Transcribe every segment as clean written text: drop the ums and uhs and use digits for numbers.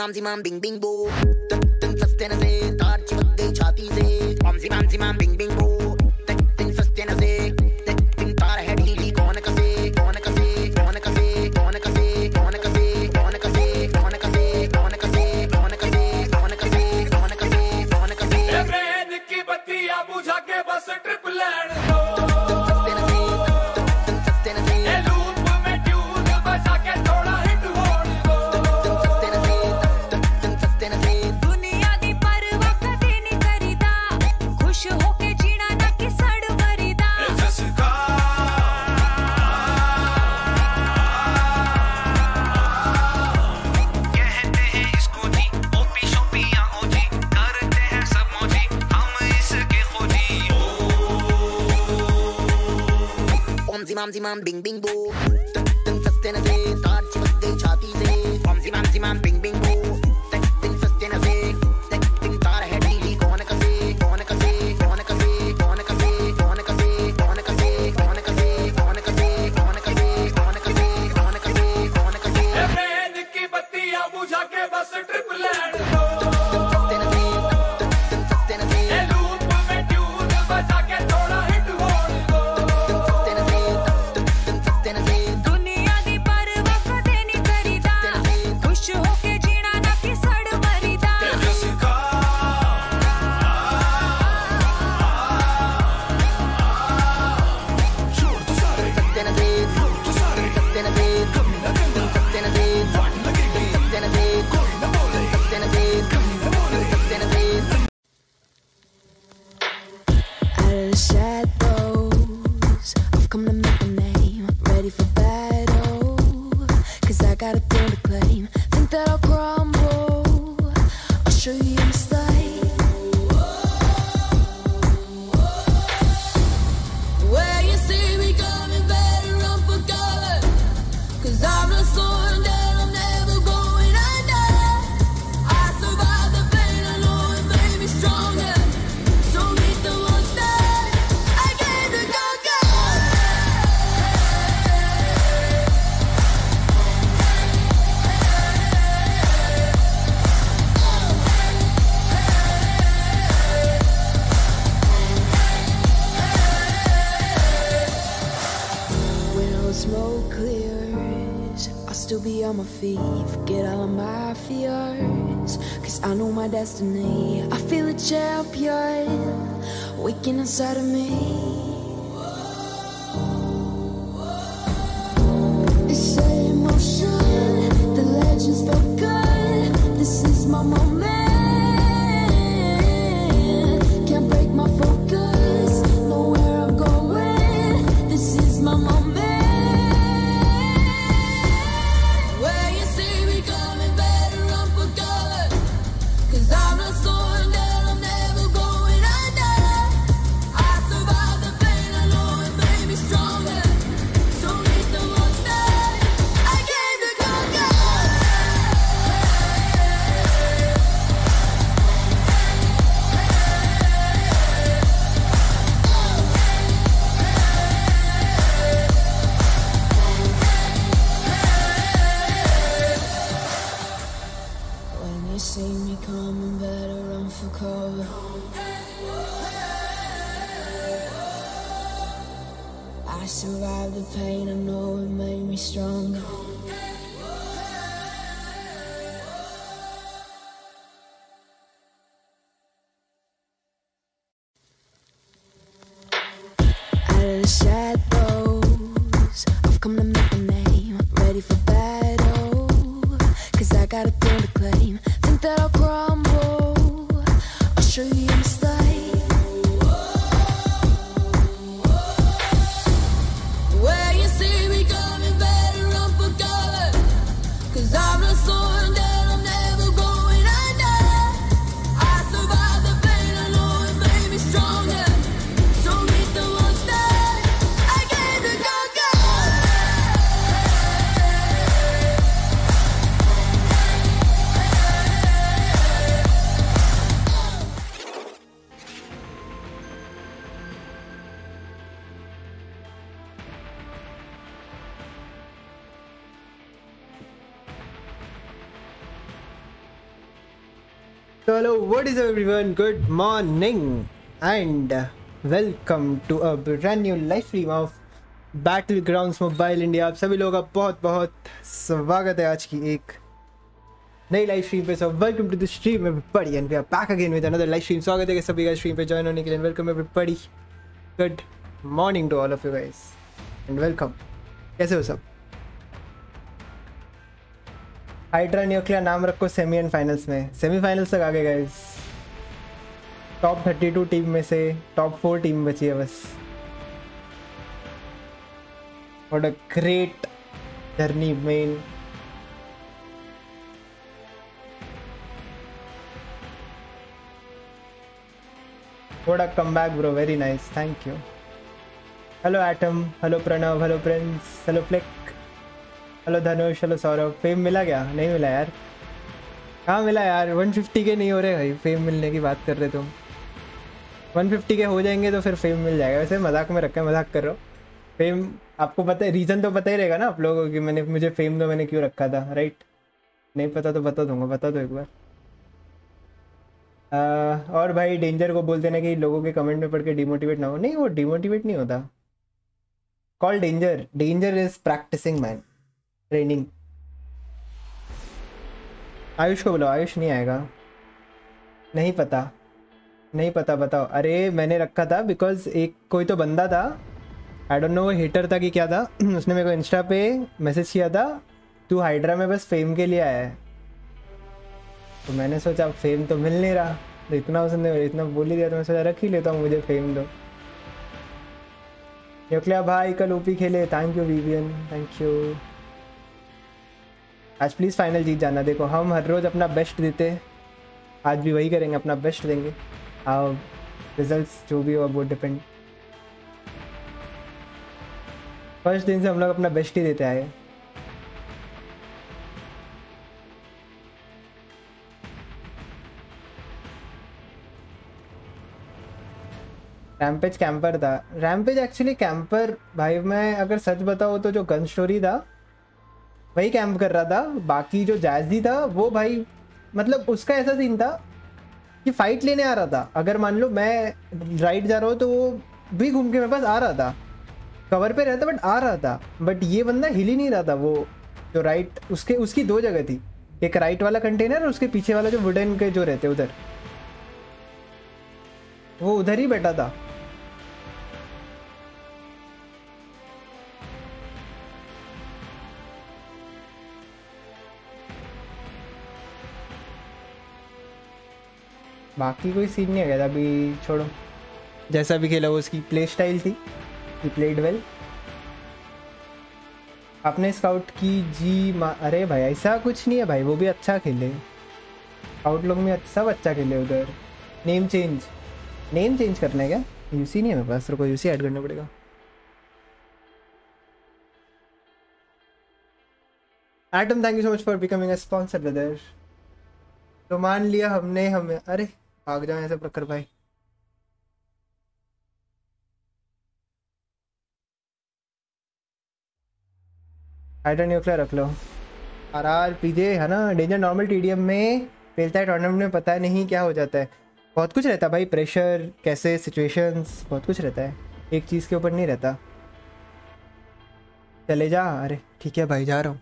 Om zimam bing bing bo, tak tak sastena se, tar chhod gayi chhati se. Om zimam bing bing bo, tak tak sastena se, tak tak tar hai dili kaun ka se, kaun ka se, kaun ka se, kaun ka se, kaun ka se, kaun ka se, kaun ka se, kaun ka se, kaun ka se, kaun ka se, kaun ka se, kaun ka se. Train ki battiyan bujha ke bas trip land do. Zimam bing bing bo, tak tak sastena se, tar chhod gayi chhati se. Zimam bing bing bo, tak tak sastena se, tak tak tar hai dili kaun ka se, kaun ka se, kaun ka se, kaun ka se, kaun ka se, kaun ka se, kaun ka se, kaun ka se, kaun ka se, kaun ka se, kaun ka se, kaun ka se. Train ki battiyan bujha ke bas trip land do. Forget all of my fears, cause I know my destiny. I feel a champion waking inside of me. It's an emotion, the legends felt good. This is my moment, can't break my focus, know where I'm going. This is my moment. Wait. So hello, what is up everyone, good morning and welcome to a brand new live stream of Battlegrounds Mobile India। आप सभी लोगों का बहुत बहुत स्वागत है आज की एक नई लाइव स्ट्रीम पे। So welcome to the stream everybody and we are back again with another live stream. स्वागत है कि सभी का स्ट्रीम पे ज्वाइन होने के लिए। Welcome everybody, good morning to all of you guys and welcome. कैसे हो सब? हाइड्रा न्यूक्लियर नाम रखो सेमी एंड फाइनल्स में, सेमीफाइनल्स तक आगे गए। टॉप 32 टीम में से टॉप 4 टीम बची है बस। What a great journey man. What a comeback bro, very nice, thank you. Hello Atom, hello Pranav, hello Prince, hello Flick, hello Dhanush, hello Saurabh. Fame मिला क्या? नहीं मिला यार, कहाँ मिला यार? 150 के नहीं हो रहे भाई, फेम मिलने की बात कर रहे तुम। 150 के हो जाएंगे तो फिर फेम मिल जाएगा। वैसे मजाक में रखा है, मजाक कर रहा हूँ। फेम आपको पता है, रीज़न तो पता ही रहेगा ना आप लोगों को कि मुझे फेम तो मैंने क्यों रखा था, राइट? नहीं पता तो बता दूंगा, बता दो एक बार। और भाई डेंजर को बोल देना कि लोगों के कमेंट में पढ़ के डिमोटिवेट ना हो। नहीं, वो डिमोटिवेट नहीं होता। Call danger, danger is practicing man, training. Ayush को बुलाओ, आयुष नहीं आएगा। नहीं पता, नहीं पता, बताओ। अरे मैंने रखा था बिकॉज एक कोई तो बंदा था, आई डोंट नो वो हेटर था कि क्या था, उसने मेरे को इंस्टा पे मैसेज किया था तू हाइड्रा में बस फेम के लिए आया है। तो मैंने सोचा अब फेम तो मिल नहीं रहा, तो इतना उसने इतना बोल ही दिया तो मैं सोचा रख ही लेता हूँ, मुझे फेम दो। न्यूक्लिया भाई कल ओपी खेले, thank you Vivian, thank you. आज प्लीज़ फाइनल जीत जाना। देखो हम हर रोज़ अपना बेस्ट देते हैं, आज भी वही करेंगे, अपना बेस्ट देंगे। और रिजल्ट्स जो भी हो वो डिपेंड। फर्स्ट दिन से हम लोग अपना बेस्ट ही देते आए। रैम्पेज कैंपर था, रैम्पेज एक्चुअली कैंपर भाई, मैं अगर सच बताऊँ तो जो गन स्टोरी था वही कैंप कर रहा था। बाकी जो जायजी था वो भाई मतलब उसका ऐसा सीन था कि फ़ाइट लेने आ रहा था। अगर मान लो मैं राइट जा रहा हूँ तो वो भी घूम के मेरे पास आ रहा था, कवर पे रहता बट आ रहा था। बट ये बंदा हिल ही नहीं रहा था। वो जो राइट उसके उसकी दो जगह थी, एक राइट वाला कंटेनर और उसके पीछे वाला जो वुडन के जो रहते उधर, वो उधर ही बैठा था। बाकी कोई सीन नहीं आ गया था अभी, छोड़ो। जैसा भी खेला वो उसकी प्ले स्टाइल थी, ही प्लेड वेल। आपने स्काउट की जी माँ? अरे भाई ऐसा कुछ नहीं है भाई, वो भी अच्छा खेले, स्काउट लोग में सब अच्छा खेले। उधर नेम चेंज, नेम चेंज करना है क्या? यूसी नहीं है मेरे पास, रुको यूसी ऐड करना पड़ेगा। Atom thank you so much for becoming a sponsor brother. तो मान लिया हमने, हमें अरे भाग जाओ ऐसे प्रखर भाई। हाइड्रा न्यूक्लियर रख लो। RRPJ है ना, डेंजर नॉर्मल TDM में खेलता है, टूर्नामेंट में पता नहीं क्या हो जाता है। बहुत कुछ रहता है भाई, प्रेशर कैसे, सिचुएशंस बहुत कुछ रहता है, एक चीज़ के ऊपर नहीं रहता। चले जा, अरे ठीक है भाई जा रहा हूँ।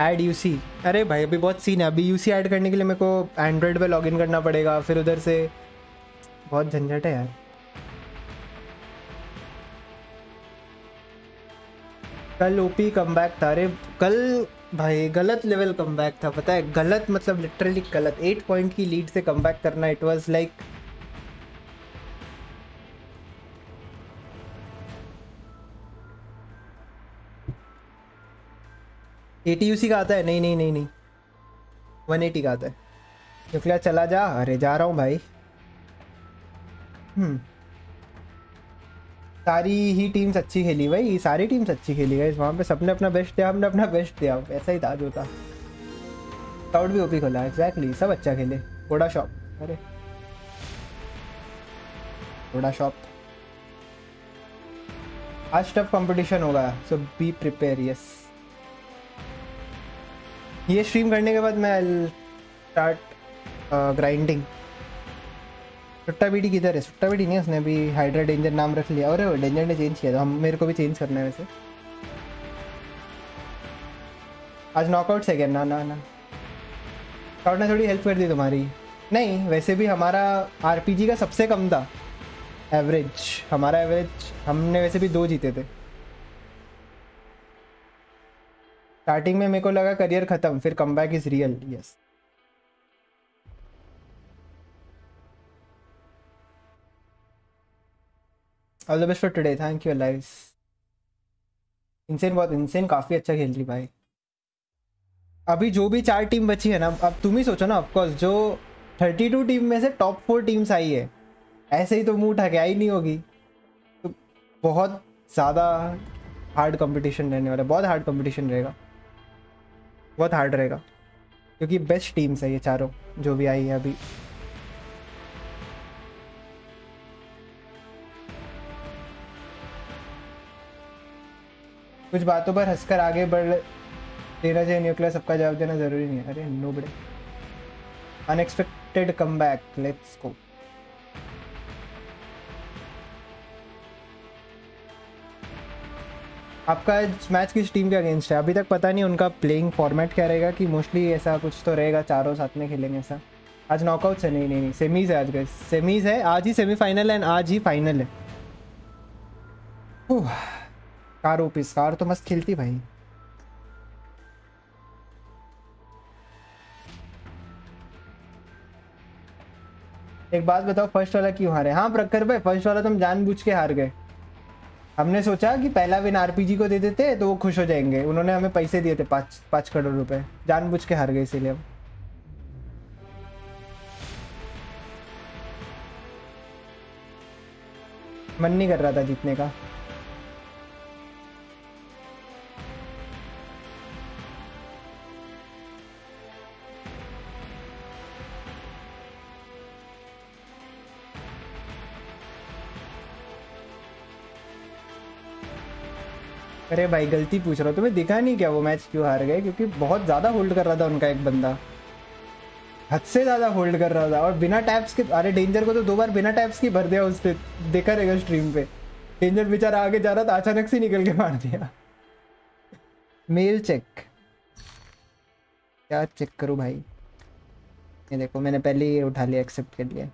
ऐड UC, अरे भाई अभी बहुत सीन है। अभी UC ऐड करने के लिए मेरे को एंड्रॉयड पे लॉगिन करना पड़ेगा, फिर उधर से बहुत झंझट है यार। कल ओपी कमबैक था, अरे कल भाई गलत लेवल कमबैक था पता है, गलत मतलब लिटरली गलत। 8 पॉइंट की लीड से कमबैक करना, इट वाज लाइक ATUC का आता है। नहीं नहीं नहीं नहीं 180 का आता है। न्यूक्लिया चला जा, अरे जा रहा हूँ भाई। सारी ही टीम्स अच्छी खेली भाई, सारी टीम्स अच्छी खेली गई वहाँ पे, सबने अपना बेस्ट दिया, हमने अपना बेस्ट दिया, ऐसा ही था जो था। स्काउट भी ओपी खोला, एग्जैक्टली सब अच्छा खेले। घोड़ा शॉप, अरे घोड़ा शॉप आज टफ कंपटीशन होगा, सो बी प्रिपेयर. यस, ये स्ट्रीम करने के बाद मैं स्टार्ट ग्राइंडिंग. सुट्टा बीडी किधर है? सुट्टा बीडी नहीं, उसने अभी हाइड्रा डेंजर नाम रख लिया. और डेंजर ने चेंज किया था, हम मेरे को भी चेंज करना है वैसे. आज नॉकआउट्स है क्या? ना ना ना, शॉर्ट ने थोड़ी हेल्प कर दी तुम्हारी. नहीं, वैसे भी हमारा आरपीजी का सबसे कम था एवरेज. हमारा एवरेज, हमने वैसे भी 2 जीते थे. स्टार्टिंग में मेरे को लगा करियर खत्म, फिर comeback is real. Yes, all the best for today. Thank you lives. Insane बहुत, इंसेन काफी अच्छा खेल रही भाई. अभी जो भी 4 टीम बची है ना, अब तुम ही सोचो ना. ऑफकोर्स जो 32 टीम में से टॉप 4 टीम्स आई है, ऐसे ही तो मुंह उठा के आई नहीं होगी. तो बहुत ज़्यादा हार्ड कंपटीशन रहने वाला है, बहुत हार्ड कंपटीशन रहेगा, बहुत हार्ड रहेगा, क्योंकि बेस्ट टीम्स है ये चारों जो भी आई है अभी. कुछ बातों पर हंसकर आगे बढ़ देना चाहिए, न्यूक्लियर सबका जवाब देना जरूरी नहीं है. अरे नो बड़े, अनएक्सपेक्टेड कमबैक, लेट्स गो. आपका मैच किस टीम के अगेंस्ट है? अभी तक पता नहीं उनका प्लेइंग फॉर्मेट क्या रहेगा, कि मोस्टली ऐसा कुछ तो रहेगा, चारों साथ में खेलेंगे ऐसा. आज नॉकआउट्स है? नहीं नहीं नहीं, सेमीज है आज का. सेमीज है आज ही, सेमीफाइनल एंड आज ही फाइनल है. कार ओपिस, कार तो मस्त खेलती भाई. एक बात बताओ, फर्स्ट वाला क्यों हारे? हाँ प्रखर भाई, फर्स्ट वाला तुम जानबूझ के हार गए. हमने सोचा कि पहला विन आरपीजी को दे देते तो वो खुश हो जाएंगे. उन्होंने हमें पैसे दिए थे 5 करोड़ रुपए, जानबूझ के हार गए इसीलिए. हम मन नहीं कर रहा था जीतने का. अरे भाई गलती पूछ रहा हूँ, तुम्हें दिखा नहीं क्या वो मैच क्यों हार गए? क्योंकि बहुत ज़्यादा होल्ड कर रहा था उनका एक बंदा, हद से ज़्यादा होल्ड कर रहा था, और बिना टैप्स के. अरे डेंजर को तो 2 बार बिना टैप्स की भर दिया उसने, देखा रहेगा स्ट्रीम पे. डेंजर बेचारा आगे जा रहा था, अचानक से निकल के मार दिया. मेल चेक, क्या चेक करूँ भाई? ये देखो, मैंने पहले ही उठा लिया, एक्सेप्ट कर लिया.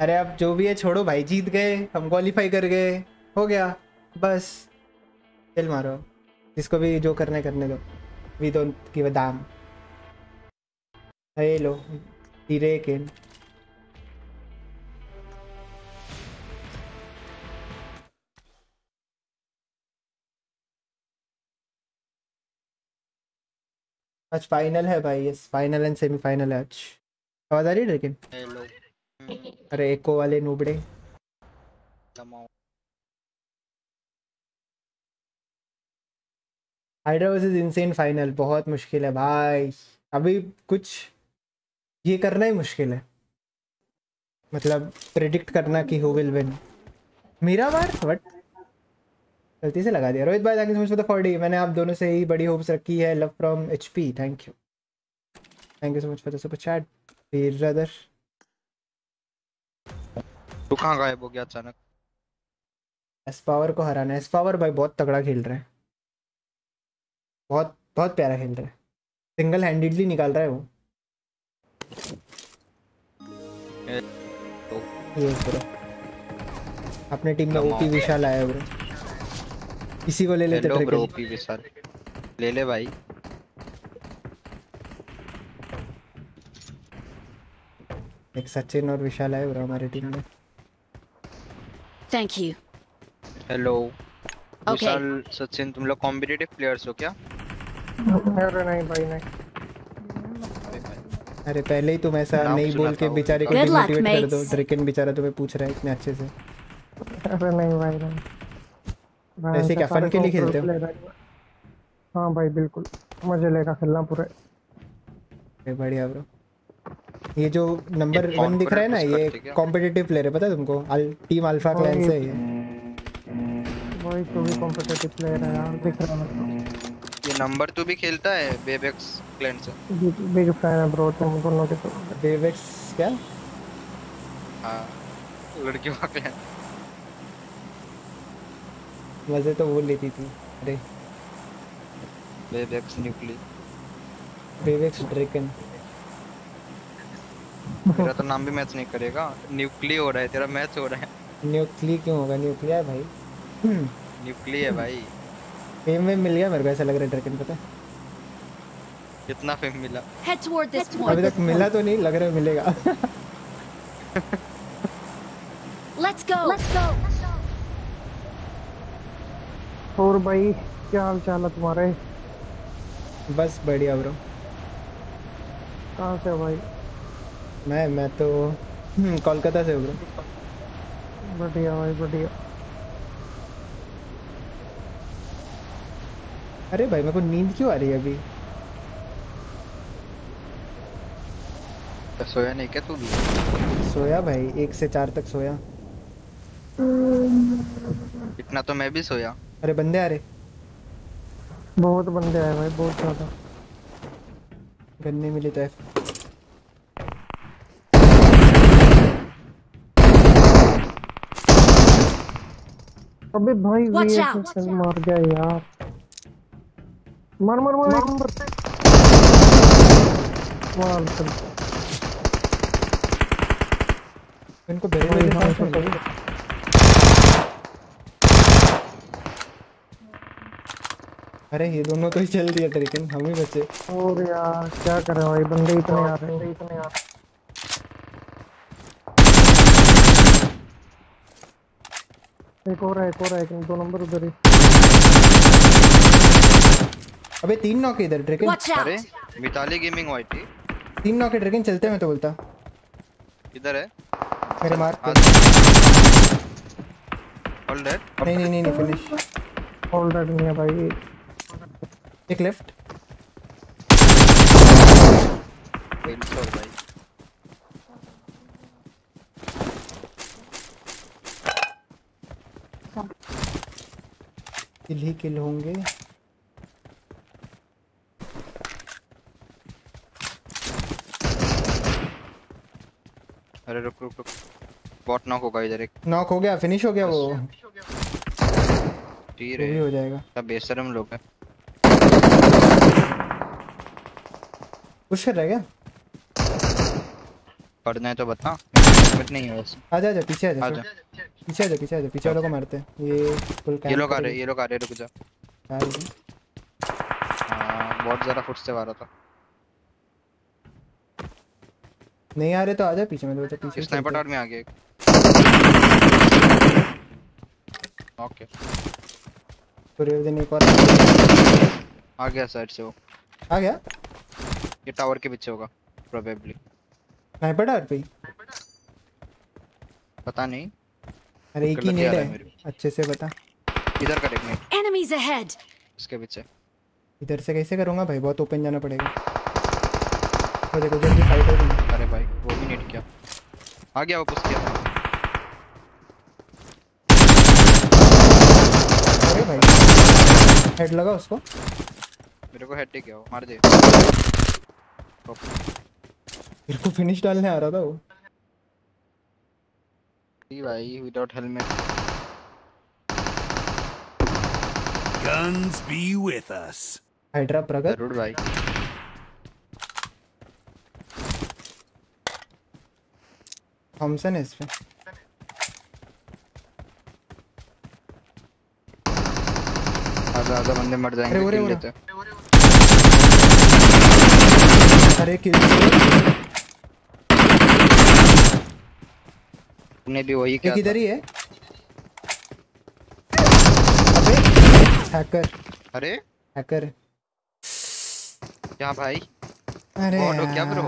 अरे आप जो भी है छोड़ो भाई, जीत गए हम, क्वालिफाई कर गए, हो गया बस. चल मारो, जिसको भी जो करने करने दो. We don't give a damn. अरे लो धीरे के, आज फाइनल है भाई. यस, फाइनल एंड सेमीफाइनल है आज. आवाज आ रही है लेकिन? हेलो. अरे एको वाले नूबड़े. हाइड्रा वर्सेस इंसेन फाइनल बहुत मुश्किल है भाई. अभी कुछ ये करना ही मुश्किल है, मतलब प्रेडिक्ट करना कि हु विल विन. मेरा बार व्हाट, गलती से लगा दिया. रोहित भाई thank you so much for the 40. मैंने आप दोनों से ही बड़ी होप्स रखी है. Love from HP, thank you, thank you so much for the super chat. Veer brother तो कहाँ गायब हो गया अचानक? एस पावर को हराना है. एस पावर भाई बहुत तगड़ा खेल रहा है, बहुत बहुत प्यारा खेल रहा है, सिंगल हैंडेडली निकाल रहा है वो. ये ब्रो अपने टीम में ओपी विशाल आया ब्रो, इसी को ले लेते हैं ब्रो. ओपी विशाल ले ले भाई. एक सचिन और विशाल आए ब्रो हमारी टीम में. Thank you. Hello Vishal, Sachin, तुम लोग कॉम्पिटिटिव प्लेयर्स हो क्या? अरे नहीं भाई नहीं. अरे पहले ही तुम ऐसा नहीं बोल के बेचारे को डिमोटिवेट कर दो. ड्रेकन बेचारा तुम्हें पूछ रहा है इतने अच्छे से. अरे नहीं भाई नहीं, ऐसे क्या फन के लिए खेलते हो? हाँ भाई बिल्कुल मजे लेगा खेलना पूरे। बढ़िया ब्रो। ये जो नंबर 1 दिख रहा है ना, ये कॉम्पिटिटिव प्लेयर है, पता है तुमको? टीम अल्फा क्लैन से है। वही तो भी कॉम्पिटिटिव प्लेयर है यार, दिख रहा है। ये नंबर तो भी खेलता है बेबेक्स क्लैन से। बिग फैन है ब्रो तुम दोनों के। तो बेबेक्स क्या? हां लड़कियों का क्लैन। मजे तो वो लेती थी। अरे बेबेक्स न्यूक्ली, बेबेक्स ड्रैगन। तेरा तो नाम भी मैच नहीं करेगा। न्यूक्ली हो रहा है तेरा, मैच हो रहा है। न्यूक्ली क्यों होगा? न्यूक्लिया है भाई। न्यूक्ली है भाई। फेम में मिल गया मेरे को ऐसा लग रहा है ड्रैगन, पता है? कितना फेम मिला? अभी तक मिला तो नहीं, लग रहा है मिलेगा। Let's go, let's go. और भाई क्या हाल चाल है तुम्हारे? बस बढ़िया ब्रो। कहाँ से हो भाई? मैं तो कोलकाता से हूँ ब्रो। बढ़िया भाई बढ़िया। अरे भाई मेरे को नींद क्यों आ रही है अभी? तो सोया नहीं क्या तू भी? सोया भाई, 1 से 4 तक सोया। इतना तो मैं भी सोया। अरे बंदे आ रहे, बहुत बंदे आए भाई, बहुत ज्यादा। गन्ने मिले तो है। अबे भाई ये मार गया यार। मार मार मार मार। इनको बेरी मार कर दो। अरे ये दोनों तो ही चल दिया तरीके, हम ही बचे। और यार क्या कर रहे हो भाई, बंदे इतने आ रहे हैं, इतने आ रहे हैं। एक और है, एक और है, एक 2 नंबर उधर ही। अबे 3 नॉक इधर ड्रैगन। अरे मिताली गेमिंग वाईटी 3 नॉक है ड्रैगन। चलते हैं, मैं तो बोलता इधर है। अरे मार ऑल डेड। नहीं नहीं नहीं, नहीं फिनिश। ऑल डेड नहीं है भाई। एक लेफ्ट पेंचर भाई। किल ही किल होंगे। अरे रुक रुक रुक, बॉट नॉक होगा इधर। एक नॉक हो गया, फिनिश हो गया वो। तीर है, हो जाएगा। सब बेशरम लोग हैं। कुछ कर रहा है क्या? पढ़ना है तो बता, बट नहीं है वैसे। आजा आजा पीछे आजा, आजा पीछे आजा, पीछे आजा, पीछे वालों को मारते हैं। ये लोग आ रहे, ये लोग आ रहे। रुक जा, बहुत ज्यादा फुट से आ रहा था। नहीं आ रहे तो आजा पीछे में। दो पीछे स्नाइपर डॉट में आ गया। ओके तो रेवजन एक और आ गया साइड से। वो आ गया, ये टावर के पीछे होगा प्रोबेबली। स्नाइपर डॉट पे पता नहीं। अरे एक ही नेड है, अच्छे से बता। इधर का देखने, एनिमीज अहेड। इसके पीछे इधर से कैसे करूंगा भाई, बहुत ओपन जाना पड़ेगा। तो देखो जल्दी फाइट हो रही है। अरे भाई वो भी नेड किया, आ गया वो, पुश किया। अरे भाई हेड लगा उसको, मेरे को हेड दे गया वो, मार दे। मेरे को फिनिश डालने आ रहा था वो भाई, without helmet. Guns be with us. Hydra प्रगत जरूर भाई। थॉमसन है इसमें। आधा आधा बंदे मर जाएंगे। अरे किल लेते हैं। अरे किल ने भी वही क्या किधर ही है। अबे हैकर। अरे हैकर क्या भाई? अरे वो क्या ब्रो,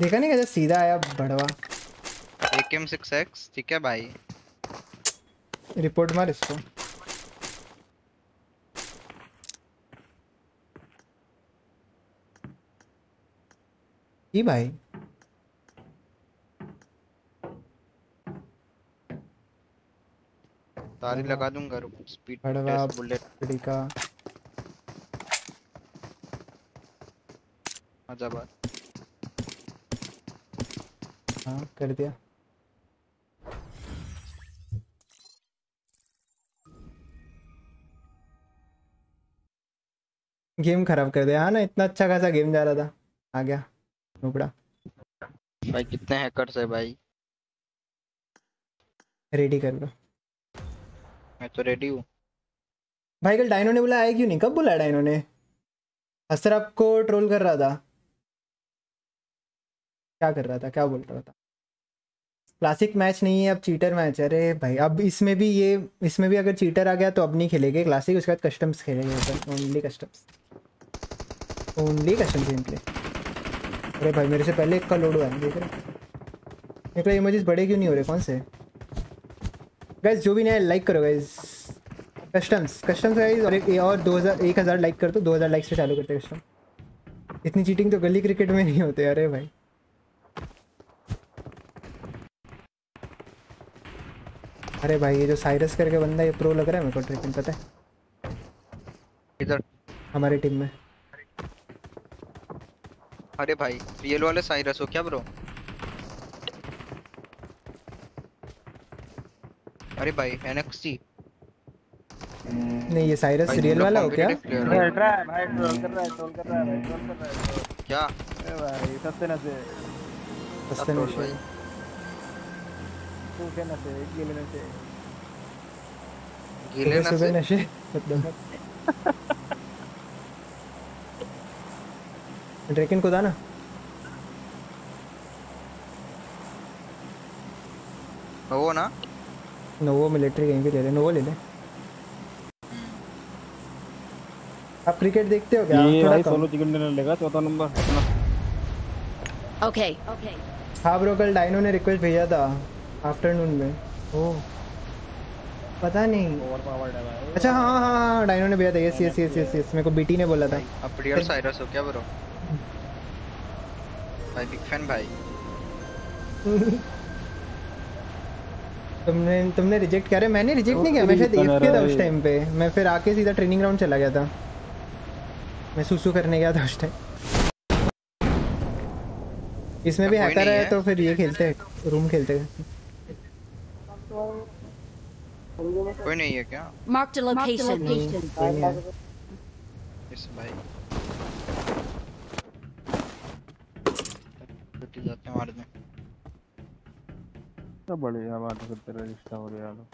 देखा नहीं कैसे सीधा आया बड़वा। AKM-6X ठीक है भाई। रिपोर्ट मार इसको। की भाई तारी लगा दूंगा रुक स्पीड टेस्ट बुलेट का मजा बात हां कर दिया गेम खराब कर दिया हां ना इतना अच्छा खासा गेम जा रहा था आ गया नुकड़ा भाई कितने हैकर्स है भाई रेडी कर लो मैं तो रेडी हूँ भाई कल डायनो ने बोला आया क्यों नहीं कब बोला डायनो ने अशरफ को ट्रोल कर रहा था क्या कर रहा था क्या बोल रहा था क्लासिक मैच नहीं है अब चीटर मैच अरे भाई अब इसमें भी ये इसमें भी अगर चीटर आ गया तो अब नहीं खेलेंगे क्लासिक उसके बाद कस्टम्स खेलेंगे ओनली कस्टम्स गेम प्ले अरे भाई मेरे से पहले एक का लोड हुआ है देख रहे हो इमोजीज बड़े क्यों नहीं हो रहे कौन से गाइज जो भी नया लाइक करो गाइज कस्टम्स गाइज और 1000 लाइक कर दो 2000 लाइक से चालू करते हैं कस्टम इतनी चीटिंग तो गली क्रिकेट में नहीं होते अरे भाई अरे भाई ये जो साइरस करके बंदा ये प्रो लग रहा है मेरे को ट्रिपिंग पता है इधर हमारी टीम में अरे भाई रियल वाले साइरस हो क्या ब्रो अरे भाई एनएक्सी नहीं ये साइरस रियल वाला हो क्या अल्ट्रा भाई ट्रोल कर रहा है क्या अरे भाई सस्ते ना से गीले नशे ड्रैगन को दाना वो ना नोवो मिलिट्री गेम भी ले रहे नोवो ले ले आप क्रिकेट देखते हो क्या ये भाई सोलो चिकन डिनर लेगा चौथा नंबर ओके हाँ ब्रो कल डायनो ने रिक्वेस्ट भेजा था आफ्टरनून में ओ पता नहीं ओवर पावर्ड है भाई अच्छा हाँ डायनो ने भेजा था यस मेरे को बीटी ने बोला था अब प्रियर साइरस हो क्या ब्रो भाई बिग फैन भाई तुमने रिजेक्ट किया मैंने रिजेक्ट नहीं किया मैं शायद एफके था उस टाइम पे मैं फिर आके सीधा ट्रेनिंग ग्राउंड चला गया था मैं सुसु करने गया था उस टाइम इसमें भी हैकर है तो फिर ये खेलते हैं रूम खेलते हैं कोई नहीं है क्या मार्क द लोकेशन इस भाई टूट जाते मार दे तो बढ़िया बात करते रहे रिश्ता हो रहा है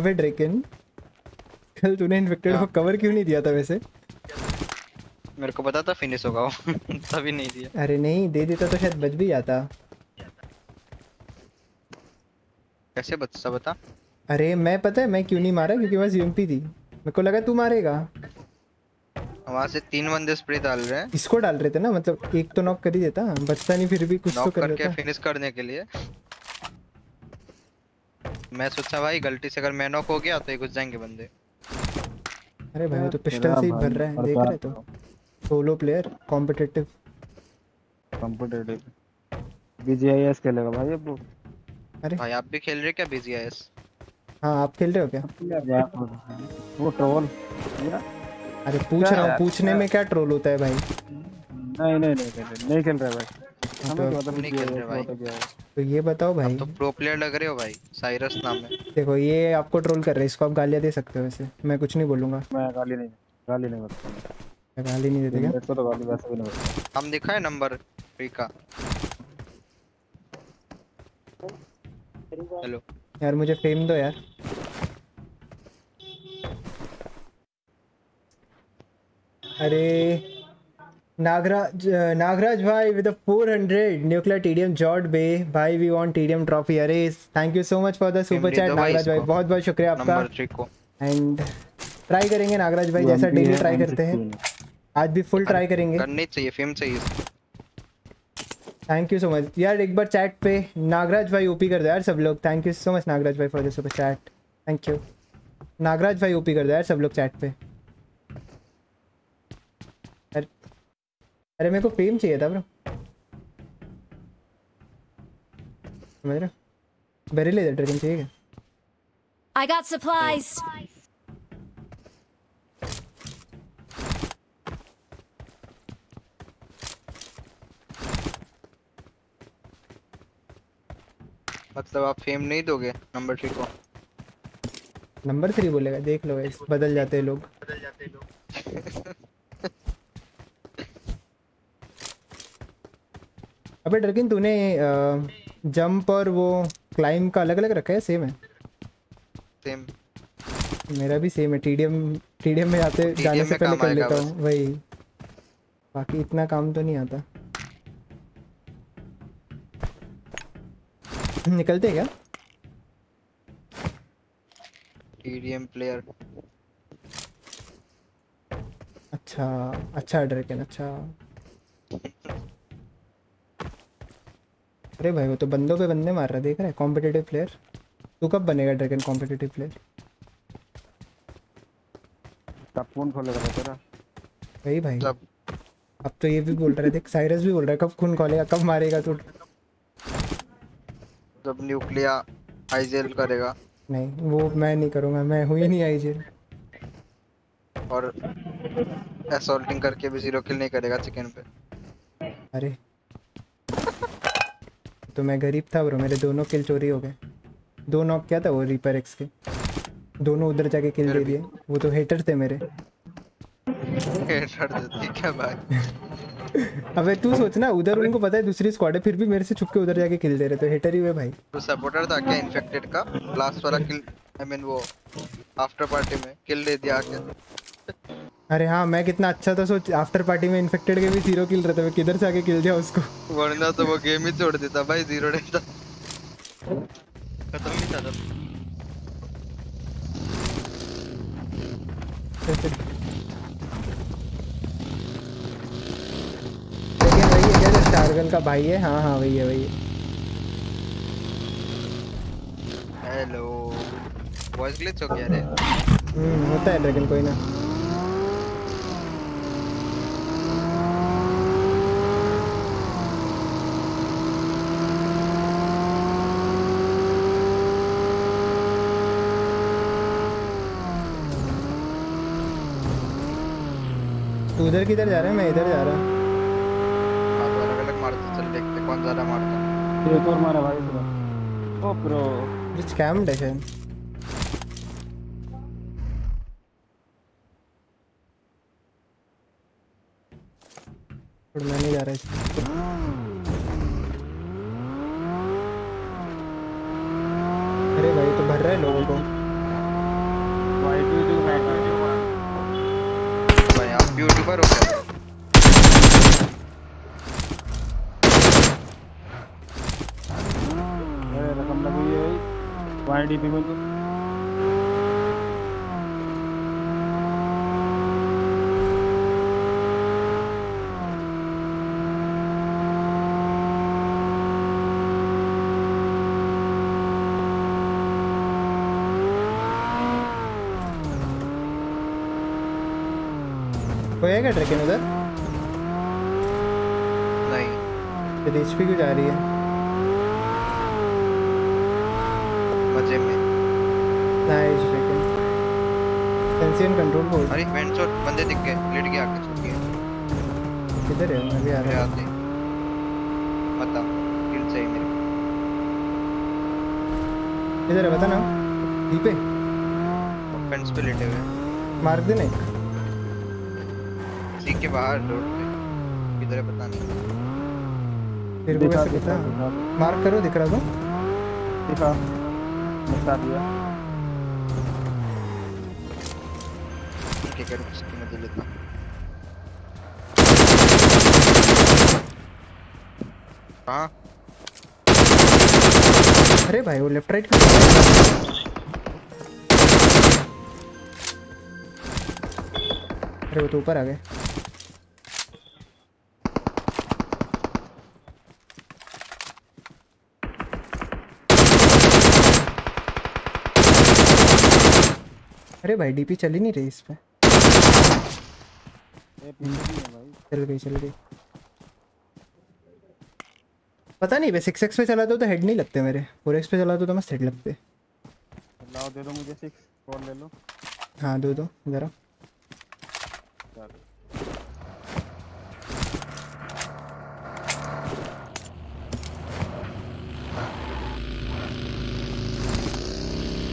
अबे ड्रैगन कल तूने इन्फेक्टेड को कवर क्यों नहीं दिया था वैसे मेरे को पता था फिनिश होगा वो तभी नहीं दिया अरे नहीं दे देता तो शायद बच भी जाता कैसे बचता बता अरे मैं पता है मैं क्यों नहीं मारा क्योंकि बस यूएमपी थी मेरे को लगा तू मारेगा वहां से तीन बंदे स्प्रे डाल रहे हैं इसको डाल रहे थे ना मतलब एक तो नॉक कर ही देता बचता नहीं फिर भी कुछ तो कर लेता फिनिश करने के लिए मैं सोचा भाई गलती से अगर मैं नॉक हो गया तो ये घुस जाएंगे बंदे अरे भाई वो तो पिस्टल से ही भर रहा है देख रहे तो सोलो प्लेयर कॉम्पिटिटिव बीजीआईएस खेलेगा भाई अब अरे भाई आप भी खेल रहे क्या बीजीआईएस हां आप खेल रहे हो क्या वो ट्रोल अरे पूछ रहा हूं पूछने में क्या ट्रोल होता है भाई नहीं खेल रहा भाई हम नहीं खेल रहे भाई तो ये बताओ भाई तो प्रो प्लेयर लग रहे हो भाई साइरस नाम है देखो ये आपको ट्रोल कर रहा है इसको आप गालियां दे सकते हो वैसे मैं कुछ नहीं बोलूंगा मैं गाली नहीं बकता गाली नहीं देते क्या इसको तो गाली वैसे भी नहीं हम दिखा है नंबर 3 का हेलो यार मुझे फेम दो यार अरे नागराज भाई विद 400 न्यूक्लियर टीडीएम जॉर्ड बे भाई वी वांट टीडीएम ट्रॉफी अरे thank you so much for the super chat Nagraj भाई बहुत-बहुत शुक्रिया आपका नंबर 3 को एंड ट्राई करेंगे नागराज भाई जैसा डेली ट्राई करते हैं आज भी फुल ट्राई करेंगे करनी चाहिए फेम चाहिए थैंक यू सो मच यार एक बार चैट पे नागराज भाई ओपी कर दो यार सब लोग thank you so much Nagraj भाई for the super chat thank you Nagraj भाई ओपी कर दो यार सब लोग चैट पे। अरे मेरे को फेम चाहिए था ब्रो, समझ रहे हो? बेरी ले ड्रैगन चाहिए क्या? I got supplies. मतलब आप फेम नहीं दोगे नंबर 3 को? नंबर 3 बोलेगा, देख लो गाइस बदल जाते हैं लोग, बदल जाते हैं लोग। अबे ड्रैगन तूने जंप और वो क्लाइम का अलग अलग रखा है? सेम है? सेम मेरा भी सेम है। टीडीएम में आते जाने से पहले कर लेता हूं भाई, बाकी इतना काम तो नहीं आता। निकलते क्या टीडीएम प्लेयर? अच्छा अच्छा ड्रैगन, अच्छा। अरे भाई वो तो बंदों पे बंदे मार रहा, देख रहा है कॉम्पिटिटिव प्लेयर। तू कब बनेगा ड्रैगन कॉम्पिटिटिव प्लेयर? तब फोन खोलेगा तेरा भाई। भाई अब तो ये भी बोल रहा है, देख साइरस भी बोल रहा है कब खून खोलेगा, कब मारेगा तू? जब न्यूक्लियर आईजेल करेगा। नहीं वो मैं नहीं करूंगा, मैं हुई नहीं आईजेल। और असॉल्टिंग करके भी जीरो किल नहीं करेगा चिकन पे। अरे तो मैं गरीब था ब्रो, मेरे दोनों किल चोरी हो गए। दो नॉक क्या था वो रीपर एक्स के, दोनों उधर जाके किल दे दिए। वो तो हेटर थे मेरे। हेटर थे क्या भाई? अबे तू सोचना उधर उनको पता है दूसरी स्क्वाड है, फिर भी मेरे से छुप के उधर जाके किल दे रहे थे। हेटर ही हुए भाई। तो सपोर्टर था क्या इन्फेक्टेड का? लास्ट वाला किल आई मीन वो आफ्टर पार्टी में किल दे दिया क्या? अरे हाँ मैं कितना अच्छा था, सोच आफ्टर पार्टी में इन्फेक्टेड के भी जीरो किल रहता है, किधर से आके किल दिया उसको। वरना तो वो गेम ही छोड़ देता भाई, जीरो रहता, खत्म ही था लेकिन वही है क्या स्टारगन का भाई है? हाँ हाँ वही है, वही है। हेलो वॉइस ग्लिच हो गया रे। होता है ड्रैगन, कोई ना। उधर किधर जा रहा है? मैं इधर जा रहा हूं। हां तो अलग-अलग मारते चल, देखते कौन ज्यादा मारता है। एक और मारा भाई पूरा। ओ ब्रो ये स्कैम है शायद। और मैं नहीं जा रहा इसको। अरे भाई तो भर रहा है लोगों को। Why do you matter? YouTuber हो गया। अरे रकम लगी है भाई डीपी में तो। क्या ट्रैकिंग उधर नहीं तेरी एचपी क्यों जा रही है? मजे में नाइस ट्रैकिंग सेंसियन कंट्रोल बोर्ड। अरे वेंट शॉट बंदे दिख गए, लेट गया आके छुप गया। किधर है? मैं भी आ रहा हूं। पता किल चाहिए मेरे को। इधर है बता ना दीपे, फेंस पे लेटे हुए। मार दे ना के बाहर रोड पे, किधर है पता नहीं। फिर दिखा दिखा मार्क करो, दिख रहा तो दिखा बता दिया। ठीक है रुक, इसकी मदद लेता। हां अरे भाई वो लेफ्ट राइट का। अरे वो तो ऊपर आ गए। अरे भाई डीपी चली नहीं रही इस पे। चल गई पता नहीं। 6x पे चला तो हेड नहीं लगते मेरे, 4x पे चला तो मस्त हेड लगते। लाओ दे दो मुझे 6 और ले लो। हाँ दे दो जरा।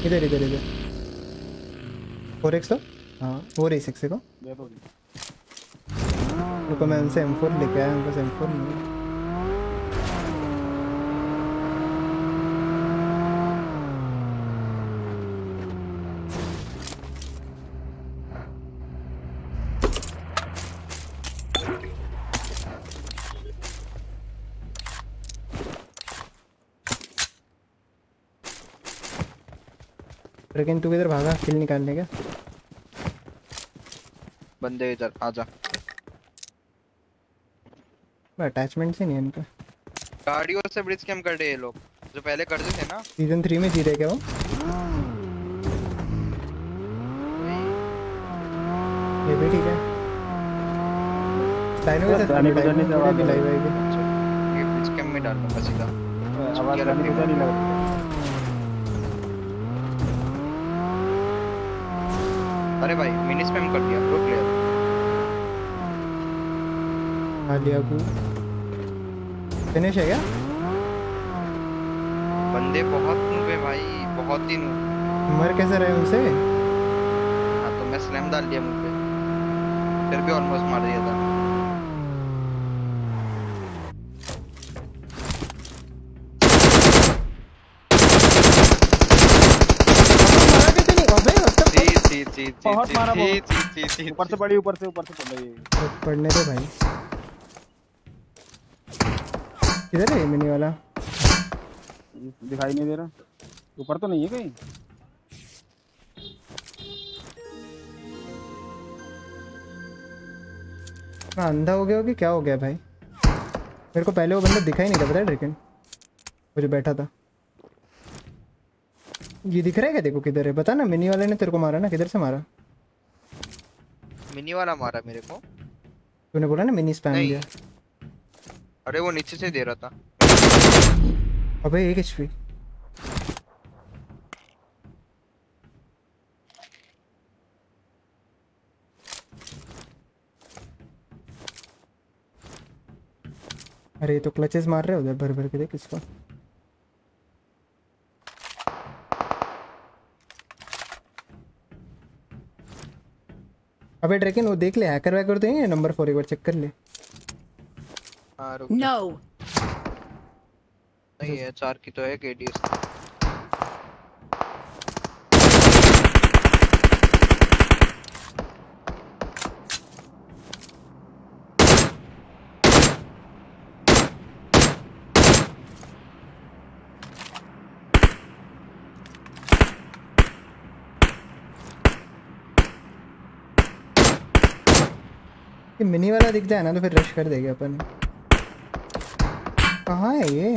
इधर इधर इधर 4x तो हाँ 4x को दे दो। रुको मैं उनसे M4 लेके आया हूँ, बस M4 नहीं। लेकिन तू किधर भागा किल निकालने का? बंदे इधर आजा। मैं अटैचमेंट से नहीं इनका। कार्डियो से ब्रिज कैम कर रहे हैं ये लोग जो पहले करते थे ना सीजन 3 में। जी रहे क्या वो? ये भी ठीक है। डायनो से डायनो थोड़ा भी लाइव आएगी। ये ब्रिज कैम में डाल दूंगा सीधा। आवाज आने को नहीं लग। अरे भाई मिनी स्पैम कर दिया प्रो प्लेयर। हां लिया को फिनिश है क्या? बंदे बहुत नूब है भाई, बहुत ही नूब। मर कैसे रहे उनसे? हां तो मैं स्लैम डाल दिया मुझे, फिर भी ऑलमोस्ट मार दिया था। बहुत मारा बहुत। ऊपर से पड़ी, ऊपर से पड़ रही है। पड़ने दो भाई। किधर है मिनी वाला? दिखाई नहीं दे रहा। ऊपर तो नहीं है कहीं। मैं अंधा हो गया होगी क्या हो गया भाई मेरे को। पहले वो बंदा दिखाई नहीं दे रहा ड्रैगन वो जो बैठा था। ये दिख रहा है क्या? देखो किधर है बता ना। मिनी वाले ने तेरे को मारा ना, किधर से मारा? मिनी वाला मारा मेरे को। तूने बोला ना मिनी स्पैम दिया। अरे वो नीचे से दे रहा था। अबे एक एचपी। अरे तो क्लचेस मार रहे उधर भर भर के। देख इसको अबे ड्रैगन वो देख ले। हैकर वैकर तो है नंबर 4 एक बार चेक कर ले। हां रुक नो नहीं है 4 की तो है केडीएस। मिनी वाला दिख जाए ना तो फिर रश कर देंगे अपन। कहाँ है ये?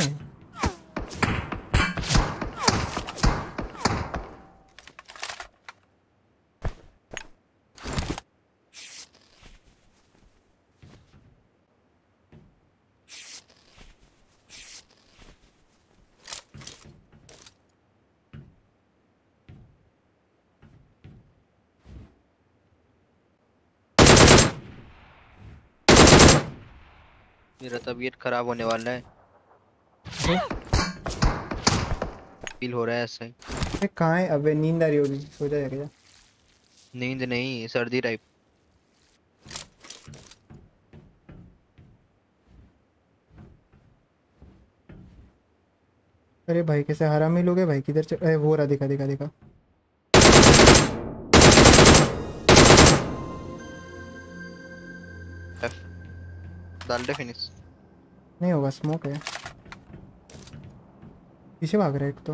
मेरा तबीयत खराब होने वाला है। फील हो रहा है ऐसे। अरे कहाँ है? अबे नींद आ रही होगी, सो जा जाके जा। नींद नहीं सर्दी टाइप। अरे भाई कैसे हरामी लोग है भाई। किधर अरे वो रहा दिखा दिखा दिखा। डाल दे फिनिश। नहीं होगा स्मोक है पीछे भाग रहा है एक तो।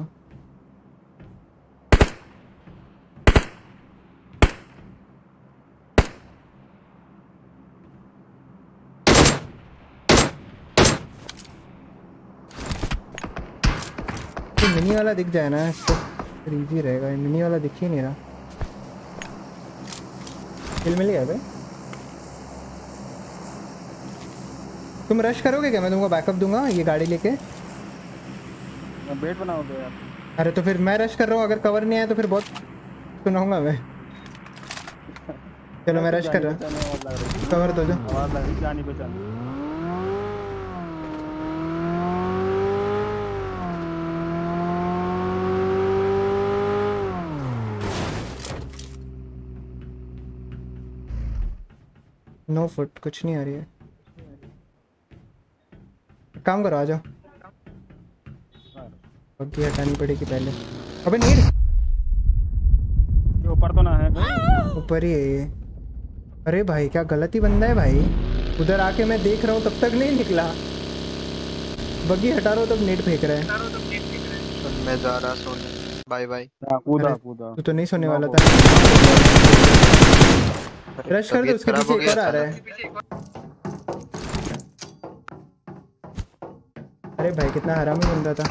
मिनी वाला दिख जाए ना इसको इजी रहेगा। मिनी वाला दिख ही नहीं रहा। किल मिल गया भाई। तुम रश करोगे क्या? मैं तुमको बैकअप दूंगा ये गाड़ी लेके। वेट बनाओगे यार? अरे तो फिर मैं रश कर रहा हूँ, अगर कवर नहीं आया तो फिर बहुत सुनाऊंगा मैं। चलो मैं रश कर रहा हूँ, कवर दो। नो फुट कुछ नहीं आ रही है। काम करो आ जाओ, पक्की हटानी पड़ेगी पहले। अबे नीड ऊपर तो ना है, ऊपर ही है ये। अरे भाई क्या गलती बंदा है भाई, उधर आके मैं देख रहा हूँ तब तक नहीं निकला। बग्गी हटा रहा हूँ तब नेट फेंक रहा है। सुन मैं जा रहा सोने, बाय बाय। कूदा कूदा तू तो नहीं सोने वाला था। रश कर दो, उसके पीछे एक और आ रहा है। अरे भाई कितना हरामी बंदा था।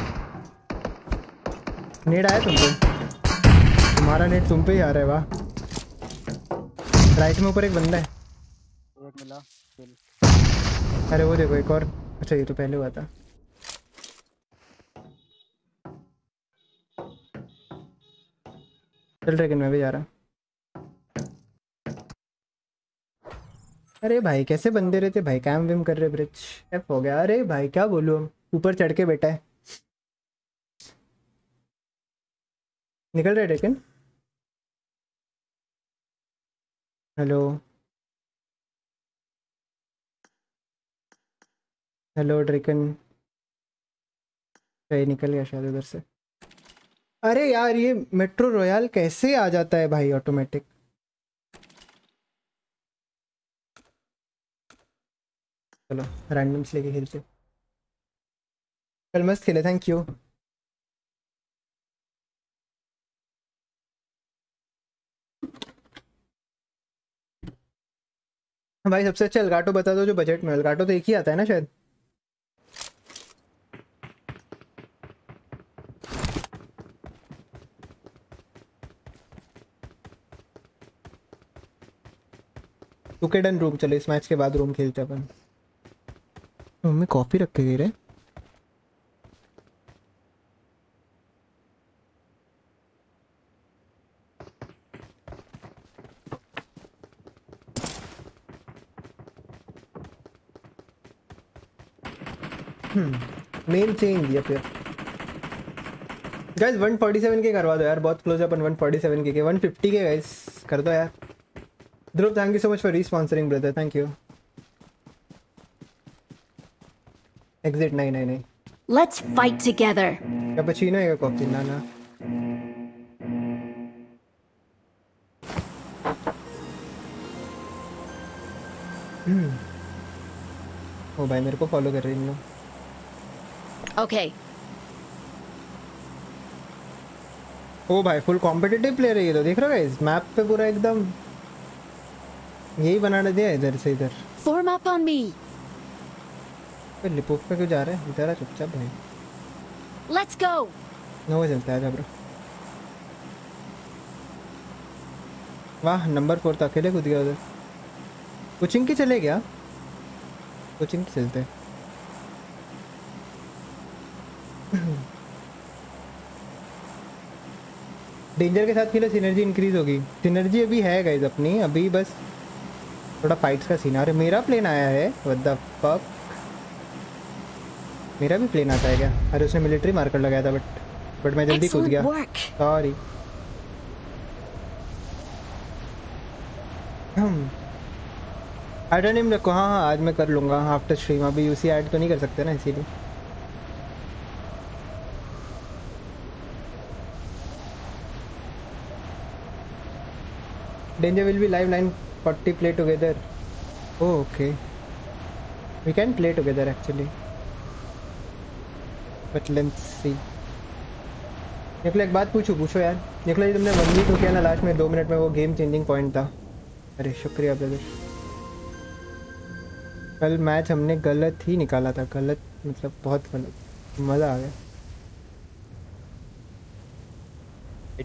नेट आया तुम पे, तुम्हारा नेट तुम पे ही आ रहा है। वाह, राइट में ऊपर एक बंदा है। एक मिला। अरे वो देखो एक और। अच्छा ये तो पहले हुआ था। चल ड्रैगन में भी जा रहा। अरे भाई कैसे बंदे रहते भाई, कैम विम कर रहे, ब्रिज एफ हो गया। अरे भाई क्या बोलूं, हम ऊपर चढ़ के बैठा है। निकल रहे ड्रैगन। Hello hello dragon. निकल गया शायद उधर से। अरे यार ये मेट्रो रॉयल कैसे आ जाता है भाई ऑटोमेटिक। चलो रैंडम्स लेके खेलते, कल मस्त खेले। Thank you. भाई सबसे अच्छा अलगाटो बता दो जो बजट में। अलगाटो तो एक ही आता है ना शायद। टुकेट एंड रूम। चलो इस मैच के बाद रूम खेलते अपन। मम्मी कॉफी रख के गई रे। मेन चेंज दिया फिर। गाइस 147 के करवा दो यार, बहुत क्लोज है अपन 147 के। 150 के गाइस कर दो यार। Dhruv thank you so much for रिस्पॉन्सरिंग brother, thank you. Exit नहीं। Let's fight together. कैपेचिनो है कॉफी ना ना। ओ भाई मेरे को फॉलो कर रहे हैं इन लोग। Okay. ओ भाई फुल कॉम्पिटिटिव प्लेयर है ये तो, देख रहे हो गाइस मैप पे पूरा एकदम यही बनाने दिया इधर से इधर। Form up on me. लिपुफ पे क्यों जा रहे हैं? इधर आ चुपचाप भाई। Let's go. नो चलता है ब्रो। वाह नंबर 4 तो अकेले कूद गया उधर। कोचिंग की चले गया, कोचिंग की चलते हैं। डेंजर के साथ खेलो, सिनर्जी इंक्रीज होगी। सिनर्जी अभी है गाइस अपनी, अभी बस थोड़ा फाइट्स का सीन। अरे मेरा प्लेन आया है, व्हाट द फक। मेरा भी प्लेन आता है क्या? अरे उसने मिलिट्री मार्कर लगाया था बट मैं जल्दी कूद गया, सॉरी। हाइड्रा नेम रखो। हाँ आज मैं कर लूँगा आफ्टर स्ट्रीम, अभी यूसी ऐड तो नहीं कर सकते ना इसीलिए। Danger will be live 9:40. Play together. Oh, okay. We can play together actually. But let's see. निकला एक बात पूछो यार। निकला जी तुमने 1v2 किया ना लास्ट में 2 मिनट में, वो गेम चेंजिंग पॉइंट था। अरे शुक्रिया ब्रदर। कल मैच हमने गलत ही निकाला था, गलत मतलब बहुत गलत। मजा आ गया।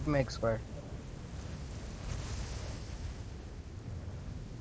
It makes fun.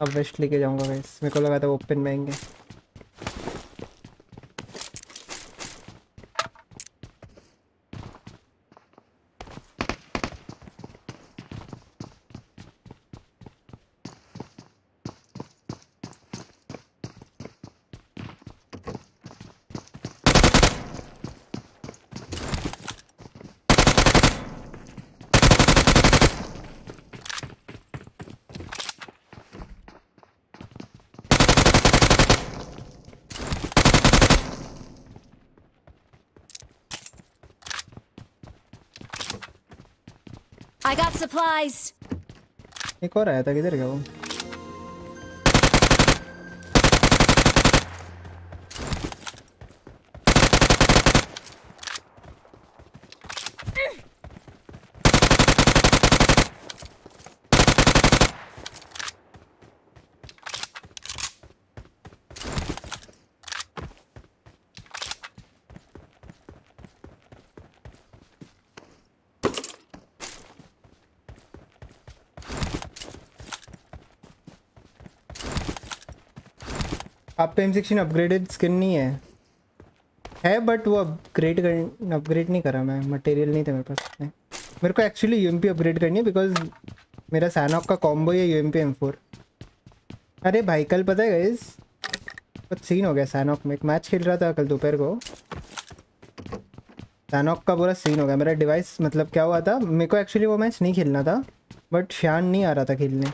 अब वेस्ट लेके जाऊंगा गाइस, मेरे को लगा था ओपन में आएंगे। I got supplies. एक और आया था, किधर गया वो? आप पे M16 अपग्रेडेड स्किन नहीं है, है बट वो अपग्रेड नहीं करा मैं, मटेरियल नहीं था मेरे पास। मेरे को एक्चुअली यूएमपी अपग्रेड करनी है बिकॉज मेरा सैनॉक का कॉम्बो है यूएमपी M4। अरे भाई कल पता है गाइस बहुत सीन हो गया सैनॉक में। एक मैच खेल रहा था कल दोपहर को, सैनॉक का पूरा सीन हो गया। मेरा डिवाइस मतलब क्या हुआ था, मेरे को एक्चुअली वो मैच नहीं खेलना था बट शान नहीं आ रहा था खेलने,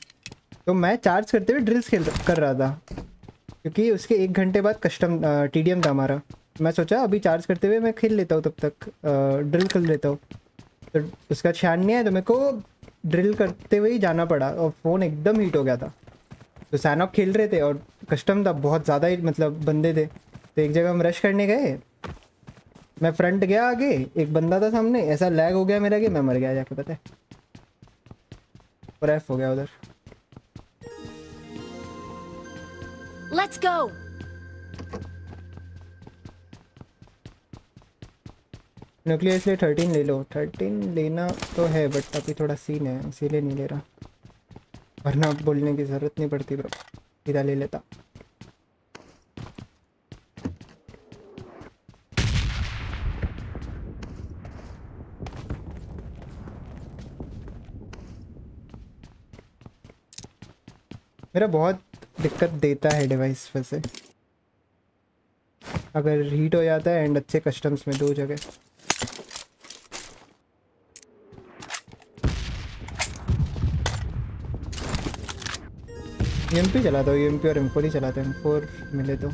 तो मैं चार्ज करते हुए ड्रिल्स कर रहा था क्योंकि उसके एक घंटे बाद कस्टम टीडीएम था हमारा। मैं सोचा अभी चार्ज करते हुए मैं खेल लेता हूँ, तब तक ड्रिल कर लेता हूँ। तो उसका ध्यान नहीं है तो मेरे को ड्रिल करते हुए ही जाना पड़ा और फ़ोन एकदम हीट हो गया था। तो सैनॉक खेल रहे थे और कस्टम था, बहुत ज़्यादा ही मतलब बंदे थे। तो एक जगह हम रश करने गए, मैं फ्रंट गया, आगे एक बंदा था सामने, ऐसा लैग हो गया मेरा कि मैं मर गया जाके, पता है क्रैश हो गया उधर। Let's go. न्यूक्लियर इसलिए 13 ले लो, 13 लेना तो है बट अभी थोड़ा सीन है इसीलिए नहीं ले रहा, वरना बोलने की जरूरत नहीं पड़ती ब्रो, सीधा ले लेता। मेरा बहुत दिक्कत देता है डिवाइस वैसे, अगर हीट हो जाता है एंड अच्छे कस्टम्स में दो जगह। यूएमपी चलाता हूँ, यूएमपी और M4 ही चलाते हैं, M4 मिले तो।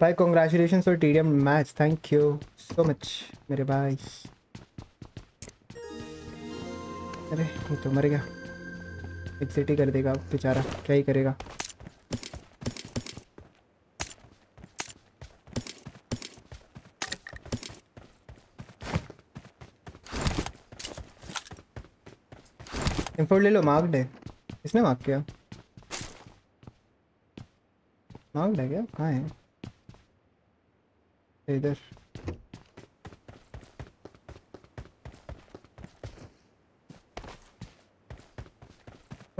भाई congratulation for TDM match, thank you so much मेरे भाई। अरे ये तो मर गया, एक्सिट ही कर देगा बेचारा, क्या ही करेगा। M4 ले लो, मार्क्ड है। किसने मार्क किया? मार्क्ड है क्या? कहाँ है? इधर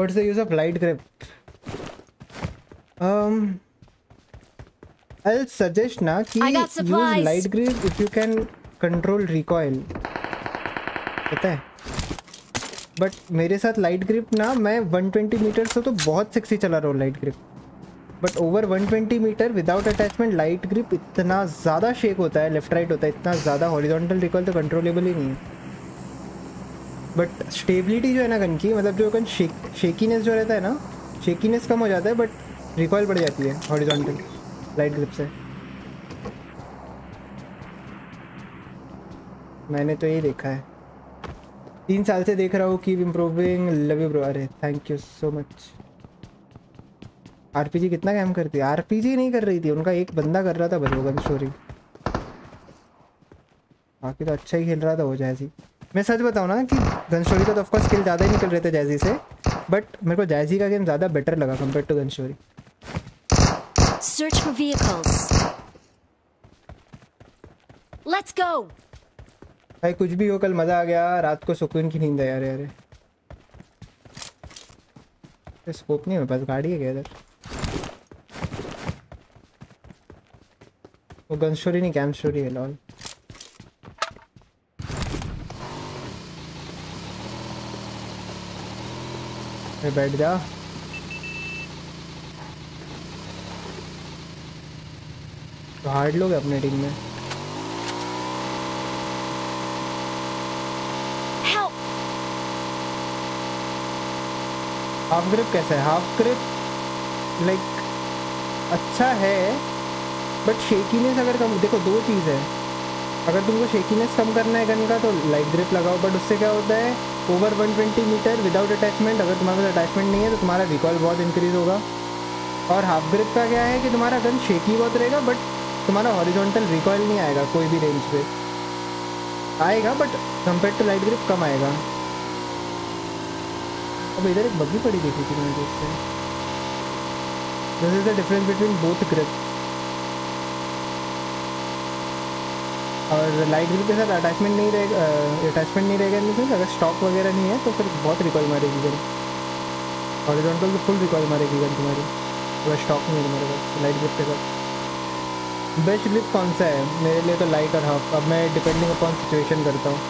What's the use of light grip? I'll suggest na ki use light grip if you can control recoil, पता है? But मेरे साथ light grip ना, मैं 120 मीटर से तो बहुत सेक्सी चला रहा हूँ light grip, but over 120 metre without attachment light grip इतना ज़्यादा shake होता है, left right होता है, इतना ज़्यादा horizontal recoil तो controllable ही नहीं है। बट स्टेबिलिटी जो है ना गन की, मतलब जो गन शेकीनेस जो रहता है ना, शेकीनेस कम हो जाता है बट रिकॉइल बढ़ जाती है हॉरिजॉन्टल लाइट ग्रिप से। मैंने तो यही देखा है। तीन साल से देख रहा हूँ, keep improving, love you bro. अरे thank you so much. RPG कितना काम करती है? आरपीजी नहीं कर रही थी, उनका एक बंदा कर रहा था बलोगन स्टोरी, बाकी तो अच्छा ही खेल रहा था वो जैज़ी। मैं सच बताऊँ ना कि गन स्टोरी का तो ऑफकोर्स स्किल ज़्यादा ही निकल रहे थे जैज़ी से, बट मेरे को जैज़ी का गेम ज़्यादा बेटर लगा compare to gun story. Search for vehicles, let's go. भाई कुछ भी हो, कल मज़ा आ गया, रात को सुकून की नींद आई। अरे अरे स्कोप नहीं है, बस गाड़ी है क्या इधर? वो गन स्टोरी नहीं, कैम स्टोरी है लॉल। बैठ जा। तो हार्ड लोग है अपने टीम में। हाफ ग्रिप कैसा है? हाफ ग्रिप लाइक अच्छा है, बट शेकीनेस अगर कम, देखो दो चीज़ है, अगर तुमको शेकीनेस कम करना है गन का तो लाइट ग्रिप लगाओ, बट उससे क्या होता है ओवर 120 मीटर विदाउट अटैचमेंट, अगर तुम्हारे पास अटैचमेंट नहीं है तो तुम्हारा रिकॉल बहुत इंक्रीज होगा। और हाफ ग्रिप का क्या है कि तुम्हारा गन शेकी बहुत रहेगा, बट तुम्हारा हॉरिजॉन्टल रिकॉल नहीं आएगा, कोई भी रेंज पे आएगा but compare to light grip कम आएगा। अब इधर एक बग्गी पड़ी देखी थी मैंने, देखते हैं। This is the difference between both grip, और लाइट ग्रिप के साथ अटैचमेंट नहीं रहेगा, इनमें अगर स्टॉक वगैरह नहीं है तो फिर बहुत रिकॉल मारेगी गन, हॉरिजॉन्टल तो फुल रिकॉल मारेगी गन तुम्हारी, अगर स्टॉक नहीं है तुम्हारे पास लाइट ग्रिप के साथ। बेस्ट ग्रिप कौन सा है? मेरे लिए तो लाइट और हाफ, अब मैं डिपेंडिंग अपॉन सिचुएशन करता हूँ।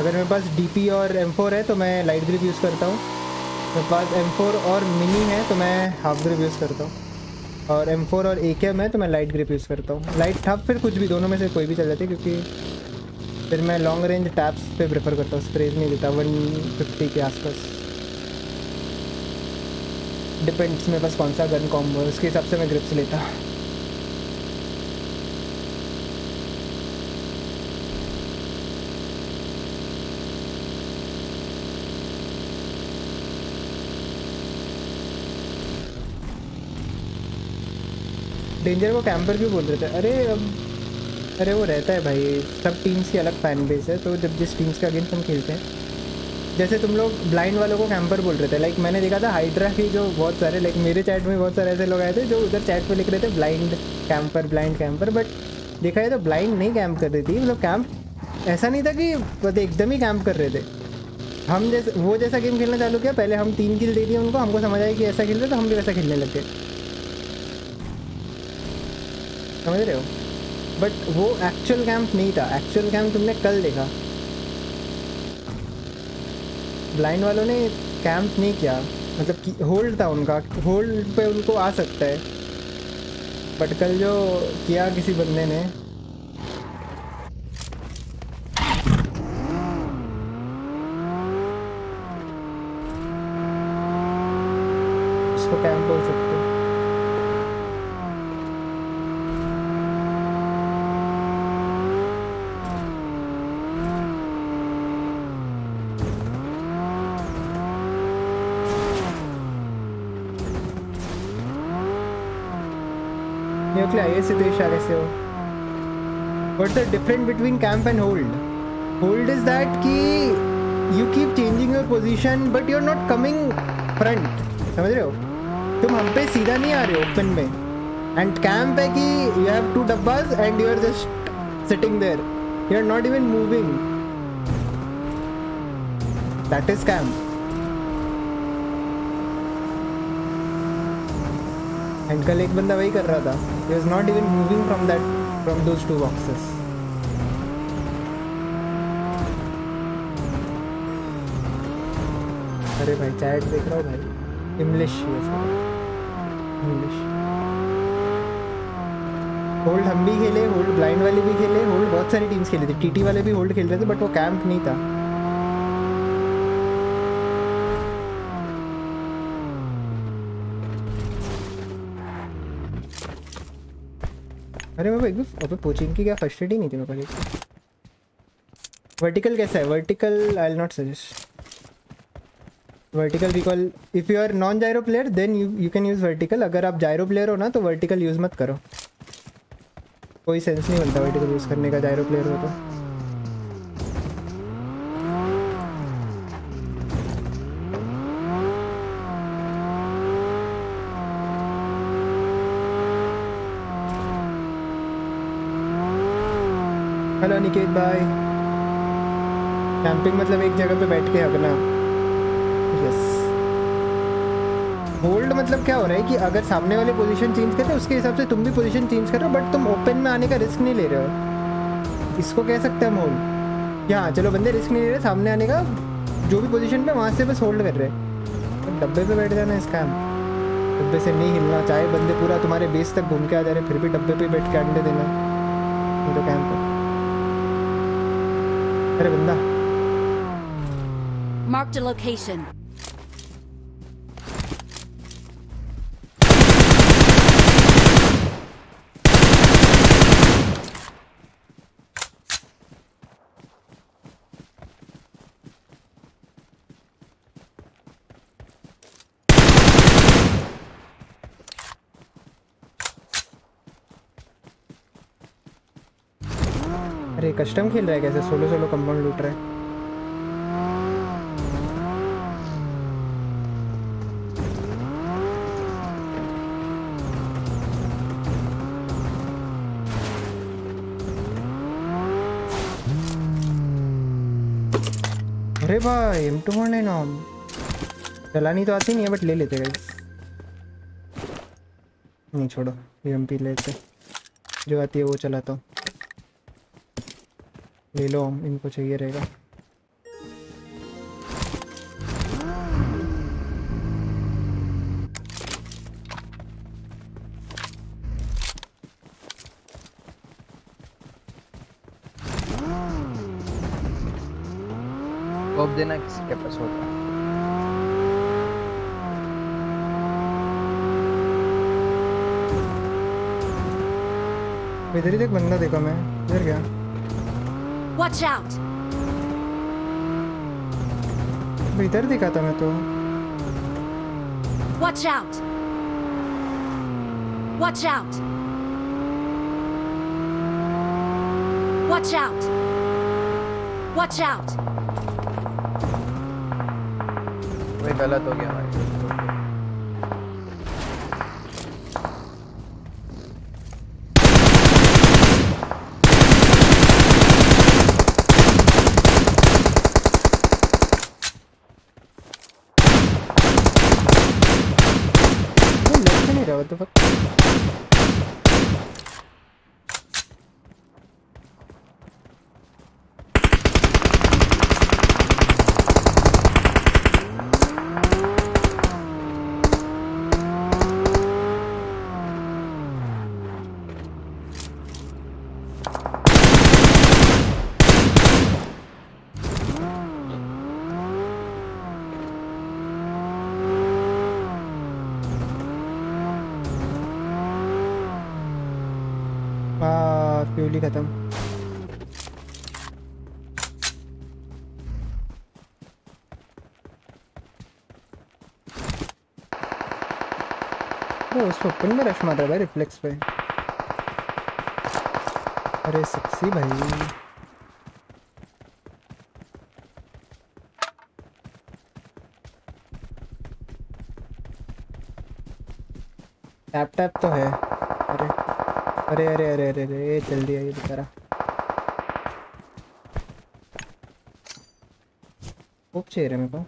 अगर मेरे पास डीपी और M4 है तो मैं लाइट ग्रिप यूज़ करता हूँ, मेरे पास M4 और मिनी है तो मैं हाफ ग्रिप यूज़ करता हूँ, और M4 और AKM है तो मैं लाइट ग्रिप यूज़ करता हूँ। लाइट हाफ फिर कुछ भी, दोनों में से कोई भी चल जाती है, क्योंकि फिर मैं लॉन्ग रेंज टैप्स पे प्रेफर करता हूँ, स्प्रेज नहीं देता। 150 के आसपास डिपेंड्स मेरे पास कौन सा गन कॉम्बो है, उसके हिसाब से मैं ग्रिप्स लेता। डेंजर को कैंपर क्यों बोल रहे थे? अरे अब अरे वो रहता है भाई, सब टीम्स की अलग फैन बेस है, तो जब जिस टीम्स का अगेंस्ट हम खेलते हैं, जैसे तुम लोग ब्लाइंड वालों को कैंपर बोल रहे थे, लाइक मैंने देखा था हाइड्रा की जो बहुत सारे, लाइक मेरे चैट में बहुत सारे ऐसे लोग आए थे जो उधर चैट पे लिख रहे थे blind camper, blind camper, but देखा है तो ब्लाइंड नहीं कैंप कर रही थी, मतलब कैंप ऐसा नहीं था कि एकदम ही कैंप कर रहे थे। हम जैसे वो जैसा गेम खेलना चालू किया, पहले हम 3 किल दे दिए उनको, हमको समझ आया कि ऐसा खेल रहे तो हम भी वैसा खेलने लग गए, समझ रहे हो? बट वो एक्चुअल कैंप नहीं था, एक्चुअल कैंप तुमने कल देखा, ब्लाइंड वालों ने कैंप नहीं किया, मतलब कि होल्ड था उनका, होल्ड पे उनको आ सकता है, बट कल जो किया किसी बंदे ने, उसको कैंप बोल सकते। कैसे हो? What's the difference between camp and hold? Hold is that कि you keep changing your position but you're not coming front, समझ रहे हो? तुम हम पे सीधा नहीं आ रहे हो ओपन में, एंड कैंप है कि you have two डब्बास and you are just sitting there, you are not even moving, that is camp, and कल एक बंदा वही कर रहा था, he was not even moving from that, from those two boxes. अरे भाई चैट देख रहा हूँ भाई, इंग्लिश इंग्लिश। होल्ड हम भी खेले, होल्ड ब्लाइंड वाले भी खेले, होल्ड बहुत सारी टीम्स खेले थे, टीटी वाले भी होल्ड खेल रहे थे, बट वो कैंप नहीं था। अरे मैं एक भी अबे कोचिंग की क्या फर्स्ट एड ही नहीं थी मेरे पास, Vertical कैसा है? Vertical I'll not suggest. Vertical recall. If you are non-gyro player, then you can use vertical. अगर आप gyro player हो ना तो vertical use मत करो. कोई sense नहीं बनता vertical use करने का gyro player हो तो. हेलो निकेत भाई, कैंपिंग मतलब एक जगह पे बैठ के हगना. यस. होल्ड मतलब क्या हो रहा है कि अगर सामने वाले पोजीशन चेंज करते हैं उसके हिसाब से तुम भी पोजीशन चेंज कर रहे हो, बट तुम ओपन में आने का रिस्क नहीं ले रहे हो. इसको कह सकते हैं होल्ड. यहाँ चलो बंदे रिस्क नहीं ले रहे, सामने आने का जो भी पोजीशन पे वहाँ से बस होल्ड कर रहे हैं. डब्बे पर बैठ जाना इसका. डब्बे से नहीं हिलना, चाहे बंदे पूरा तुम्हारे बेस तक घूम के आ जा रहे फिर भी डब्बे पर बैठ के अंडे देना. तो कैंप बंदा. Marked a location. कस्टम खेल रहा है कैसे? सोलो सोलो कंपाउंड लूट रहा है. अरे भाई M219 ऑन. चलानी तो आती नहीं है बट ले लेते गाइस. नहीं छोड़ो, एमपी लेते, जो आती है वो चलाता हूँ. ले लो, इनको चाहिए रहेगा. कब देना किसके पास होता है? इधर ही देख, बंदा देखा मैं. इधर क्या? Watch out. इधर दिखा था मैं तो. Watch out. Watch out. Watch out. Watch out. वही गलत हो गया भाई. खत्म. उसको ओपन में रश मारा भाई रिफ्लेक्स पे. अरे सक्सी भाई. टैप टैप तो है. अरे अरे अरे अरे अरे जल्दी आइए बेचारा. खूब चाहिए मेरे को.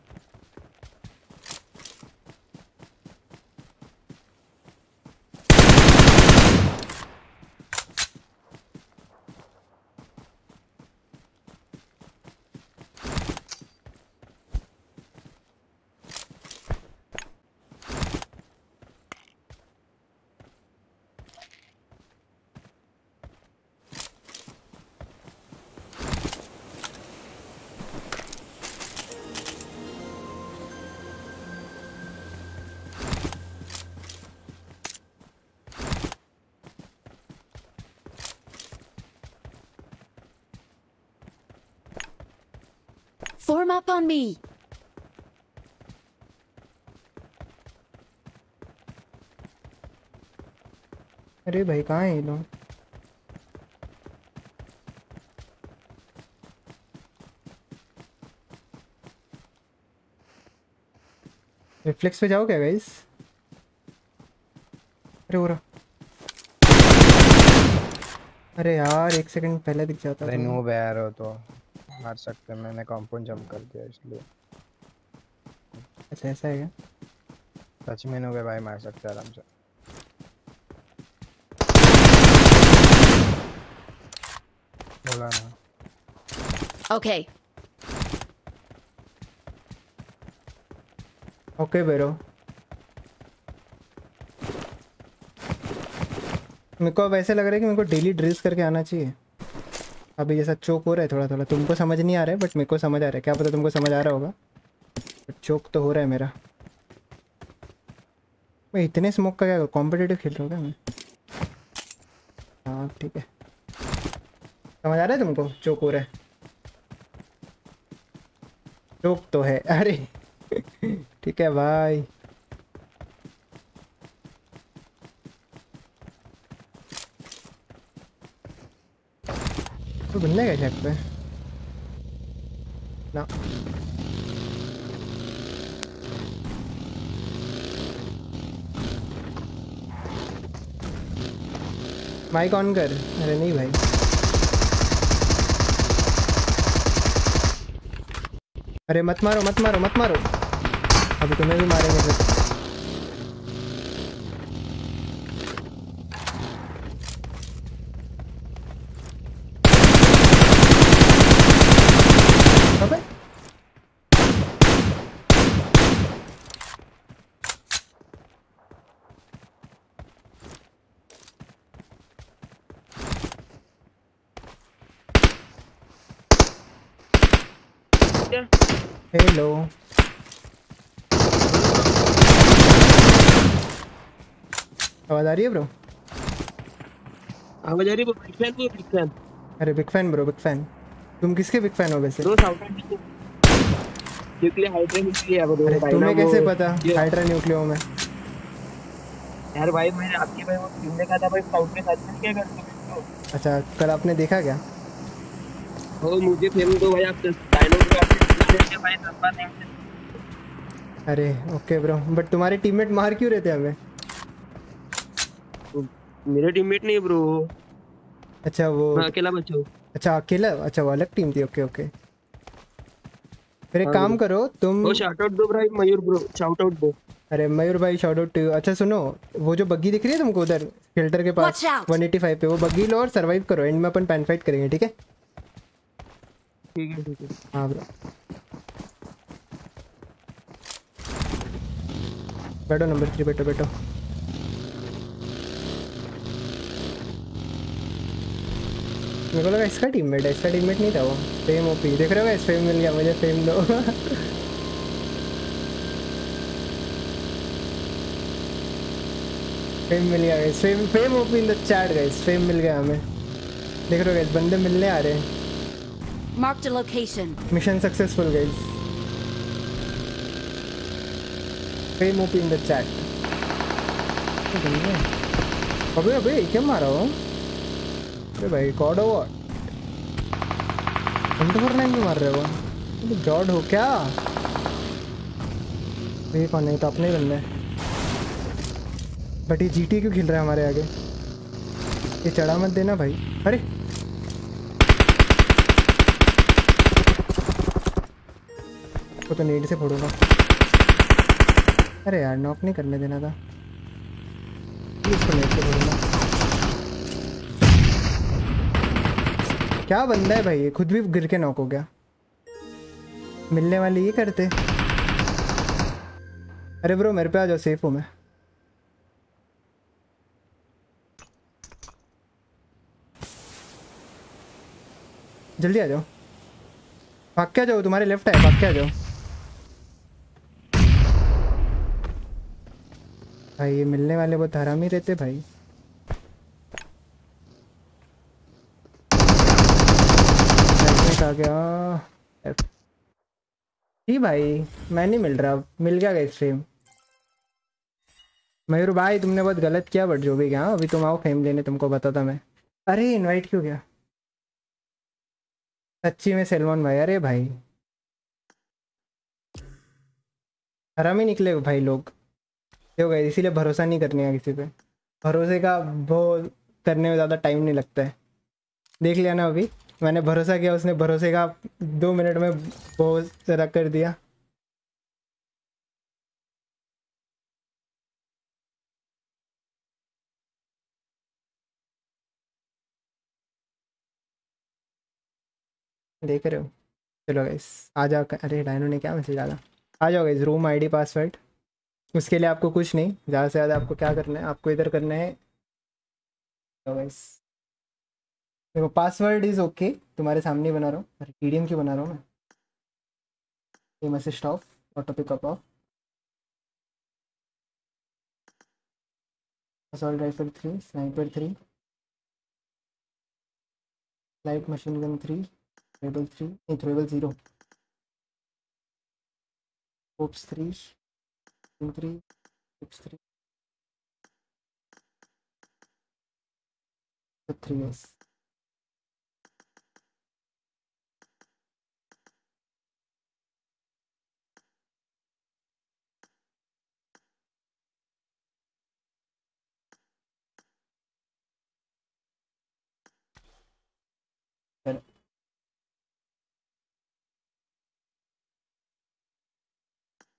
Form up on me. अरे भाई कहाँ है ये लोग? रिफ्लेक्स पे जाओ क्या गाइस? अरे हो रहा। अरे यार एक सेकंड पहले दिख जाता। अरे नो बैर हो तो मार सकते हैं। मैंने कंपाउंड जंप कर दिया इसलिए। अच्छा ऐसा है क्या? सच में नो बैर भाई मार सकते हैं आराम से। बोला ना। Okay. ओके बेरो मेरे को अब ऐसे लग रहा है कि मेरे को डेली ड्रिल्स करके आना चाहिए। अभी जैसा चोक हो रहा है थोड़ा थोड़ा। तुमको समझ नहीं आ रहा है बट मेरे को समझ आ रहा है। क्या पता तुमको समझ आ रहा होगा बट चोक तो हो रहा है मेरा। मैं इतने स्मोक का क्या कॉम्पिटिटिव खेल रहा हूँ क्या मैं? हाँ ठीक है समझ आ रहा है तुमको। चोक हो रहा है चोक तो है। अरे ठीक है भाई तो बंदा क्या चेक पे ना माइक ऑन कर। अरे नहीं भाई। अरे मत मारो मत मारो मत मारो। अभी तुम्हें भी मारेंगे फिर। अबे हेलो आवाज आ रही है ब्रो? आवाज आ रही है ब्रो। बिग फैन नहीं है बिग फैन। अरे big fan bro big fan. तुम किसके बिग फैन हो वैसे? Bro south nuclear hydra nuclear है ब्रो। तुम्हें कैसे पता हाइड्रा न्यूक्लियर हूं मैं? यार भाई मैंने आपकी भाई वो टीम देखा था भाई साउथ के साथ में क्या करते हो। अच्छा कल आपने देखा क्या? हो मुझे फेम दो भाई आप डायलॉग का। अरे ओके ब्रो बट तुम्हारे टीममेट मार क्यों रहते हैं हमें? मेरे टीममेट नहीं ब्रो। अच्छा वो मैं अकेला बच्चा हूं। अच्छा अकेला। अच्छा वो अलग टीम थी। ओके ओके फिर एक काम करो तुम शाउट आउट दो भाई मयूर ब्रो शाउट आउट दो। अरे मयूर भाई शाउट आउट टू यू। अच्छा सुनो वो जो बग्गी दिख रही है तुमको उधर फिल्टर के पास 185 पे वो बग्गी लो और सरवाइव करो। एंड में अपन पैन फाइट करेंगे ठीक है? ठीक है ठीक है। हां ब्रो बैठो नंबर 3 बैठो बैठो। मेरे को लगा इसका टीममेट नहीं था वो। फेम ओपी देख रहे हो गाइस फेम मिल गया मुझे। फेम दो फेम मिल गया guys. Fame OP in the chat guys. Fame मिल गया हमें। देख रहे हो गाइस बंदे मिलने आ रहे हैं। Mark the location. Mission successful guys. Fame OP in the chat. अबे अबे क्या मारा हो? अरे भाई गॉड हो वॉट? 24/9 में मार रहे हो? तो गॉड हो क्या? ये कौन है? तो अपने ही बंदे। बट ये GTA क्यों खेल रहा है हमारे आगे? ये चढ़ा मत देना भाई। अरे तो नेट से फोड़ूंगा। अरे यार नॉक नहीं करने देना था। क्या बंदा है भाई ये खुद भी गिर के नॉक हो गया। मिलने वाले ये करते। अरे ब्रो मेरे पे आ जाओ सेफ हूँ मैं। जल्दी आ जाओ। भाग के आ जाओ तुम्हारे लेफ्ट है भाग के आ जाओ। भाई ये मिलने वाले बहुत हरामी ही रहते भाई। आ गया जी भाई मैं नहीं मिल रहा, मिल गया स्ट्रीम। मयूर भाई तुमने बहुत गलत किया, बट जो भी क्या अभी तुम आओ फेम लेने, तुमको बताता मैं। अरे इनवाइट क्यों किया सच्ची में सलमान भाई? अरे भाई हराम ही निकले भाई लोग, गए इसीलिए भरोसा नहीं करने का किसी पे, भरोसे का वो करने में ज़्यादा टाइम नहीं लगता है। देख लिया ना अभी मैंने भरोसा किया, उसने भरोसे का 2 मिनट में बहुत रख कर दिया। देख रहे हो? चलो गाइस आ जाओ। अरे डायनो ने क्या मैसेज डाला? आ जाओ गाइस, रूम आईडी पासवर्ड, उसके लिए आपको कुछ नहीं, ज़्यादा से ज़्यादा आपको क्या करना है, आपको इधर करना है। तो गाइस देखो पासवर्ड इज़ ओके, तुम्हारे सामने बना रहा हूँ। अरे टीडीएम क्यों बना रहा हूँ मैं? ये message stop auto pickup of assault rifle 3, sniper 3, light machine gun 3, throwable 0, ops 3, 3, 6, 3, 3S।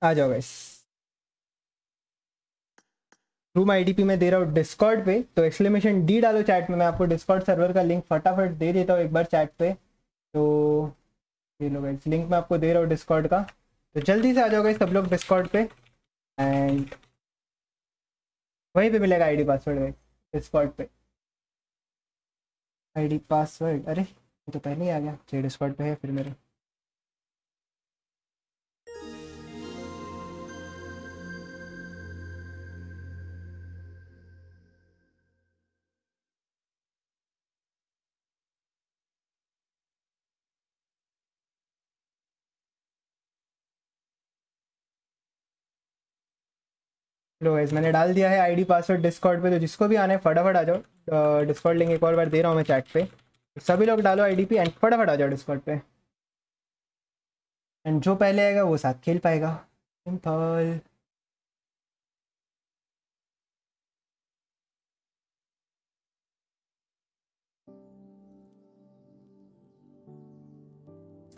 आ जाओ गाइस, रूम आईडीपी में दे रहा हूँ डिस्कॉर्ड पे, तो एक्सक्लेमेशन डी डालो चैट में, मैं आपको डिस्कॉर्ड सर्वर का लिंक फटाफट दे देता हूँ एक बार चैट पे। तो ये लो गाइस, लिंक मैं आपको दे रहा हूँ डिस्कॉर्ड का, तो जल्दी से आ जाओ गाइस सब लोग डिस्कॉर्ड पे, एंड वहीं पे मिलेगा आईडी पासवर्ड गाइस डिस्कॉर्ड पे। आईडी पासवर्ड, अरे ये तो पहले ही आ गया, चलिए डिस्कॉर्ड पे है फिर मेरा। लो गाइस मैंने डाल दिया है आईडी पासवर्ड डिस्कॉर्ड पे, तो जिसको भी आना है फटाफट आ जाओ। डिस्कॉर्ड लिंक एक और बार दे रहा हूँ मैं चैट पे, सभी लोग डालो आईडीपी एंड फटाफट आ जाओ डिस्कॉर्ड पे। एंड जो पहले आएगा वो साथ खेल पाएगा, सिंपल।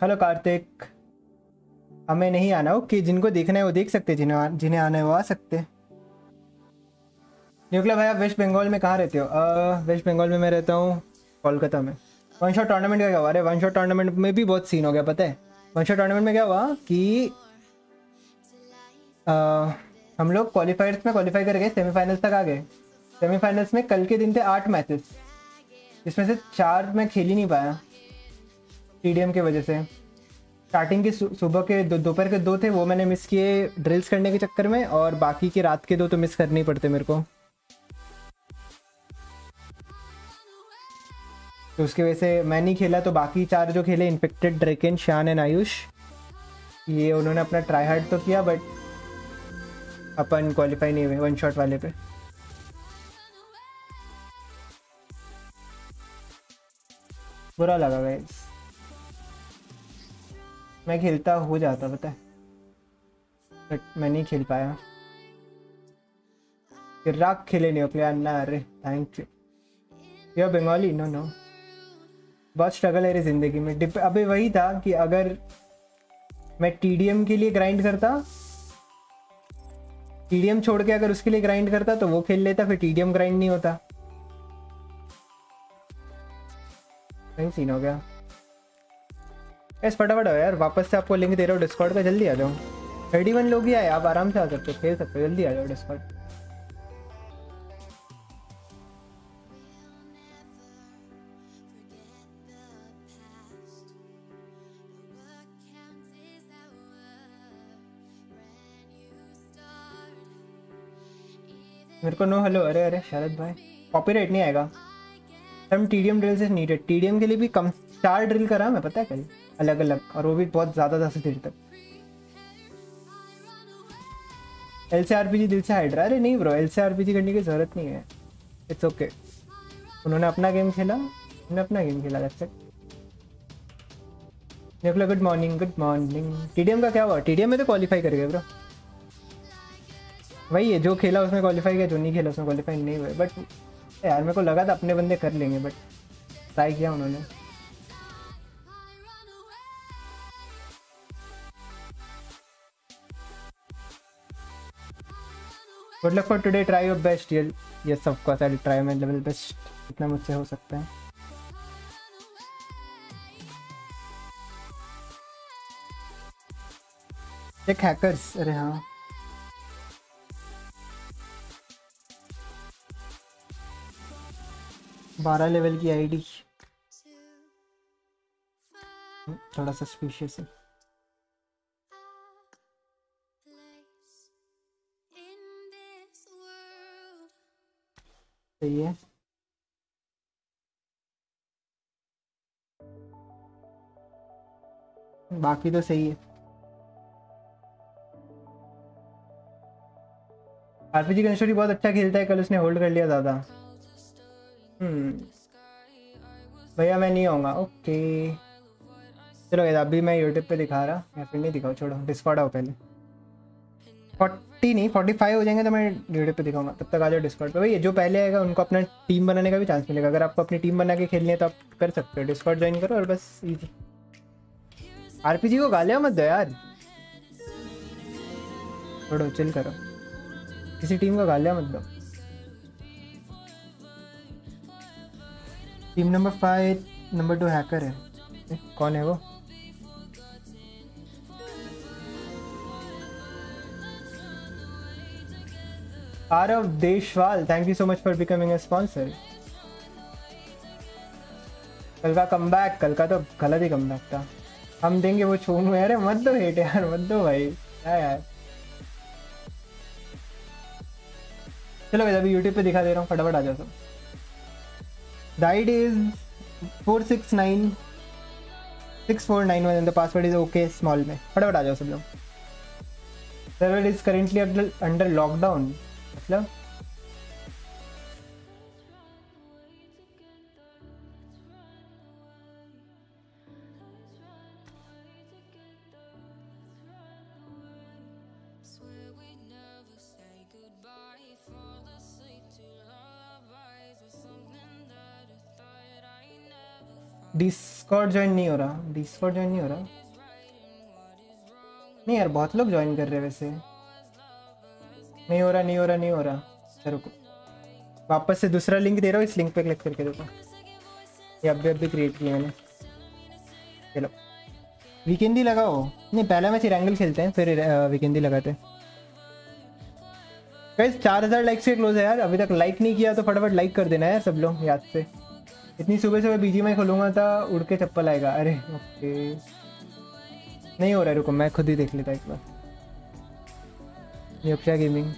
हेलो कार्तिक, हमें नहीं आना। ओके, जिनको देखना है वो देख सकते, जिन्हें आना है वो आ सकते हैं। न्यूक्लियर भाई आप वेस्ट बंगाल में कहाँ रहते हो? वेस्ट बंगाल में मैं रहता हूँ कोलकाता में। वन शॉट टूर्नामेंट का क्या हुआ? अरे वन शॉट टूर्नामेंट में भी बहुत सीन हो गया, पता है वन शॉट टूर्नामेंट में क्या हुआ कि हम लोग क्वालिफायर्स में क्वालिफाई कर गए, सेमीफाइनल्स तक आ गए। सेमीफाइनल्स में कल के दिन थे 8 मैचेस, इसमें से 4 मैं खेल ही नहीं पाया टीडीएम की वजह से। स्टार्टिंग के सुबह के दोपहर के 2 थे, वो मैंने मिस किए ड्रिल्स करने के चक्कर में, और बाकी के रात के 2 तो मिस करने ही पड़ते मेरे को, तो उसकी वजह से मैं नहीं खेला। तो बाकी 4 जो खेले, इन्फेक्टेड, ड्रेकन, शान एंड आयुष, ये उन्होंने अपना ट्राई हार्ड तो किया बट अपन क्वालिफाई नहीं हुए वन शॉट वाले पे। बुरा लगा गाइस, मैं खेलता हो जाता पता है, बट मैं नहीं खेल पाया। इराक खेले नहीं हो ना? अरे thank you. You Bengali? No no, बहुत स्ट्रगल है रे जिंदगी में। अबे वही था कि अगर मैं टीडीएम के लिए ग्राइंड करता, टीडीएम छोड़ के अगर उसके लिए ग्राइंड करता तो वो खेल लेता, फिर टीडीएम ग्राइंड नहीं होता। नहीं सीन हो गया। ऐस फटाफट आओ यार, वापस से आपको लिंक दे रहा हूँ डिस्कॉर्ड का, जल्दी आ जाओ। 31 लोग ही आए, आप आराम से आ सकते हो, खेल सकते हो, जल्दी आ जाओ डिस्कॉर्ड। मेरे को नो हेलो। अरे अरे शरद भाई कॉपीराइट नहीं आएगा। Some TDM drills is needed. TDM के लिए भी कम 4 ड्रिल करा मैं, पता है कल अलग अलग, और वो भी बहुत ज़्यादा 10 देर तक। LCRPG दिल से हाइड्रा। अरे नहीं ब्रो, LCRPG करने की जरूरत नहीं है, इट्स ओके okay. उन्होंने अपना गेम खेला, हमने अपना गेम खेला। निकला good morning, good morning. TDM का क्या हुआ? TDM में तो क्वालिफाई कर गए ब्रो, वही है जो खेला उसमें क्वालिफाई किया, जो नहीं खेला उसमें क्वालिफाई नहीं हुआ। बट यार मेरे को लगा था अपने बंदे कर लेंगे, बट ट्राई किया उन्होंने। Good luck for today, try your best. Yes of course I will try my level best, जितना मुझसे हो सकता है। चेक हैकर्स, अरे हाँ बारह लेवल की आईडी थोड़ा सस्पिशियस है। सही है। बाकी तो सही है। आरपीजी कंस्टोरी बहुत अच्छा खेलता है, कल उसने होल्ड कर लिया ज्यादा। भैया मैं नहीं आऊंगा, ओके चलो। अभी मैं यूट्यूब पे दिखा रहा, या फिर नहीं दिखाओ, छोड़ो डिस्कॉर्ड आओ पहले। 40 नहीं 45 हो जाएंगे तो मैं यूट्यूब पे दिखाऊंगा, तब तक आ जाओ डिस्कॉर्ड पे। भैया जो पहले आएगा उनको अपना टीम बनाने का भी चांस मिलेगा। अगर आपको अपनी टीम बना के खेलनी है तो आप कर सकते हो, डिस्कॉर्ड ज्वाइन करो और बस इजी। आरपीजी को गालियां मत दो यार, छोड़ो चिल करो, किसी टीम को गालियां मत दो। टीम नंबर 5 नंबर 2 हैकर है, कौन है वो? Aarav Deshwal, thank you so much for becoming a sponsor. कल का कमबैक, कल का तो गलत ही कमबैक था। हम देंगे वो छोड़ू। अरे मत दो हेट यार, मत दो भाई, क्या यार। चलो भाई अभी यूट्यूब पे दिखा दे रहा हूँ, फटाफट आ जाओ सब। Diet is 4696491 and the password is okay small में। फटाफट आ जाओ सब लोग। Server is currently under lockdown, मतलब डिस्कॉर्ड ज्वाइन नहीं हो रहा, डिस्कॉर्ड ज्वाइन नहीं हो रहा। नहीं यार बहुत लोग ज्वाइन कर रहे हैं वैसे। नहीं हो रहा, नहीं हो रहा, नहीं हो रहा। सर रुको, वापस से दूसरा लिंक दे रहा हूँ, इस लिंक पे क्लिक करके देखो। ये अभी क्रिएट किया मैंने। चलो वीकेंडी लगाओ। नहीं पहला मैच रैंगल खेलते हैं, फिर वीकेंडी लगाते हैं। गाइस 4000 लाइक्स के क्लोज है यार, अभी तक लाइक नहीं किया तो फटाफट लाइक कर देना है सब लोग याद से। इतनी सुबह सुबह BGMI खोलूंगा तो उड़ के चप्पल आएगा। अरे ओके नहीं हो रहा है, रुको मैं खुद ही देख लेता एक बार। नियोक्षा गेमिंग,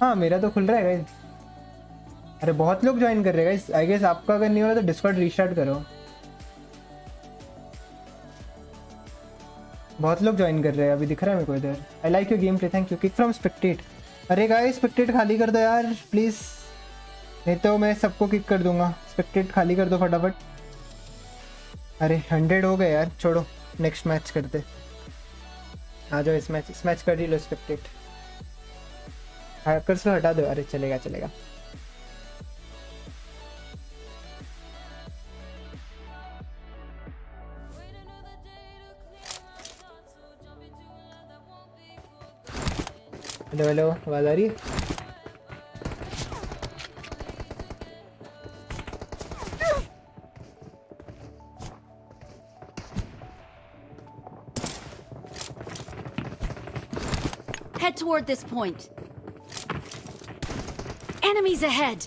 हाँ मेरा तो खुल रहा है गाइस। अरे बहुत लोग ज्वाइन कर रहे हैं गाइस, आई गेस आपका अगर नहीं हो रहा तो डिस्कॉर्ड रीस्टार्ट करो। बहुत लोग ज्वाइन कर रहे हैं, अभी दिख रहा है मेरे को इधर। I like your game play, thank you. Kick from spectate, अरे गाइस स्पेक्टेट खाली कर दो यार प्लीज, नहीं तो मैं सबको किक कर दूंगा। स्पेक्टेट खाली कर दो फटाफट। अरे 100 हो गए यार, छोड़ो नेक्स्ट मैच करते। आ जाओ इस मैच कर ही लो स्पेक्टेट। हैकर्स को हटा दो। अरे चलेगा चलेगा। हेलो हेलो आवाज आ रही है? Toward this point, enemies ahead.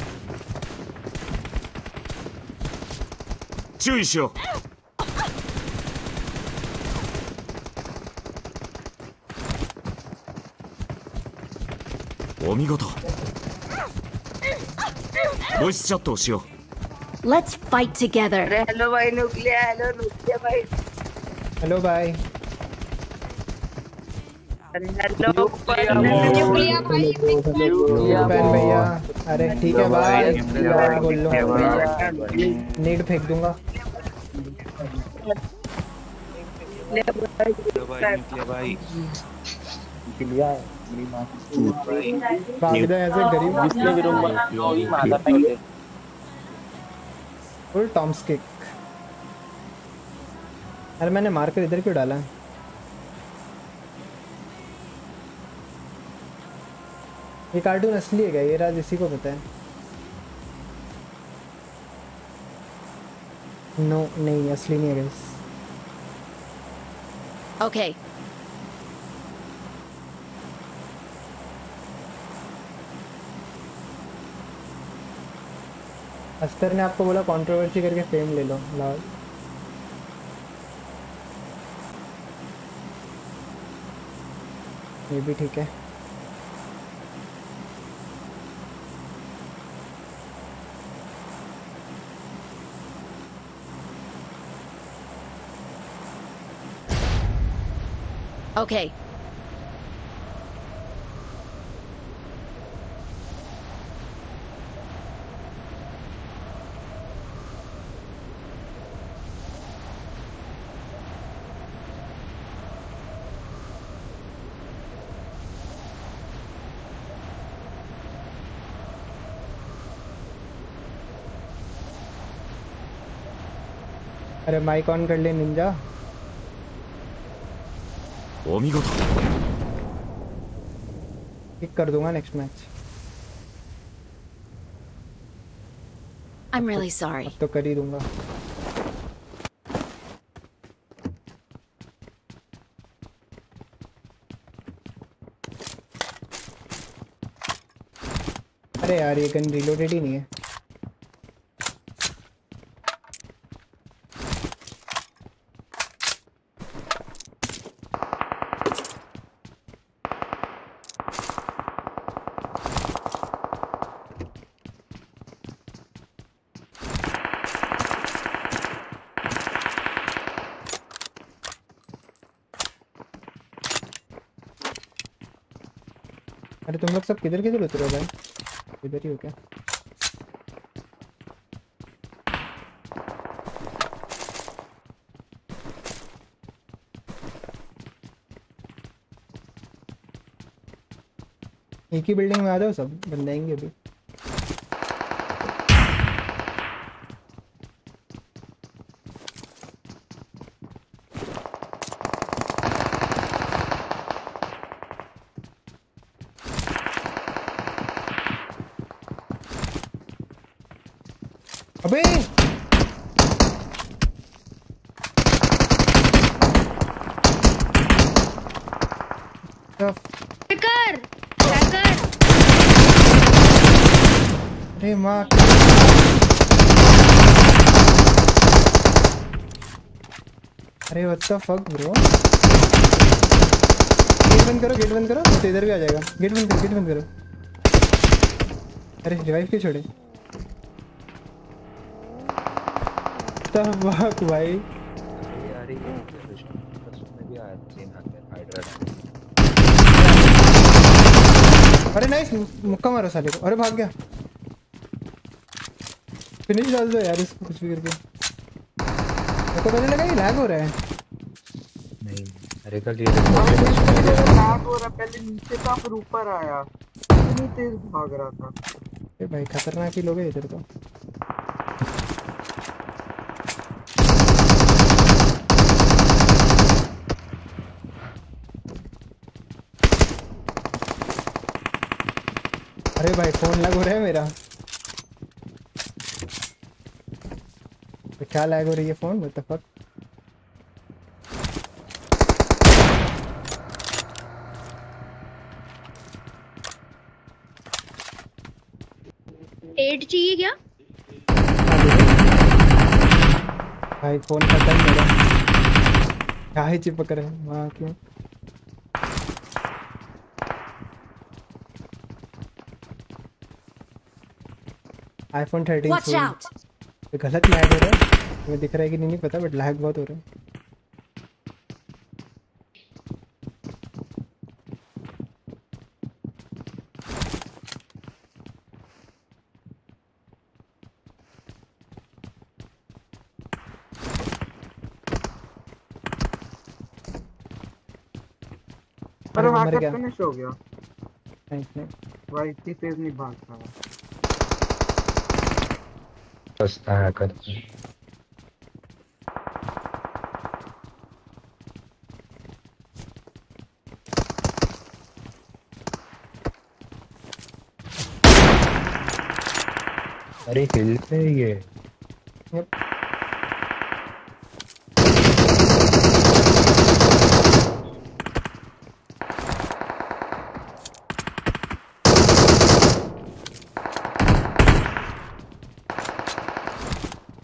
Juju. Omigoto. Voice chat to shio. Let's fight together. Hello, bhai nuclear. Hello, nuclear bhai. Hello, bhai. Hello भैया, अरे ठीक है भाई, बोल लो नीड फेंक दूंगा। भाई ऐसे गरीब फुल टॉम्स किक। अरे मैंने मार्कर इधर क्यों डाला है? ये कार्टून असली है क्या? ये राज इसी को पता है। नो नहीं असली नहीं है गाइस। ओके अस्तर ने आपको बोला कंट्रोवर्सी करके फेम ले लो लाल। ये भी ठीक है। Okay. अरे माइक ऑन कर ले निंजा। किक कर दूंगा next match. I'm really sorry. तो कर ही दूंगा। अरे यार ये गन रिलोडेड ही नहीं है। तुम लोग सब किधर किधर उतरे हो भाई? इधर ही हो क्या? एक ही बिल्डिंग में आ जाओ, सब बन जाएंगे अभी। अरे what the fuck bro. Gate बंद करो, गेट बंद करो, तो इधर भी आ जाएगा। गेट बंद करो, गेट बंद करो। अरे रिवाइव क्यों छोड़े? तबाक भाई अरे नाइस मुक्का मारो साले को। अरे भाग गया। फिनिश डाल दो यार इसको कुछ भी करके। पता नहीं लगा ये लैग हो रहा है। नहीं अरे कल ये लैग हो रहा, पहले नीचे था फिर ऊपर आया, इतनी तेज भाग रहा था। अरे भाई खतरनाक ही लोग हैं इधर तो। अरे भाई फोन लैग हो रहा है मेरा। क्या लैग हो रही है phone? What the fuck. Ad चाहिए क्या? भाई फोन खत्म मेरा। क्या ही चिपक रहा है वहाँ क्यों? iPhone 13 तो गलत लैग हो रहा है। मुझे दिख रहा है कि नहीं पता, बट लैग बहुत हो रहा है। पर वहां से फिनिश हो गया। नहीं भाई इतनी तेज नहीं भाग पाया, सस्ता है कर। अरे हिल पे ये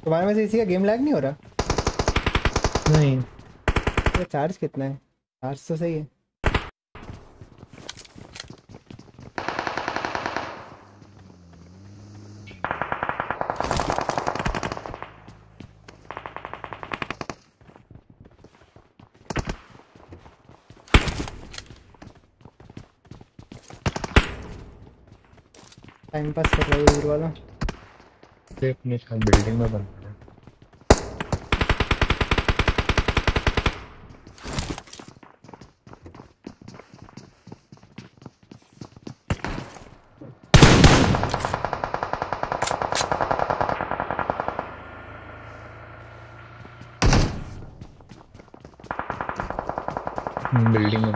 तुम्हारे में से इसी का गेम लैग नहीं हो रहा? नहीं तो चार्ज कितना है? चार्ज तो सही है। टाइम पास कर रहा है दूर वाला। अपने शायद बिल्डिंग में बंद है। बिल्डिंग में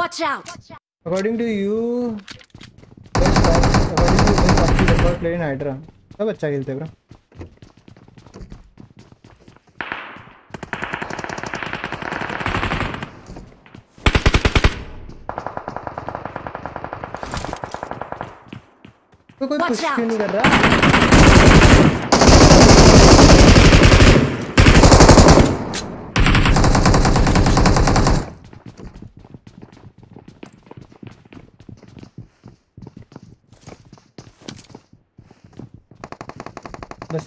Watch out! According to you, according to you, play in Hydra. सब अच्छा खेलते ब्रो। तो कोई पुश क्यों नहीं कर रहा? बस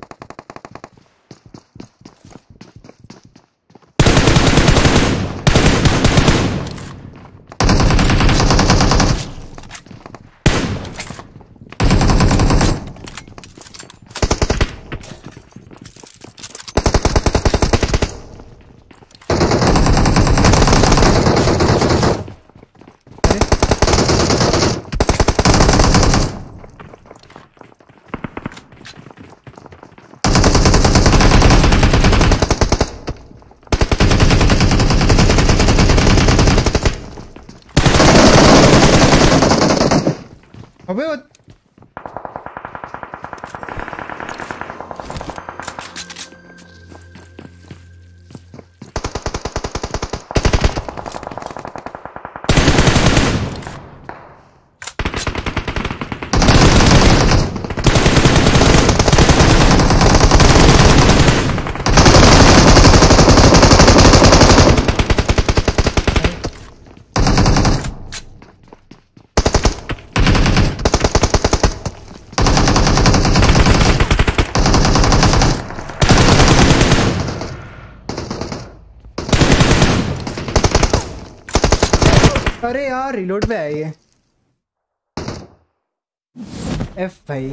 अरे यार रिलोड पे आया ये एफ भाई।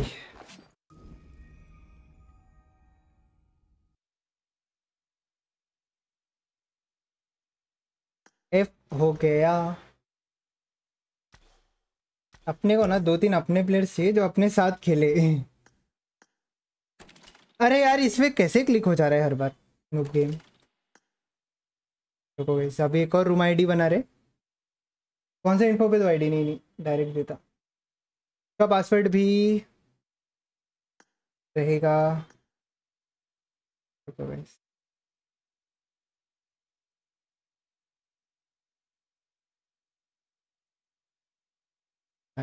एफ हो गया। अपने को ना 2-3 अपने प्लेयर्स चाहिए जो अपने साथ खेले। अरे यार इसमें कैसे क्लिक हो जा रहा है हर बार नूब गेम। देखो गाइस अभी एक और रूम आईडी बना रहे। कौन से इन्फो पे तो आईडी नहीं डायरेक्ट देता। उसका पासवर्ड भी रहेगा।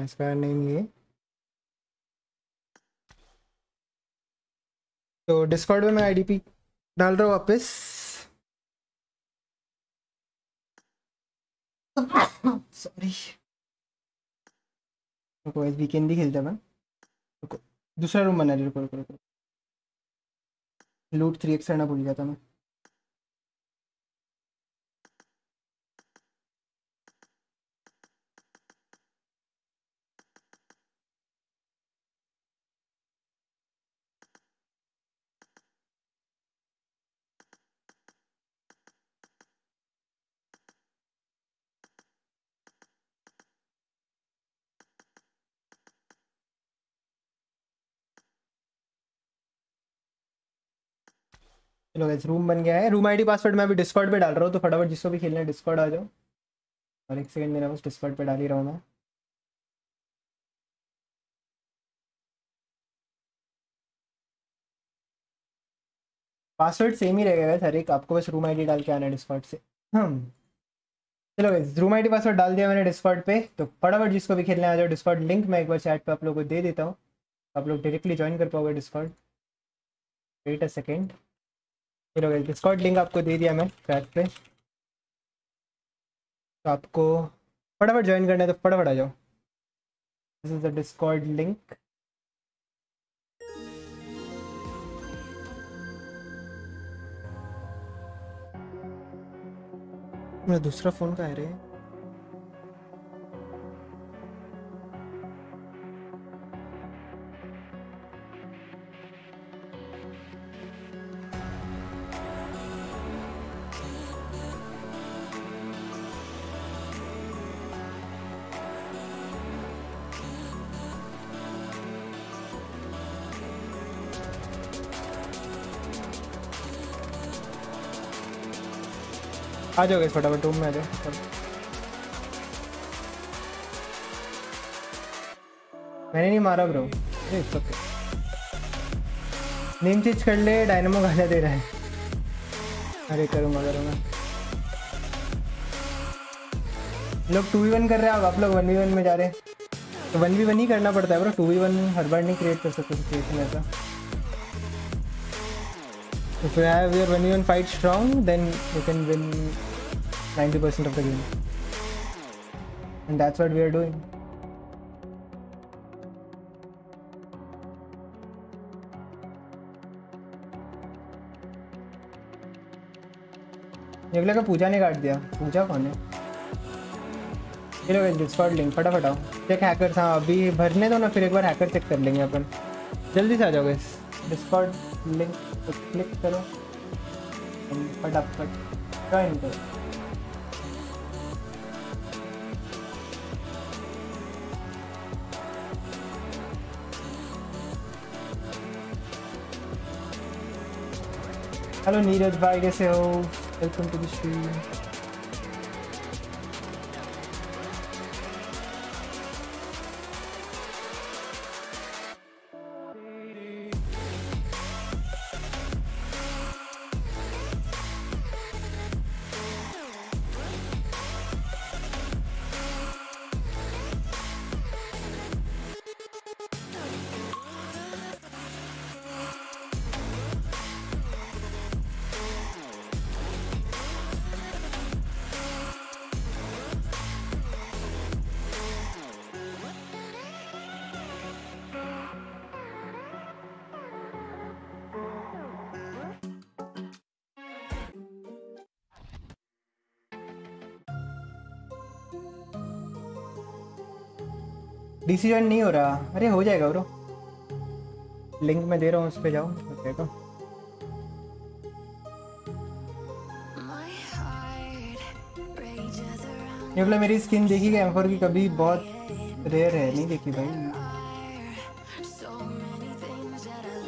इसका नेम ये तो डिस्कॉर्ड में मैं आईडीपी डाल रहा हूँ वापस। सॉरी, रुको, इस वीकेंड ही खेलते हैं। रुको, दूसरा रूम बना लिया। रुको रुको रुको, लूट 3x करना भूल गया था मैं। चलो गाइस, रूम बन गया है। रूम आईडी पासवर्ड मैं अभी डिस्कॉर्ड पे डाल रहा हूँ, तो फटाफट जिसको भी खेलना है डिस्कॉर्ड आ जाओ। और एक सेकंड, मेरा बस डिस्कॉर्ड पे डाल ही रहा हूँ मैं। पासवर्ड सेम ही रहेगा गाइस हर एक, आपको बस रूम आईडी डाल के आना है डिस्कॉर्ड से। चलो गाइस, रूम आईडी पासवर्ड डाल दिया मैंने डिस्कॉर्ड पे, तो फटाफट जिसको भी खेलना है आ जाओ। डिस्कॉर्ड लिंक मैं एक बार चैट पर आप लोग को दे देता हूँ, आप लोग डायरेक्टली ज्वाइन कर पाओगे Discord. Wait a second, Discord link आपको दे दिया मैं चैट पे, तो आपको फटाफट ज्वाइन करना है, तो फटाफट आ जाओ। This is the Discord link. मेरा दूसरा फोन कहाँ है? आ जाओ गाइस फटाफट, रूम में आ जाओ। मैंने नहीं मारा bro, it's okay. Name change कर ले, डायनेमो गाना दे रहा है। अरे करूँगा करूँगा। लोग 2v1 कर रहे हैं, आप लोग 1v1 में जा रहे हैं, तो 1v1 ही करना पड़ता है ब्रो। 2v1 हर बार नहीं क्रिएट कर सकते सिचुएशन ऐसा। If you have your 1v1 fight strong, then you can win 90% of the game, and that's what we are doing. ये अगला का पूजा ने काट दिया। पूजा कौन है? चलो गाइस, डिस्कॉर्ड लिंक फटाफट आओ। चेक हैकर्स, हाँ अभी भरने दो ना, फिर एक बार हैकर चेक कर लेंगे अपन। जल्दी से आ जाओ गाइस, डिस्कॉर्ड लिंक तो क्लिक करो, फटाफट ज्वाइन करो। हेलो नीरज भाई, कैसे हो? Welcome to the stream. DC join नहीं हो रहा? अरे हो जाएगा ब्रो, लिंक मैं दे रहा हूँ उस पर जाओ, हो जाएगा। ये मेरी स्किन देखी क्या M4 की? कभी बहुत रेयर है, नहीं देखी भाई।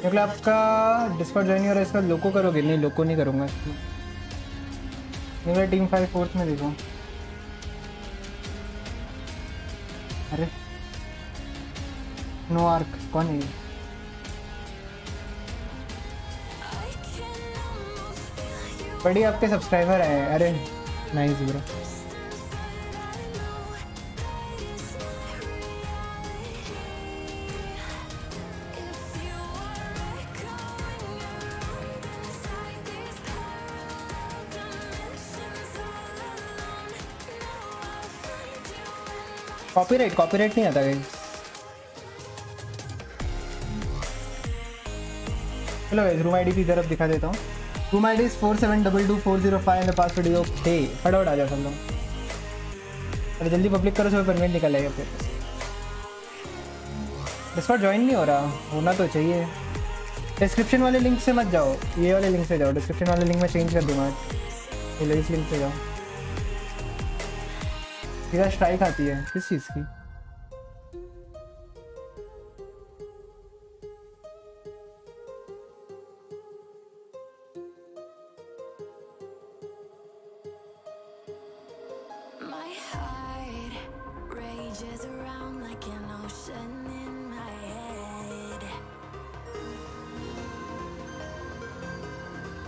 ये आपका डिस्कॉर्ड ज्वाइन नहीं हो रहा, इसका लोको करोगे? नहीं, लोको नहीं करूँगा। मेरा टीम 5 4 में देखो। अरे नो आर्क कौन है? बड़ी आपके सब्सक्राइबर आए। अरे नाइस ब्रो, कॉपीराइट कॉपीराइट नहीं आता गाइस। चलो गाइस रूम आईडी की तरफ दिखा देता हूँ। रूम आईडी 472240 5 में पासवर्ड यूज थे। फटाफट आ जाओ सब लोग, अरे जल्दी पब्लिक करो सो परमिट निकल आएगा। फिर डिस्कॉर्ड ज्वाइन नहीं हो रहा, होना तो चाहिए। डिस्क्रिप्शन वाले लिंक से मत जाओ, ये वाले लिंक से जाओ। डिस्क्रिप्शन वाले लिंक में चेंज कर दूंगा, ये इस लिंक से जाओ। इधर स्ट्राइक आती है किस चीज़ की?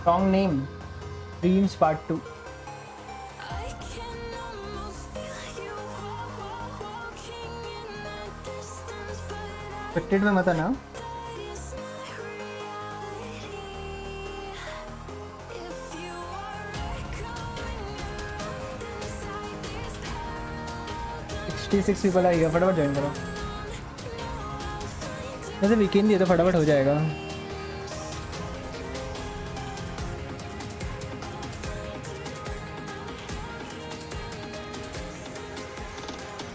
Song name Dreams Part 2. Expected में मत आना। T6 पीपल आएगा, फटाफट ज्वाइन करो। वैसे वीकेंड ही है तो फटाफट हो जाएगा।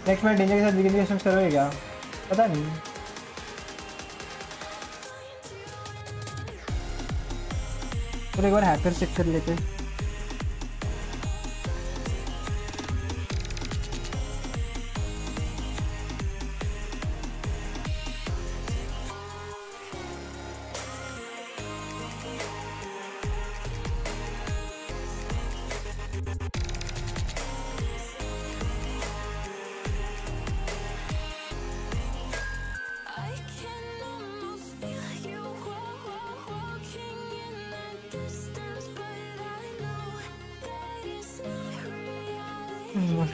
नेक्स्ट मैच डेंजर के साथ वीकेंड गेम्स करोगे क्या? पता नहीं। और एक बार हैकर चेक कर लेते हैं।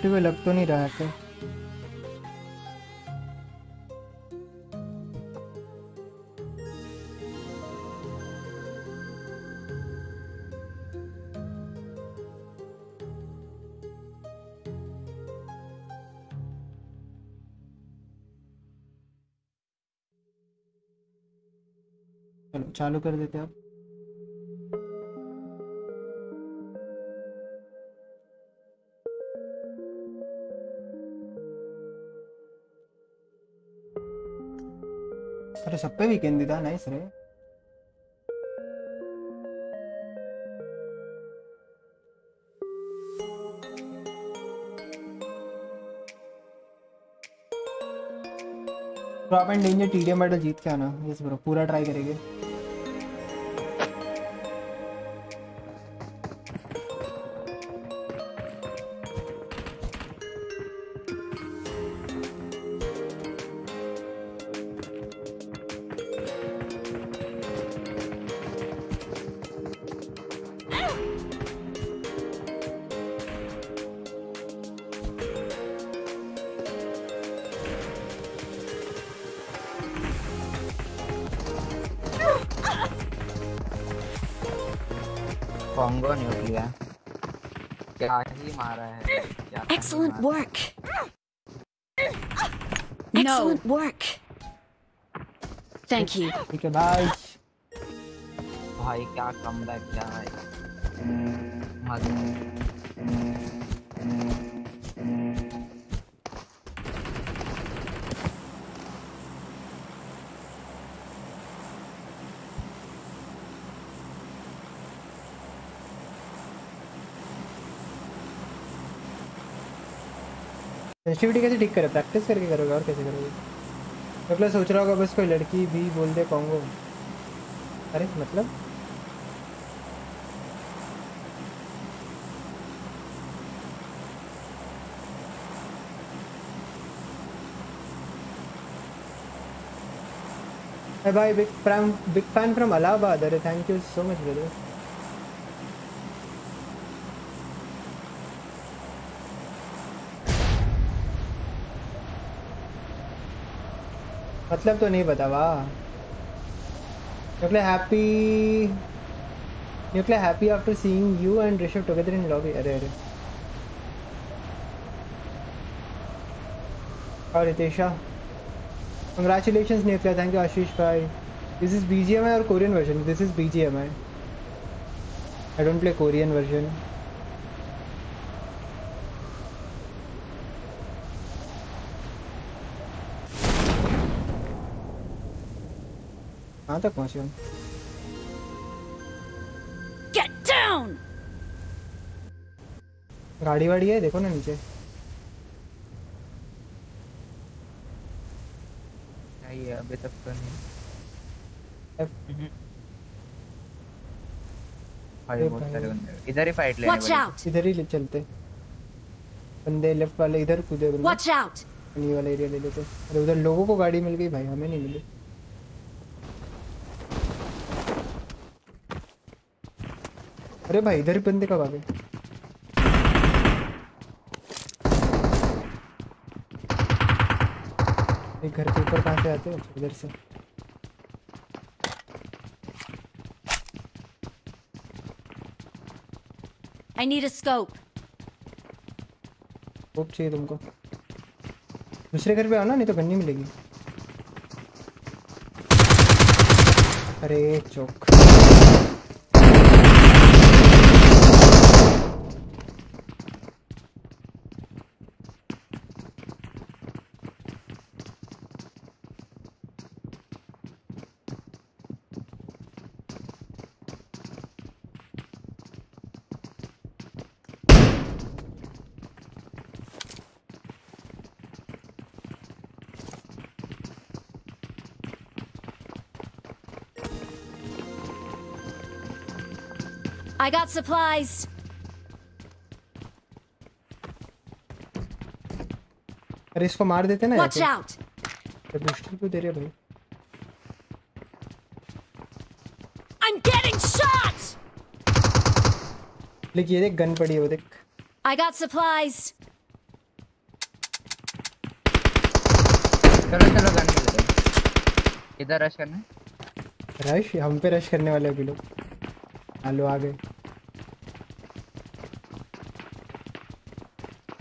मुझे लग तो नहीं रहा है। चलो चालू कर देते हैं आप। अरे सब पे वीकेंड दिया, नाइस रे। Drop and danger TDM battle जीत के आना। यस ब्रो, पूरा ट्राई करेंगे। Excellent work. Excellent work. Thank you. ठीक है भाई, भाई क्या कमबैक क्या है। सेंसिटिविटी कैसे ठीक करें? प्रैक्टिस करके करोगे और कैसे करोगे? मतलब सोच रहा होगा बस कोई लड़की भी बोल दे कॉन्गो। अरे मतलब hey भाई बिग फैन फ्रॉम अलाहाबाद। अरे thank you so much brother. मतलब तो नहीं पता वाह। Happy after seeing you and Rishabh together in lobby. अरे अरे Ritisha. Congratulations Nethya, thank you Ashish bhai. This is BGMI or Korean version? This is BGMI. I don't play Korean version. Get down. गाड़ी वाड़ी है देखो ना नीचे नहीं है अभी तक तो नहीं भाई बहुत सारे बंदे इधर ही फाइट लेने वाले इधर ही चलते बंदे लेफ्ट वाले इधर कूदे बंदे वाला एरिया ले लेते अरे उधर लोगों को गाड़ी मिल गई भाई हमें नहीं मिली अरे भाई इधर ही बंदे कब आ गए एक घर के ऊपर कहाँ से आते हैं इधर से I need a scope. Scope चाहिए तुमको दूसरे घर पे आओ ना नहीं तो गन नहीं मिलेगी अरे चौक I got supplies. अरे इसको मार देते ना Watch out. पिस्टल क्यों दे रहे भाई? I'm getting shot. लेकिन ये देख गन पड़ी है वो देख. I got supplies. चलो चलो गन ले लेते. इधर रश करना है? रश हम पे रश करने वाले अभी लोग. हेलो आ गए.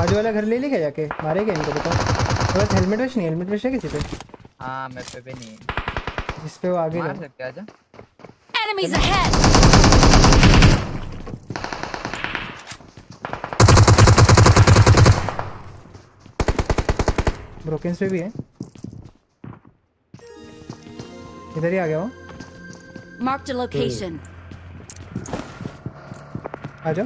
बाजू वाला घर ले ले क्या जाके मारे क्या इनको बताओ तो बस हेलमेट वश नहीं हेलमेट वश है किसी पे हां मैं पे भी नहीं जिस पे वो आगे मार सकते आजा एनिमीज अहेड ब्रोकन पे भी है इधर ही आ गया वो Mark the location. आजा।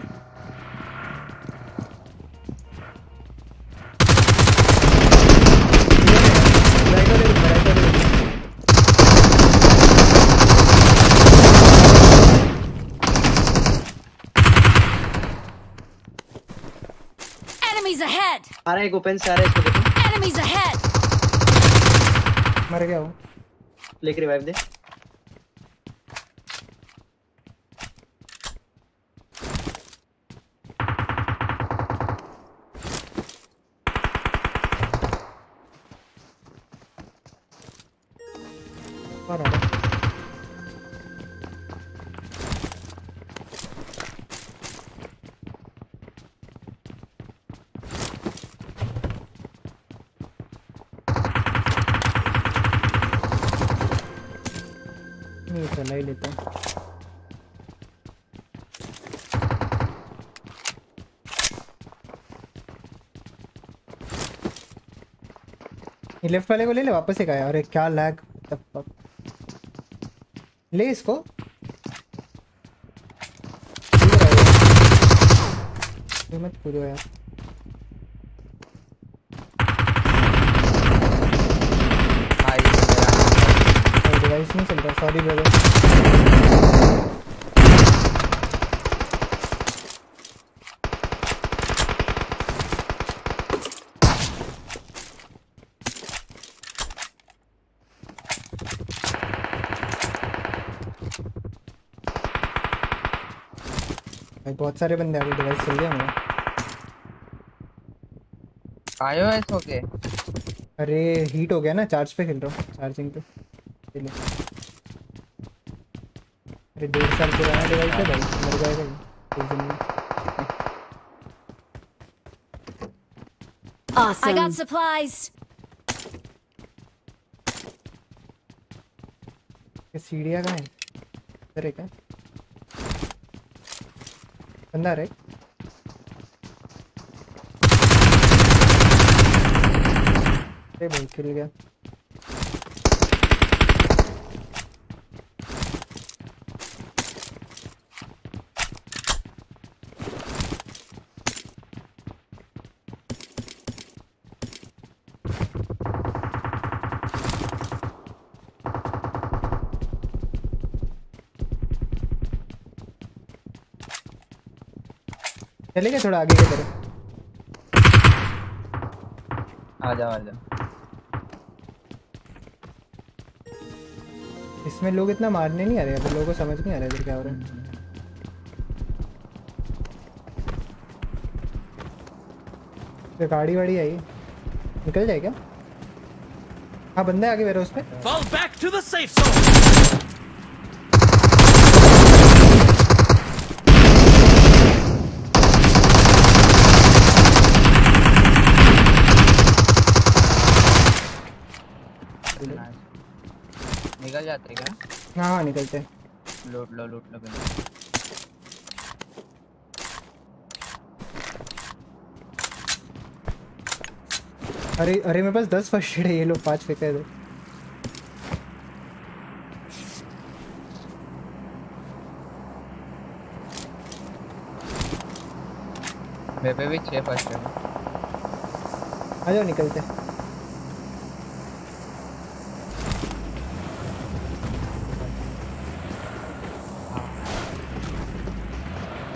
Enemies ahead. आ रहा है ओपन सारे Enemies ahead. मर गया वो। लेके रिवाइव दे। लेफ्ट वाले को ले ले वापस एक आया अरे क्या लैग तब ले इसको मत पूरो यार भाई मेरा डिवाइस नहीं चल रहा सॉरी ब्रदर भाई बहुत सारे बंदे आ गए डिवाइस चल गया। iOS हो गए। अरे हीट हो गया ना, चार्ज पे खेल रहा हूँ, चार्जिंग पे। अरे 1.5 साल पुराना डिवाइस है भाई, मर जाएगा। Awesome. I got supplies. ये सीढ़ियाँ कहाँ हैं? इधर है क्या? बंदा रे भाई खेल गया। चलेगा थोड़ा आगे की तरफ। आ जाओ इसमें लोग इतना मारने नहीं आ रहे, लोगों को समझ नहीं आ रहा है क्या हो रहा है। तो गाड़ी वाड़ी आई, निकल जाए क्या? हाँ बंदा आगे बैठा उसमें। Fall back to the safe zone. निकल जाते क्या? हाँ निकलते। लूट लो अरे मेरे पास 10 फर्स्ट एड है, ये लोग 5 फेंका है। मेरे पे भी 6 फर्स्ट एड है। आ जाओ निकलते।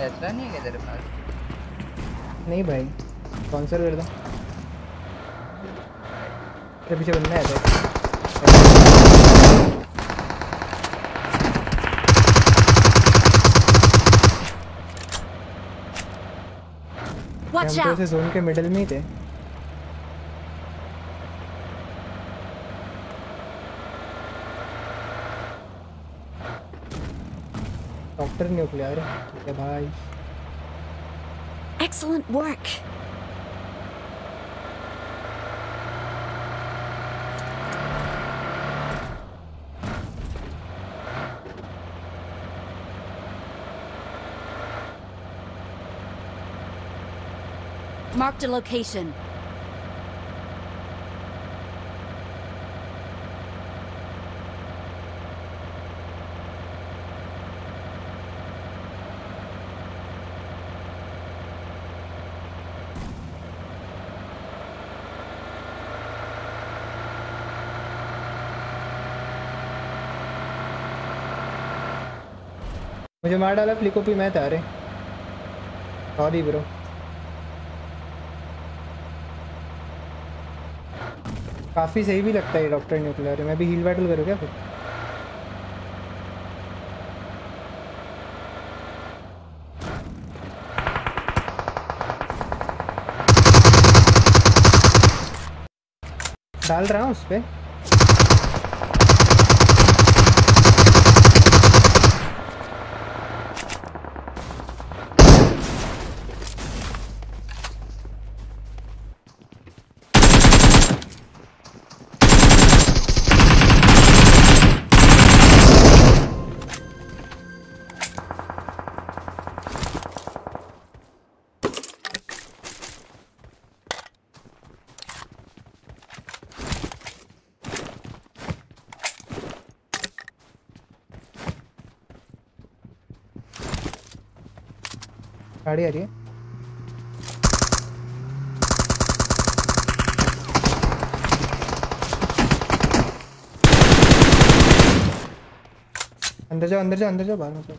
ऐसा नहीं है तेरे पास? नहीं भाई स्पॉन्सर कर दो। तेरे पीछे बंदा है हम तो जोन के मिडिल में ही थे। डॉक्टर न्यूक्लियर है भाई। Excellent work. Mark the location. मुझे मार डाला फ्लिको पे, मैं था। अरे सॉरी ब्रो। काफी सही भी लगता है डॉक्टर न्यूक्लियर। मैं भी हील बैटल करूँ क्या फिर? डाल रहा हूँ उस पे। गाड़ी आ रही है। अंदर जाओ बाहर मत जाओ।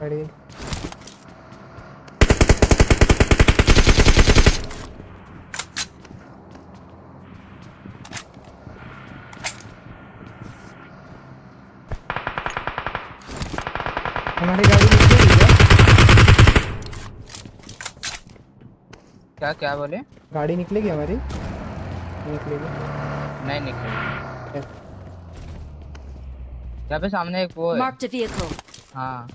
गाड़ी क्या क्या बोले? गाड़ी निकलेगी हमारी? निकलेगी? नहीं निकलेगी। यहाँ पे सामने एक वो है। हाँ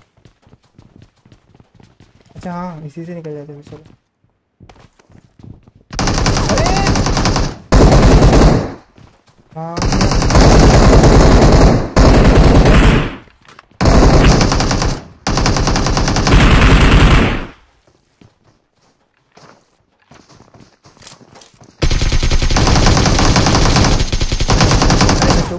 अच्छा हाँ इसी से निकल जाते हैं चलो। हाँ तो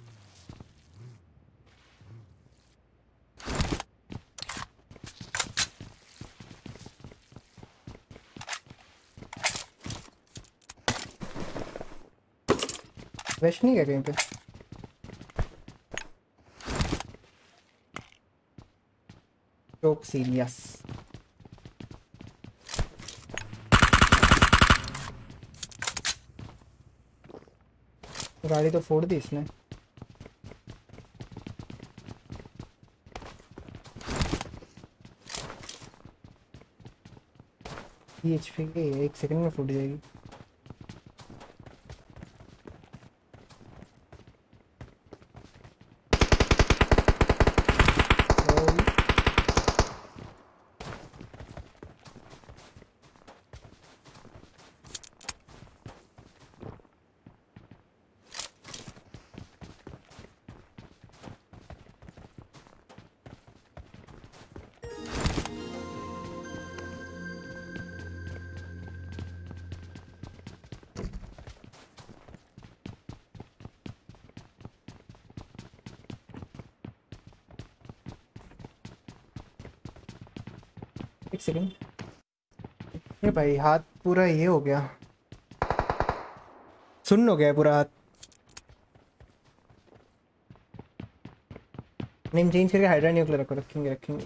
वेस्ट नहीं है कहीं पे। चौक सीनियस गाड़ी तो फोड़ दी इसने। एचपी की एक सेकंड में फूट जाएगी। ये भाई हाथ पूरा ये हो गया सुन्न हो गया पूरा हाथ। नेम चेंज करके हाइड्रा न्यूक्लियर रखो। रखेंगे रखेंगे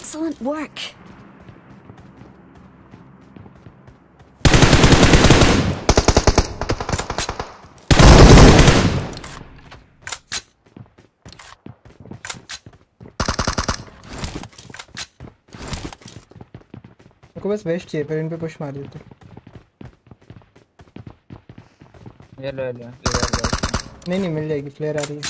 Excellent work. मेरे को बस वेस्ट चाहिए पर इन पे पुश मार देते। ये लो नहीं नहीं मिल जाएगी। फ्लेयर आ रही है।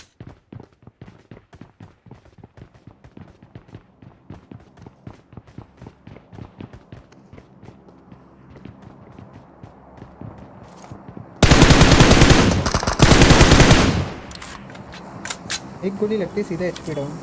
एक गोली लगती सीधा HP down.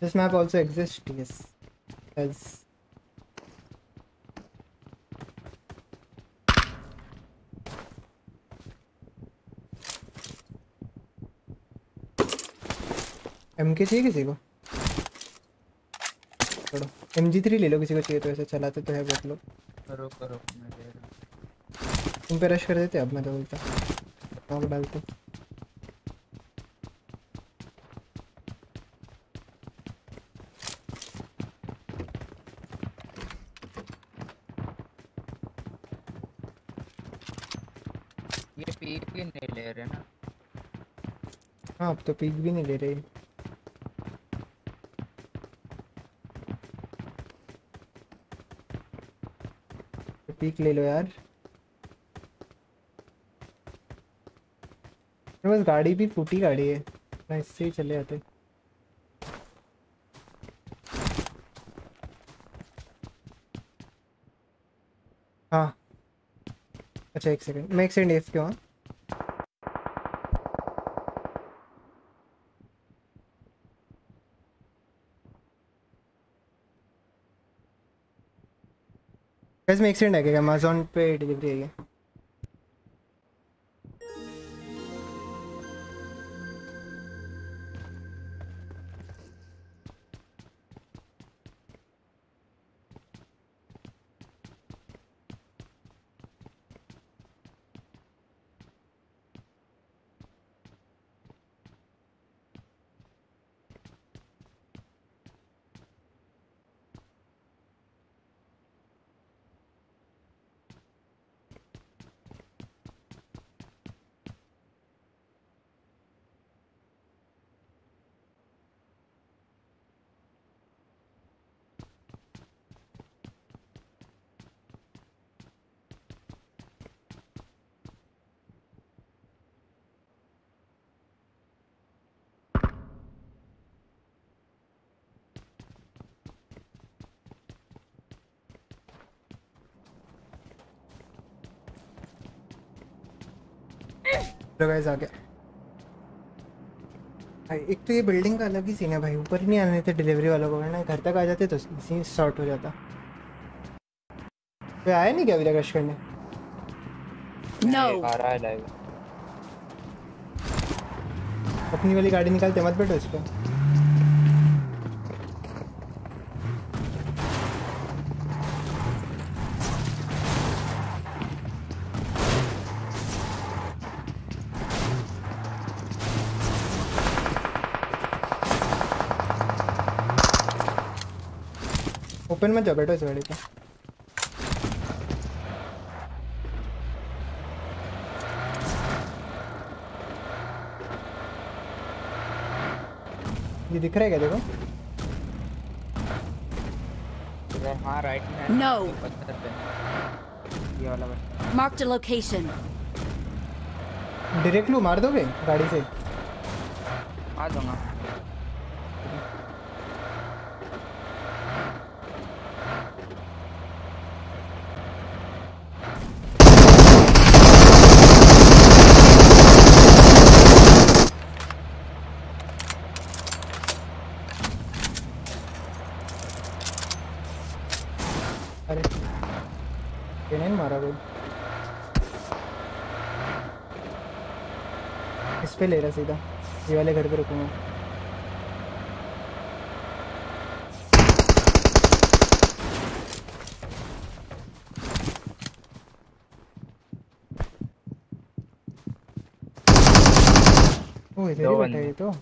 This map also exists, yes. As MK चाहिए किसी को? छोड़ो, MG3 ले लो किसी को चाहिए तो, ऐसे चलाते तो है बहुत लोग। करो करो, मैं दे रहा हूँ। तुम पे रश कर देते अब मैं तो बोलता हूँ। नॉक डालते। ये पीक भी नहीं ले रहे ना? हाँ अब तो पीक भी नहीं ले रहे। पीक ले लो यार। बस गाड़ी भी फूटी गाड़ी है ना, इससे ही चले जाते। हाँ अच्छा एक सेकंड, मैं एक सेकंड एफ क्यों। वैसे में एक्सीडेंट है क्या? अमेजोन पे डिलीवरी है ये। गाइस आ गया भाई। एक तो ये बिल्डिंग का अलग ही सीन है भाई, ऊपर नहीं आने थे डिलीवरी वालों को, वरना घर तक आ जाते तो सीन शॉर्ट हो जाता। कोई आया नहीं क्या अभी तक रश करने? नो आ रहा है लाइव। अपनी वाली गाड़ी निकालते मत बैठो इस पे। ओपन में जाओ, बैठो इस गाड़ी पे। ये दिख रहा है क्या? देखो इधर। हाँ राइट में। नो ये वाला बस। Mark the location. डायरेक्ट लू मार दोगे गाड़ी से? आ जाऊंगा। पे ले रहा सीधा ये वाले घर पे रुकूंगा। ओ इधर ही बैठा ये तो।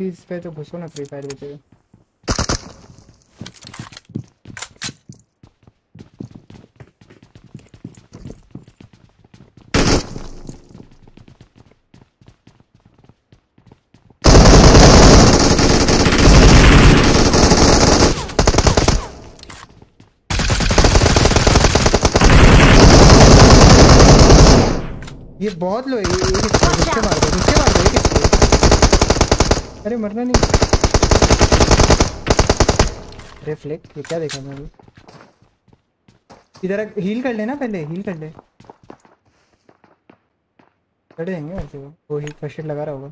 इस पे तो घुसो ना फ्री फायर बचे। ये बहुत लो है, इससे मार दो, इससे मार दो, इससे। अरे मरना नहीं। रिफ्लेक्ट, ये क्या देखा मैंने? इधर हील कर लेना, पहले हील कर ले। खड़े हैं वैसे वो हील फर्स्ट लगा रहा होगा।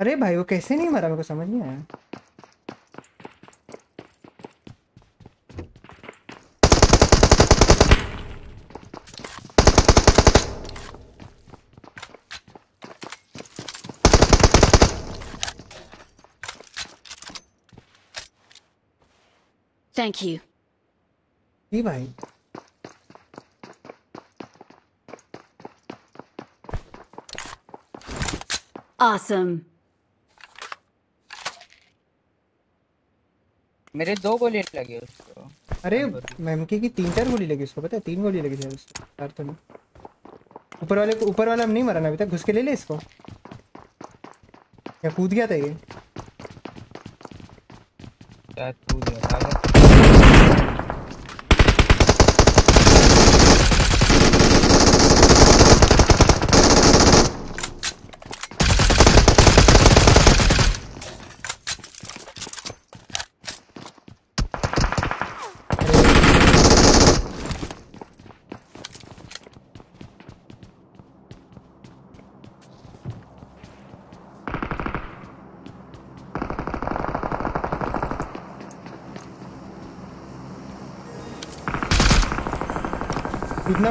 अरे भाई वो कैसे नहीं मरा, मेरे को समझ नहीं आया। Thank you. जी भाई awesome. मेरे 2 गोली लगी उसको। अरे एमके की 3-4 गोली लगी उसको, पता है 3 गोली लगी थी उसको। यार तो नहीं, ऊपर वाला हम नहीं मारा ना अभी तक। घुस के ले ले इसको, क्या कूद गया था ये? क्या कूद गया था? इतना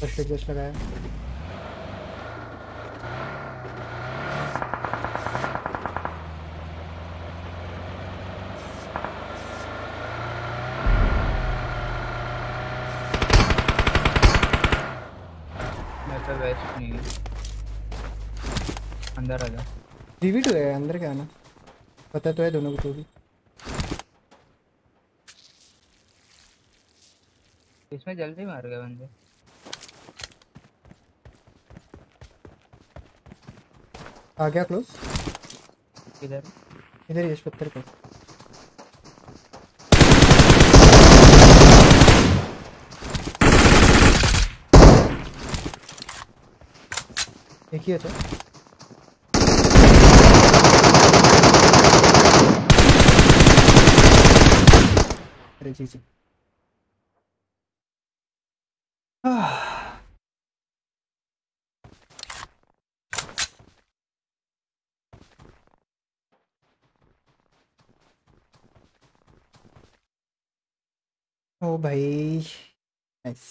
फर्स्ट एड जस्ट लगाया। मेरा वेस्ट नहीं, अंदर आ जा। जीवी2 है अंदर, क्या आना पता तो है दोनों को। तो भी इसमें जल्दी मार गए बंदे। आ गया क्लोज, इधर इधर ये पत्थर पे। देखिए तो अरे जी ओ भाई नाइस।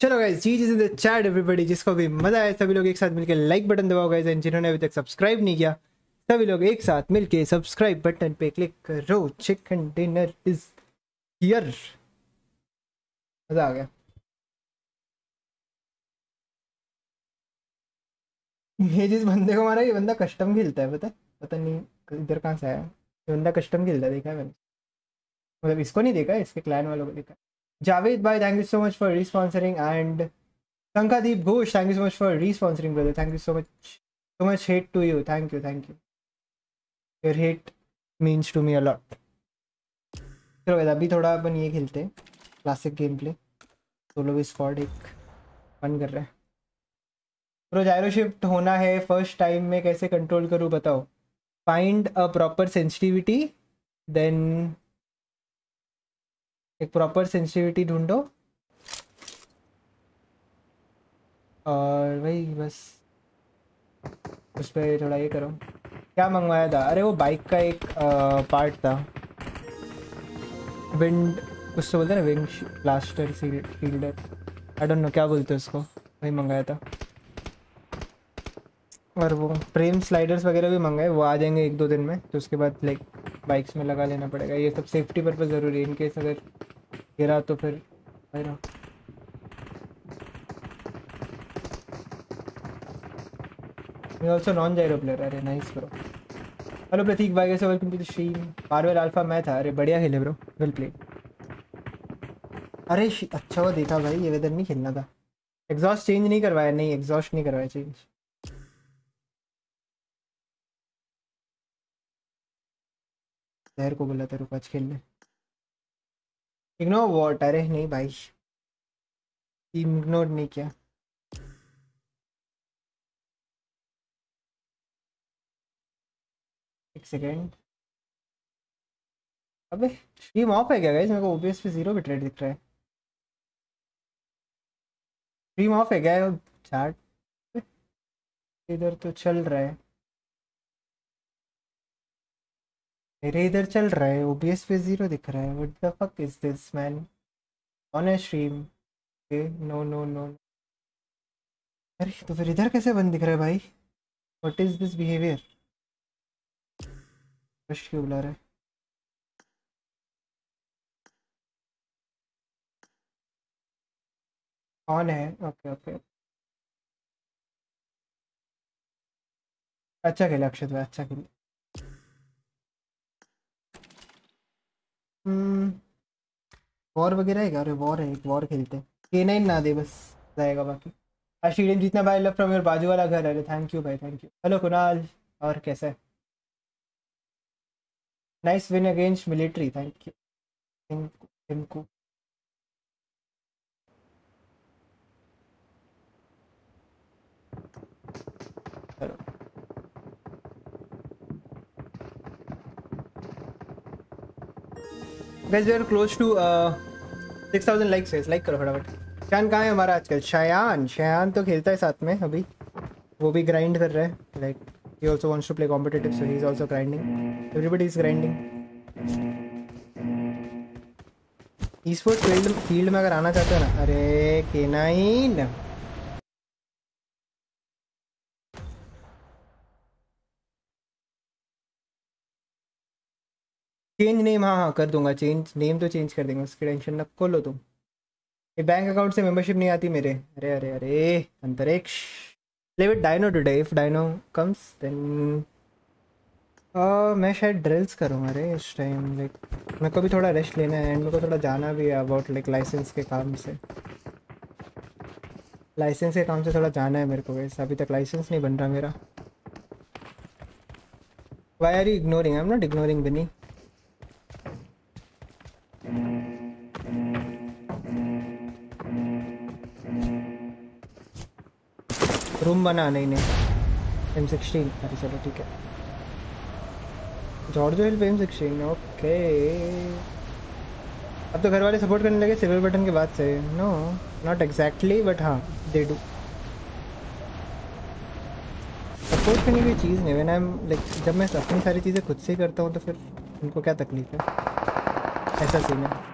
चलो guys, G is in the chat everybody. जिसको भी मजा आया सभी लोग एक साथ मिलकर लाइक बटन दबाओ गाइस, एंड जिन्होंने अभी तक सब्सक्राइब नहीं किया सभी लोग एक साथ मिलके सब्सक्राइब बटन पे क्लिक करो। चिकन डिनर इज हियर, मजा आ गया। ये जिस बंदे को मारा, ये बंदा कस्टम खेलता है, पता नहीं इधर कहाँ से आया। बंदा कस्टम खेलता है, देखा है मैंने, मतलब इसको नहीं देखा, इसके क्लान वालों को देखा। जावेद भाई thank you so much for रिस्पॉन्सरिंग, and Shankadeep Ghosh thank you so much for रिस्पॉन्सरिंग brother. Thank you so much hate to you, thank you thank you, your hate means to me a lot. चलो वैसे अभी थोड़ा अपन ये खेलते हैं क्लासिक गेम प्ले। तो लोग squad एक बंद कर रहे हैं। तो जायरो शिफ्ट होना है फर्स्ट टाइम में, कैसे कंट्रोल करूँ बताओ? Find a proper sensitivity, then एक प्रॉपर सेंसिटिविटी ढूंढो और वही बस उस पर थोड़ा ये करो। क्या मंगवाया था? अरे वो बाइक का एक पार्ट था, विंड उसको बोलते हैं ना, wind blaster fielder, I don't know क्या बोलते हैं उसको, वही मंगाया था। और वो फ्रेम स्लाइडर्स वगैरह भी मंगाए, वो आ जाएंगे 1-2 दिन में। तो उसके बाद लाइक बाइक्स में लगा लेना पड़ेगा। ये सब सेफ्टी पर्पस ज़रूरी है, इनकेस अगर गिरा तो फिर You're also non-gyro player. Arey, nice bro. Hello Pratik bhai, guys, welcome to the stream. Marvel Alpha मैं था. अरे बढ़िया खेले bro. Well played. अरे अच्छा वो देखा भाई, ये वेदर में खेलना था. एग्जॉस्ट चेंज नहीं करवाया. नहीं एग्जॉस्ट नहीं करवाया चेंज. तेरे को बोला तेरे को आज खेलने. Ignore what. अरे नहीं भाई टीम इग्नोर नहीं किया. एक सेकेंड. अबे स्ट्रीम ऑफ है क्या गाइस? मेरे को ओबीएस पे 0 बिट रेट दिख रहा है. स्ट्रीम ऑफ है क्या चैट? इधर तो चल रहा है, मेरे इधर चल रहा है. ओबीएस पे 0 दिख रहा है. What the fuck is this man on a stream? No no no. अरे तो फिर इधर कैसे बंद दिख रहा है भाई? What is this behaviour? Rush क्यों बुला रहा है? ऑन है. ओके ओके अच्छा खेला अक्षत भाई, अच्छा खेला. वॉर वगैरह है क्या? अरे वॉर है, एक वॉर खेलते हैं. K9 ना दे बस, जाएगा बाकी. आशीर्वाद जितना भाई. लव फ्रॉम योर बाजू वाला घर. अरे थैंक यू भाई, थैंक यू. हेलो कुणाल, और कैसा है? Nice win against military. Thank you thank you. Guys, we are close to 6000 likes. Guys, like करो फटाफट. शान कहाँ है हमारा आजकल? शायान, शायान तो खेलता है साथ में अभी, वो भी ग्राइंड कर रहा है. Like he also wants to play competitive, so he is also grinding. Everybody is grinding. E-sports field में अगर आना चाहते हो ना. अरे K9 चेंज नेम. हाँ हाँ कर दूंगा चेंज नेम, तो चेंज कर देंगे, उसकी टेंशन न खोलो तुम. ये बैंक अकाउंट से मेंबरशिप नहीं आती मेरे. अरे अरे अरे Antariksh play with Dyno today. If Dyno comes then मैं शायद ड्रिल्स करूँगा. अरे इस टाइम लाइक मेरे को भी थोड़ा रेस्ट लेना है, एंड मेरे को थोड़ा जाना भी है अबाउट लाइक लाइसेंस के काम से. लाइसेंस के काम से थोड़ा जाना है मेरे को वैसे. अभी तक लाइसेंस नहीं बन रहा मेरा. Why are you ignoring? I am not ignoring बनी. रूम बना. नहीं नहीं M16. अरे चलो ठीक है. जॉर्ज हिल पे M16. ओके अब तो घर वाले सपोर्ट करने लगे सिविल बटन के बाद से. नो नॉट एग्जैक्टली बट हाँ दे डू सपोर्ट करने की चीज़ नहीं. व्हेन आई एम लाइक जब मैं अपनी सारी चीज़ें खुद से करता हूँ तो फिर उनको क्या तकलीफ है? ऐसा सीन है.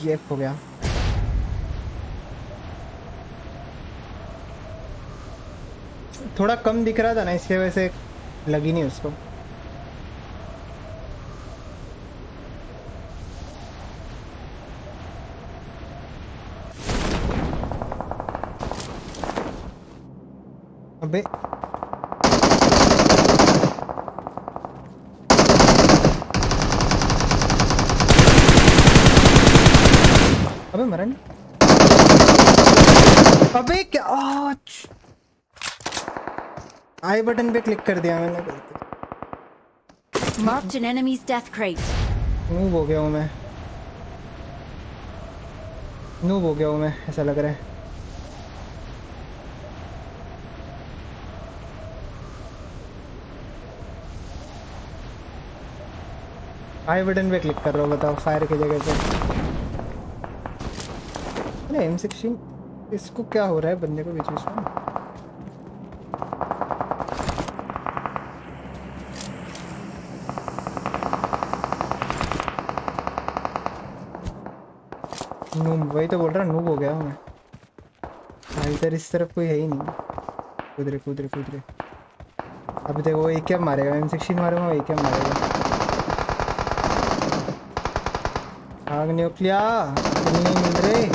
ये हो गया थोड़ा कम दिख रहा था ना, इसके वजह से लगी नहीं उसको. अबे मरण. अबे क्या आई बटन पे क्लिक कर दिया मैंने. Marked an enemies death crate. Noob हो गया हूं मैं, नूब हो गया हूं मैं ऐसा लग रहा है. आई बटन पे क्लिक कर रहा हूं, बताओ फायर की जगह पे. अरे M16 इसको क्या हो रहा है बंदे को बीच में? नूब वही तो बोल रहा, नूब हो गया हूँ मैं. इधर इस तरफ कोई है ही नहीं. कूद रे। अभी देखो एक क्या मारेगा, M16 मारेगा, एक क्या मारेगा। आग न्यूक्लिया नहीं मिल रहे।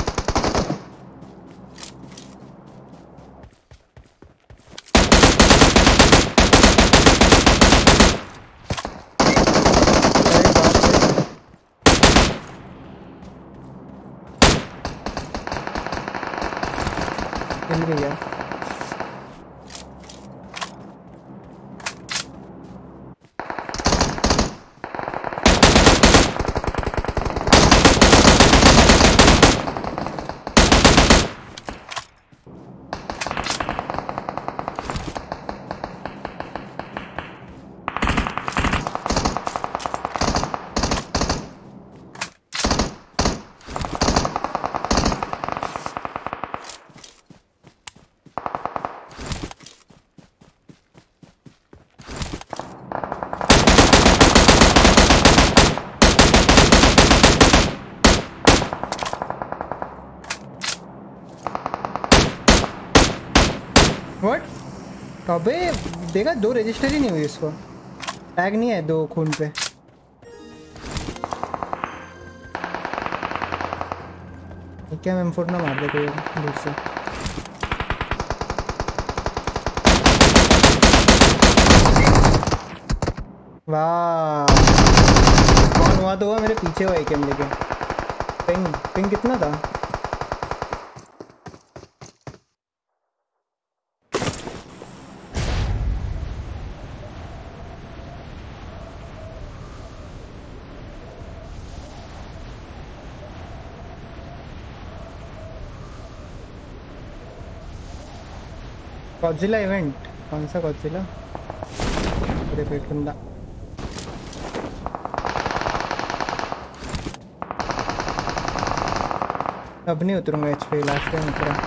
अबे देखा दो रजिस्टर ही नहीं हुई, इसको टैग नहीं है दो खून पे। क्या मैं M4 ना मार दे कोई दूर से। वाह कौन हुआ तो हुआ, मेरे पीछे हुआ एक एम लेके। पिंग पिंग कितना था? 1 इवेंट कौन सा गॉडज़िला? अरे पेट ठंडा। अब नहीं उतरूंगा HP, लास्ट टाइम उतरा।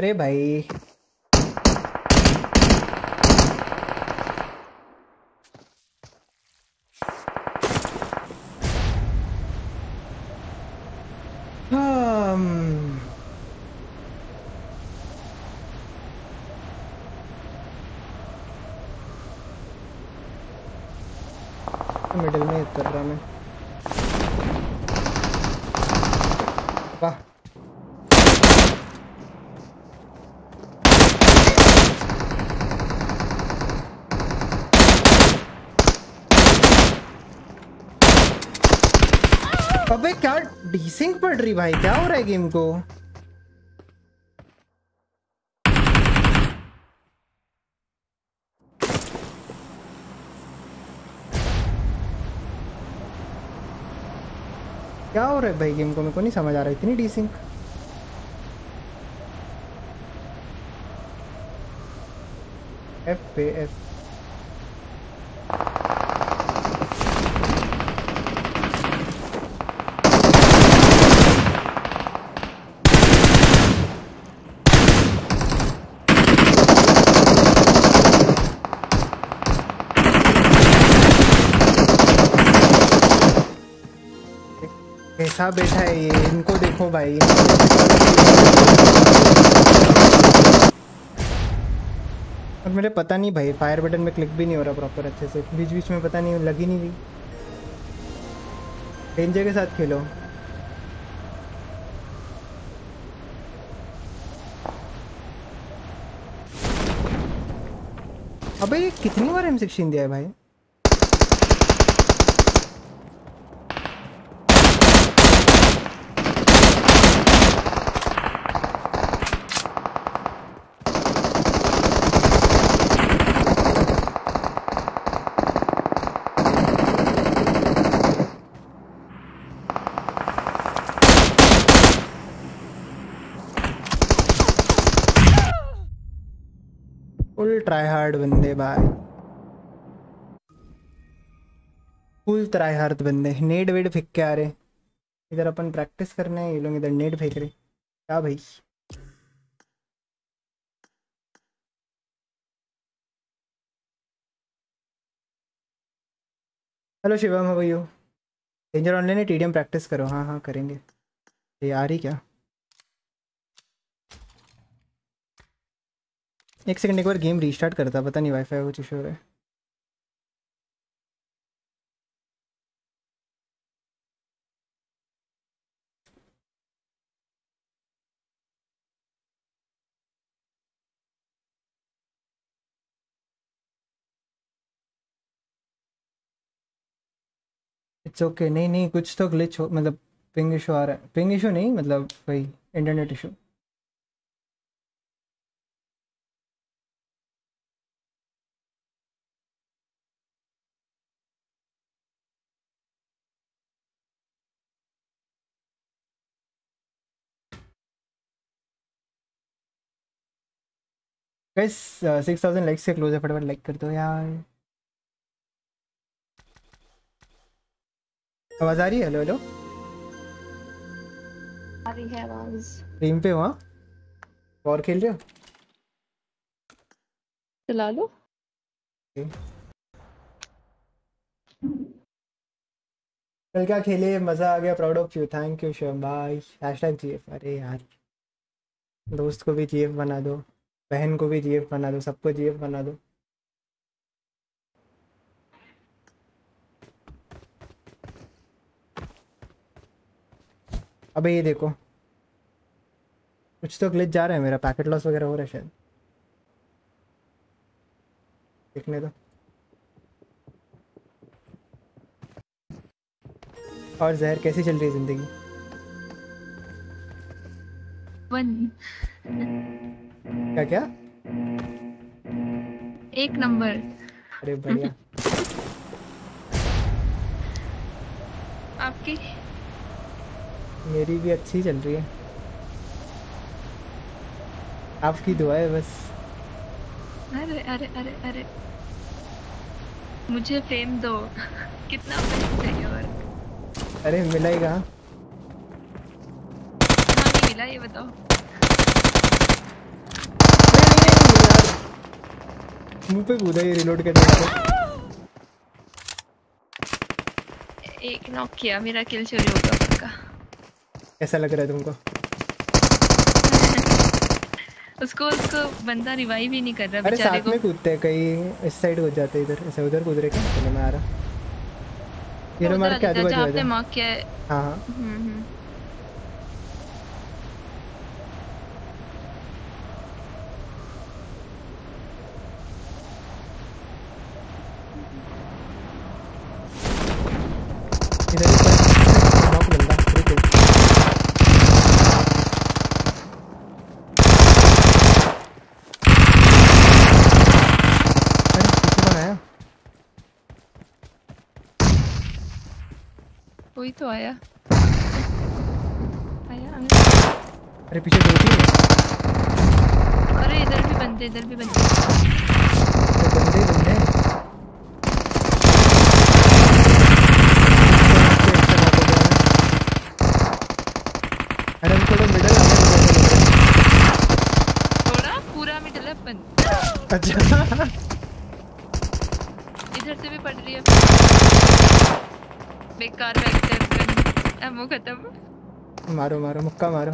अरे भाई मिडिल में कर रहा मैं। अबे क्या डीसिंग पड़ रही भाई, क्या हो रहा है गेम को? क्या हो रहा है भाई गेम को, मेरे को नहीं समझ आ रहा, इतनी डीसिंग। FPS हाँ बैठा है ये, इनको देखो भाई। और मेरे पता नहीं भाई फायर बटन में क्लिक भी नहीं हो रहा प्रॉपर अच्छे से, बीच बीच में पता नहीं लगी नहीं हुई। डेंजर के साथ खेलो। अबे ये कितनी बार M16 दिया है भाई? Full tryhard बंदे भाई, फुल tryhard बंदे। नेड वेड फेंक के आ रहे, इधर अपन प्रैक्टिस करने हैं, ये लोग इधर नेड फेंक रहे क्या भाई। Hello Shivam, how are you? Danger online है, टीडीएम प्रैक्टिस करो। हाँ हाँ करेंगे। ये आ रही क्या? एक सेकंड, एक बार गेम रीस्टार्ट करता, पता नहीं वाईफाई कुछ इशू हो रहा है। It's okay. नहीं, कुछ तो ग्लिच हो, मतलब पिंग इशू आ रहा है। पिंग इशू नहीं, मतलब वही इंटरनेट इशू। गाइस 6000 लाइक्स से क्लोज है, फटाफट लाइक कर दो यार। आवाज आ रही है? हेलो हेलो, आ रही है आवाज? स्ट्रीम पे हुआ और खेल रहे हो? चला लो कल क्या खेले, मजा आ गया, proud of you. Thank you Shivam भाई। #GF, अरे यार दोस्त को भी GF बना दो, बहन को भी GF बना दो, सबको GF बना दो। अबे ये देखो, कुछ तो ग्लिच जा रहा है मेरा, पैकेट लॉस वगैरह हो रहा है शायद, देखने दो। और जहर कैसी चल रही है जिंदगी? क्या क्या एक नंबर। अरे बढ़िया। आपकी? मेरी भी अच्छी चल रही है, आपकी दुआ है बस। अरे अरे अरे अरे, मुझे फेम दो। कितना फेम चाहिए? और अरे मिला ही कहाँ? कहाँ नहीं मिला ये बताओ। मुँह पे कूदा ये रिलोड करने। एक नॉक किया, मेरा किल चोरी हो गया उसका। कैसा लग रहा है तुमको? उसको बंदा रिवाइव ही नहीं कर रहा। अरे साथ में कूदते हैं, कहीं इस साइड कूद जाते हैं, इधर ऐसे उधर कूद रहे। चलो मैं आ रहा, ये लो मार के आजू बाजू आपने मार्क किया है। हां तो आया। अरे पीछे दो तीन। अरे इधर भी बंदे। अरे थोड़ा मिडल है, थोड़ा पूरा मिडल है बंदा। अच्छा इधर से भी पड़ रही है। बेकार वेक्टर एमो खत्म। मारो मारो, मुक्का मारो।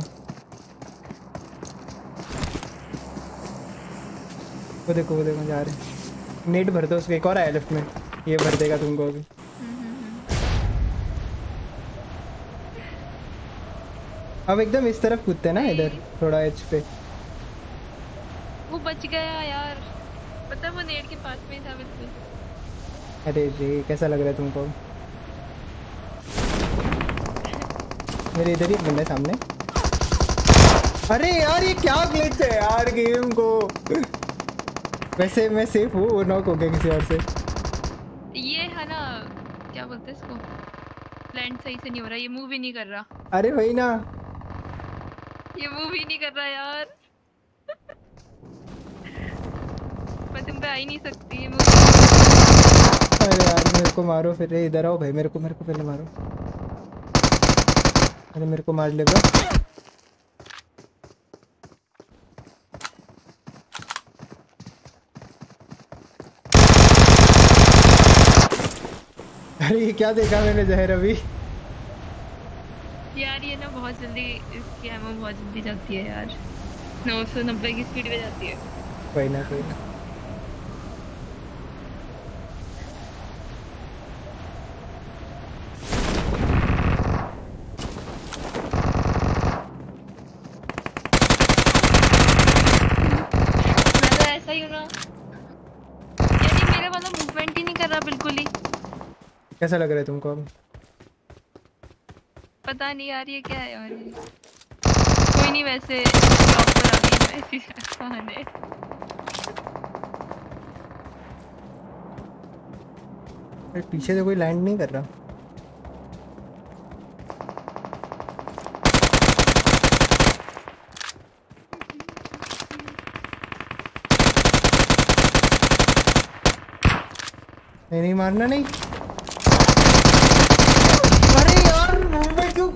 वो देखो जा रहे। नेट भर दो उसको, एक और आया लेफ्ट में, ये भर देगा तुमको अभी। अब एकदम इस तरफ कूदते ना, इधर थोड़ा एच पे। वो बच गया यार, पता वो नेट के पास में था बिल्कुल। अरे जी कैसा लग रहा है तुमको? मेरे इधर ही बंदा सामने। अरे यार ये क्या ग्लिच है यार गेम को। वैसे मैं सेफ हूँ, वो नॉक हो गया किसी और से। ये है ना क्या बोलते हैं इसको, प्लान सही से नहीं हो रहा, ये मूव ही नहीं कर रहा। अरे वही ना, ये मूव ही नहीं कर रहा यार। पे आ ही नहीं सकती है मुझे। अरे यार मेरे को मारो फिर, इधर आओ भाई, मेरे को पहले मारो। अरे मेरे को मार लेगा। अरे ये क्या देखा मैंने जहर अभी यार, ये ना बहुत जल्दी इसकी एमो बहुत जल्दी जाती है यार, 990 की स्पीड पे जाती है। कोई ना मैं तो ऐसा ही हूँ ना यार, ये मेरा वाला मूवमेंट ही नहीं कर रहा बिल्कुल ही। कैसा लग रहा है तुमको अब? पता नहीं यार ये क्या है यार। कोई नहीं वैसे अभी है। अरे पीछे से कोई लैंड नहीं कर रहा। नहीं मारना नहीं।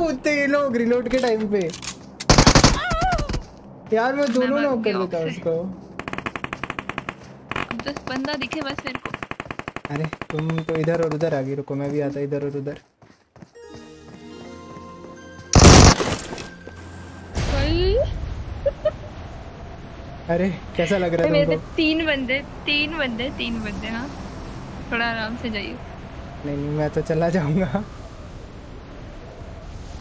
कूदते ये लोग रिलोड के टाइम पे यार, मैं दोनों नॉक कर देता उसको। अब 10 बंदा दिखे बस मेरे को। अरे तुम तो इधर और उधर आ गई, रुको मैं भी आता इधर और उधर। अरे कैसा लग रहा है तुमको? तीन बंदे हाँ थोड़ा आराम से जाइए। नहीं मैं तो चला जाऊंगा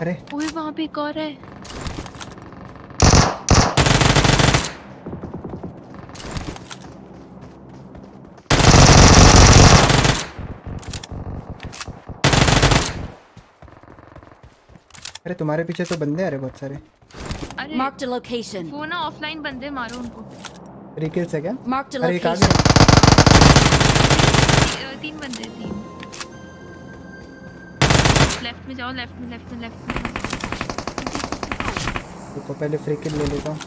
अरे ओए वहां पे एक और है। अरे तुम्हारे पीछे तो बंदे आ रहे बहुत सारे। Mark the location. वो ना ऑफलाइन बंदे, मारो उनको। रिकिल से क्या? Mark the location. तीन बंदे लेफ्ट में जाओ, लेफ्ट में। रुको पहले फ्री किल ले लेता हूँ।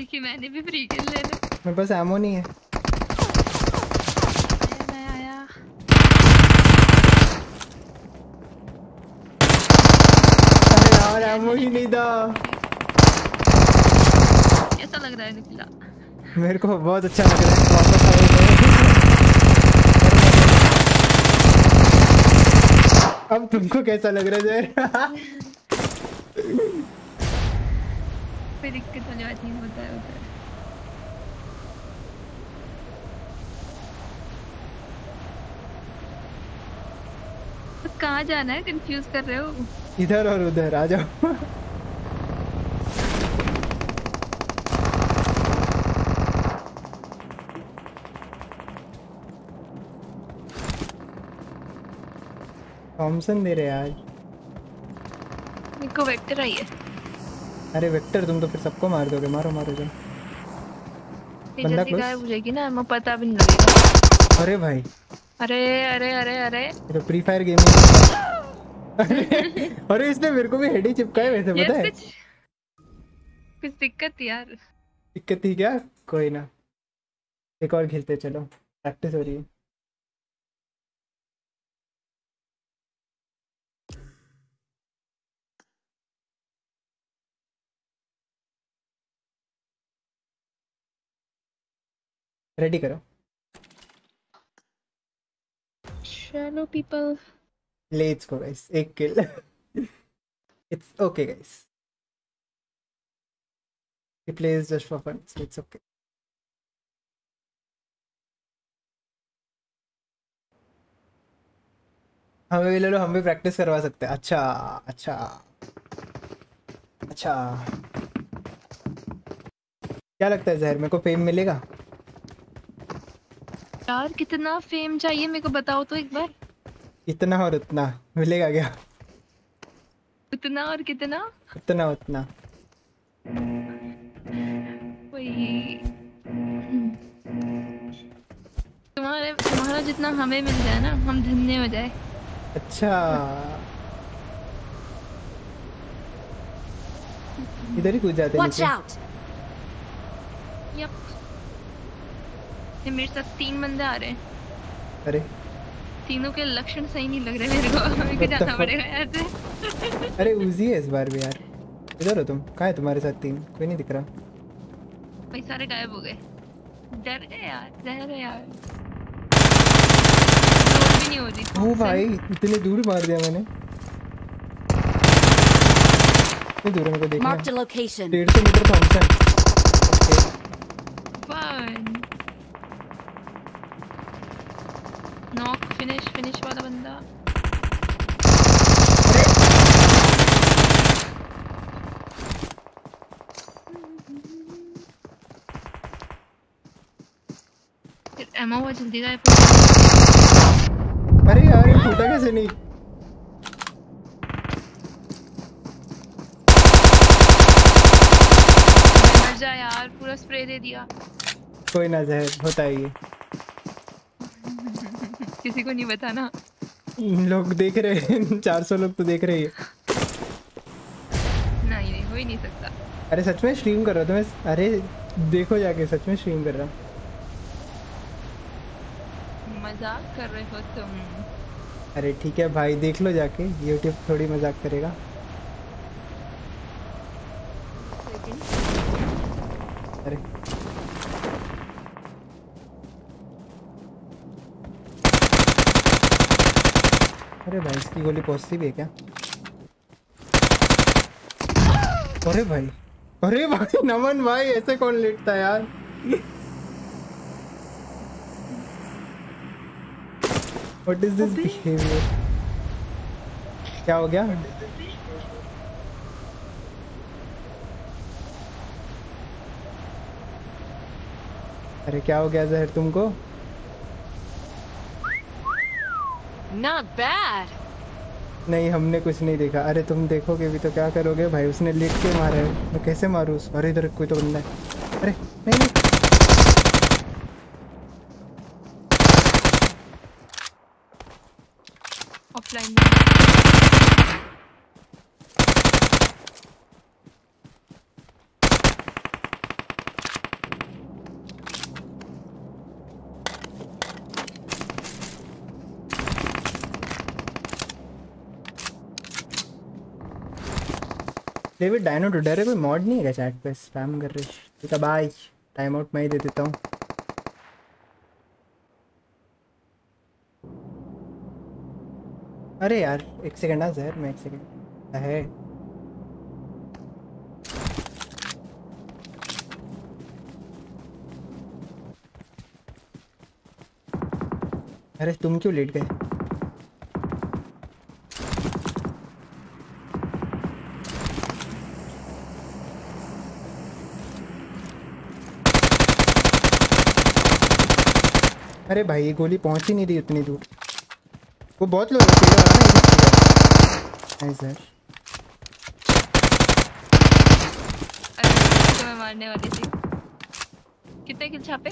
देखिए मैंने भी फ्री किल ले लो, मेरे पास एमो नहीं है। आया। अरे यार एमो ही नहीं था। कैसा लग रहा है निकला? मेरे को बहुत अच्छा लग रहा है वापस आ गए। अब तुमको कैसा लग रहा है जय? पे दिक्कत हो जाती है, होता है। तो कहाँ जाना है? कंफ्यूज कर रहे हो। इधर और उधर आ जाओ। थॉमसन दे रहे आज मेरे को। वेक्टर आई है। अरे वेक्टर तुम तो फिर सबको मार दोगे। मारो जन बंदा गायब हो जाएगी ना, हमें पता भी नहीं लगेगा। अरे भाई अरे अरे अरे अरे ये तो फ्री फायर गेम है। अरे इसने मेरे को भी हेड ही चिपकाया वैसे, पता है? कुछ दिक्कत यार। दिक्कत ही क्या? कोई ना एक और खेलते, चलो प्रैक्टिस हो रही है। रेडी करो। चलो पीपल, लेट्स गो गाइस, एक kill. It's okay guys, he plays just for fun, so it's okay. हमें भी ले लो, हम भी प्रैक्टिस करवा सकते हैं। अच्छा अच्छा अच्छा, क्या लगता है जहर, मेरे को फेम मिलेगा? यार कितना फेम चाहिए मेरे को बताओ तो एक बार। इतना और उतना मिलेगा क्या? उतना और कितना? उतना उतना। तुम्हारा जितना हमें मिल जाए ना, हम धन्य हो जाए। अच्छा इधर ही कूद जाते हैं। ये मेरे साथ तीन बंदे आ रहे हैं। अरे तीनों के लक्षण सही नहीं लग रहे मेरे को, मेरे को जाना पड़ेगा यार। अरे उजी है इस बार भी यार। इधर हो तुम, कहाँ है तुम्हारे साथ तीन? कोई नहीं दिख रहा भाई, सारे गायब हो गए। डर गए यार, जहर है यार। भी नहीं हो रही। ओ भाई इतने दूर मार दिया मैंने, इतने दूर मेरे को देखना। 150 metre Thompson. Knock finish, finish वाला बंदा। एमो वो जल्दी जाए। अरे यार ये टूटा कैसे नहीं? मर जा यार, पूरा स्प्रे दे दिया। कोई ना जहर होता है ये। किसी को नहीं बताना, लोग देख रहे हैं। 400 लोग तो देख रहे हैं। नहीं नहीं, हो ही नहीं सकता। अरे सच में स्ट्रीम कर रहा था मैं। अरे देखो जाके, सच में स्ट्रीम कर रहा हूँ। मजाक कर रहे हो तुम? अरे ठीक है भाई, देख लो जाके। यूट्यूब थोड़ी मजाक करेगा। अरे अरे भाई, इसकी गोली पहुंचती भी है क्या? अरे भाई, अरे भाई नमन भाई, ऐसे कौन लेटता है यार? What is this behavior? क्या हो गया? अरे क्या हो गया जहर तुमको? Not bad. नहीं हमने कुछ नहीं देखा। अरे तुम देखोगे भी तो क्या करोगे भाई? उसने लेट के मारा है, मैं कैसे मारूँ उस? अरे इधर कोई तो बंदा है। अरे नहीं, डेविड डायनो तो डरे। कोई मॉड नहीं है चैट पे स्पैम कर रहे? तो बाय, टाइम आउट मैं ही दे देता हूँ। अरे यार एक सेकंड ना जहर, मैं एक सेकंड है। अरे तुम क्यों लेट गए? अरे भाई ये गोली पहुंच ही नहीं रही उतनी दूर। वो बहुत लोग नहीं सर। अरे मैं मारने वाली थी। कितने किल छापे?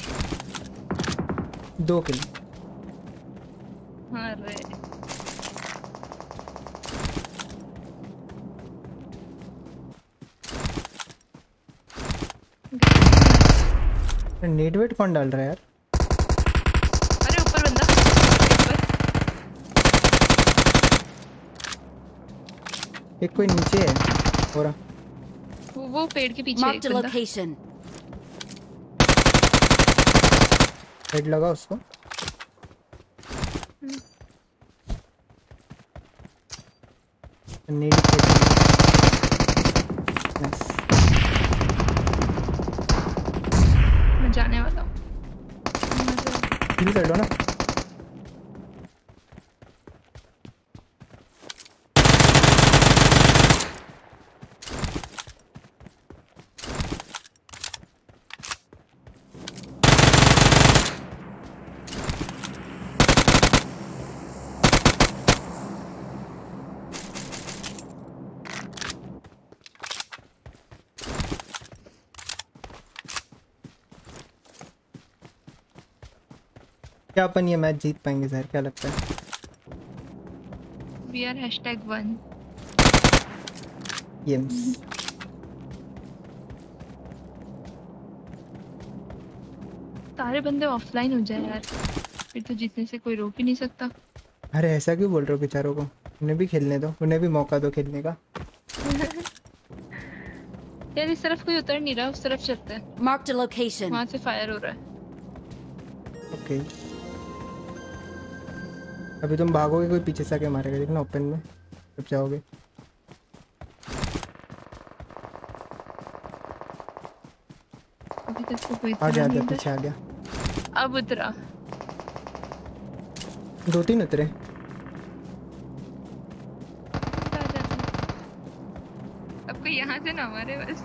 2 किल। अरे नेट वेट कौन डाल रहा है यार? एक कोई नीचे है और वो पेड़ के पीछे एक बंदा। हेड लगा उसको। नीड मैं जाने वाला हूँ। किल कर लो ना। क्या अपन ये मैच जीत पाएंगे सर, क्या लगता है? We are #1 games. सारे बंदे ऑफलाइन हो जाए यार, फिर तो जीतने से कोई रोक ही नहीं सकता। अरे ऐसा क्यों बोल रहे हो बेचारों को, उन्हें भी खेलने दो, उन्हें भी मौका दो खेलने का। यार इस तरफ कोई उतर नहीं रहा, उस तरफ चलता है। Mark the location. वहां से फायर हो रहा है। ओके अभी तुम भागोगे, कोई पीछे से आके मारेगा, देखना ओपन में कब जाओगे। अभी तक तो कोई आ गया, पीछे आ गया। अब उतरा, 2-3 उतरे। अब कोई यहाँ से ना मारे बस।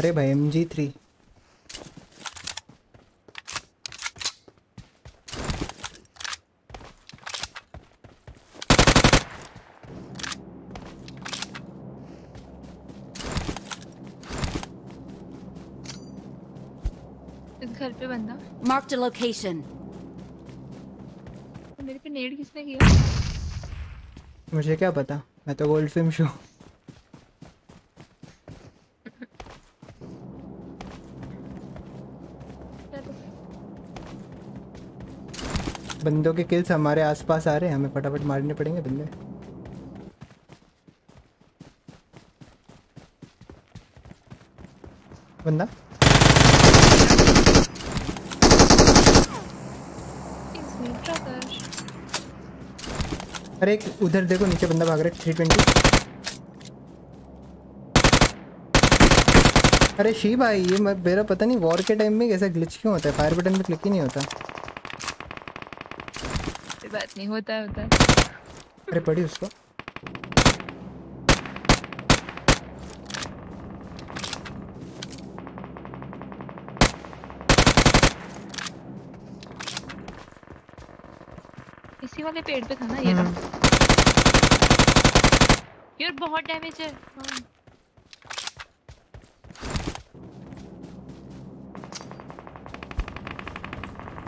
अरे भाई MG3 इस घर पे बंदा। Mark the location. मेरे पे नेड किसने किया? मुझे क्या पता, मैं तो गोल्ड फिल्म शो। बंदों के किल्स हमारे आसपास आ रहे हैं, हमें फटाफट मारने पड़ेंगे बंदे। बंदा अरे उधर देखो नीचे बंदा भाग रहा है। 320। अरे शी भाई ये मेरा पता नहीं वॉर के टाइम में कैसा ग्लिच क्यों होता है, फायर बटन पे क्लिक ही नहीं होता। बात नहीं होता है, होता है। अरे पड़ी उसको। इसी वाले पेड़ पे था ना ये। यार बहुत डैमेज है।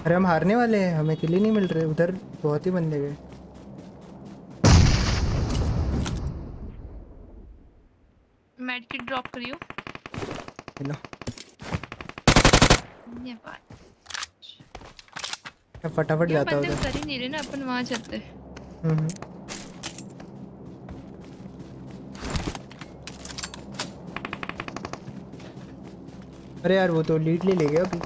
अरे हम हारने वाले हैं, हमें किल ही नहीं मिल रहे। उधर बहुत ही बंदे गए। मेड किट ड्रॉप करियो। हेलो ये बात फटाफट जाता हूं। बंदे सरी नहीं रहे ना, अपन वहां चलते हैं। अरे यार वो तो लीड ले गया अभी।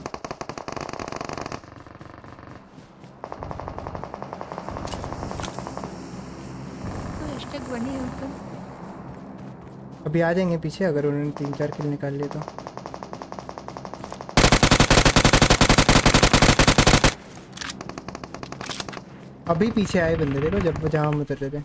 अभी आ जाएंगे पीछे, अगर उन्होंने 3-4 किल निकाल लिए तो। अभी पीछे आए बंदे देखो, जब वो जहां हम उतर रहे थे।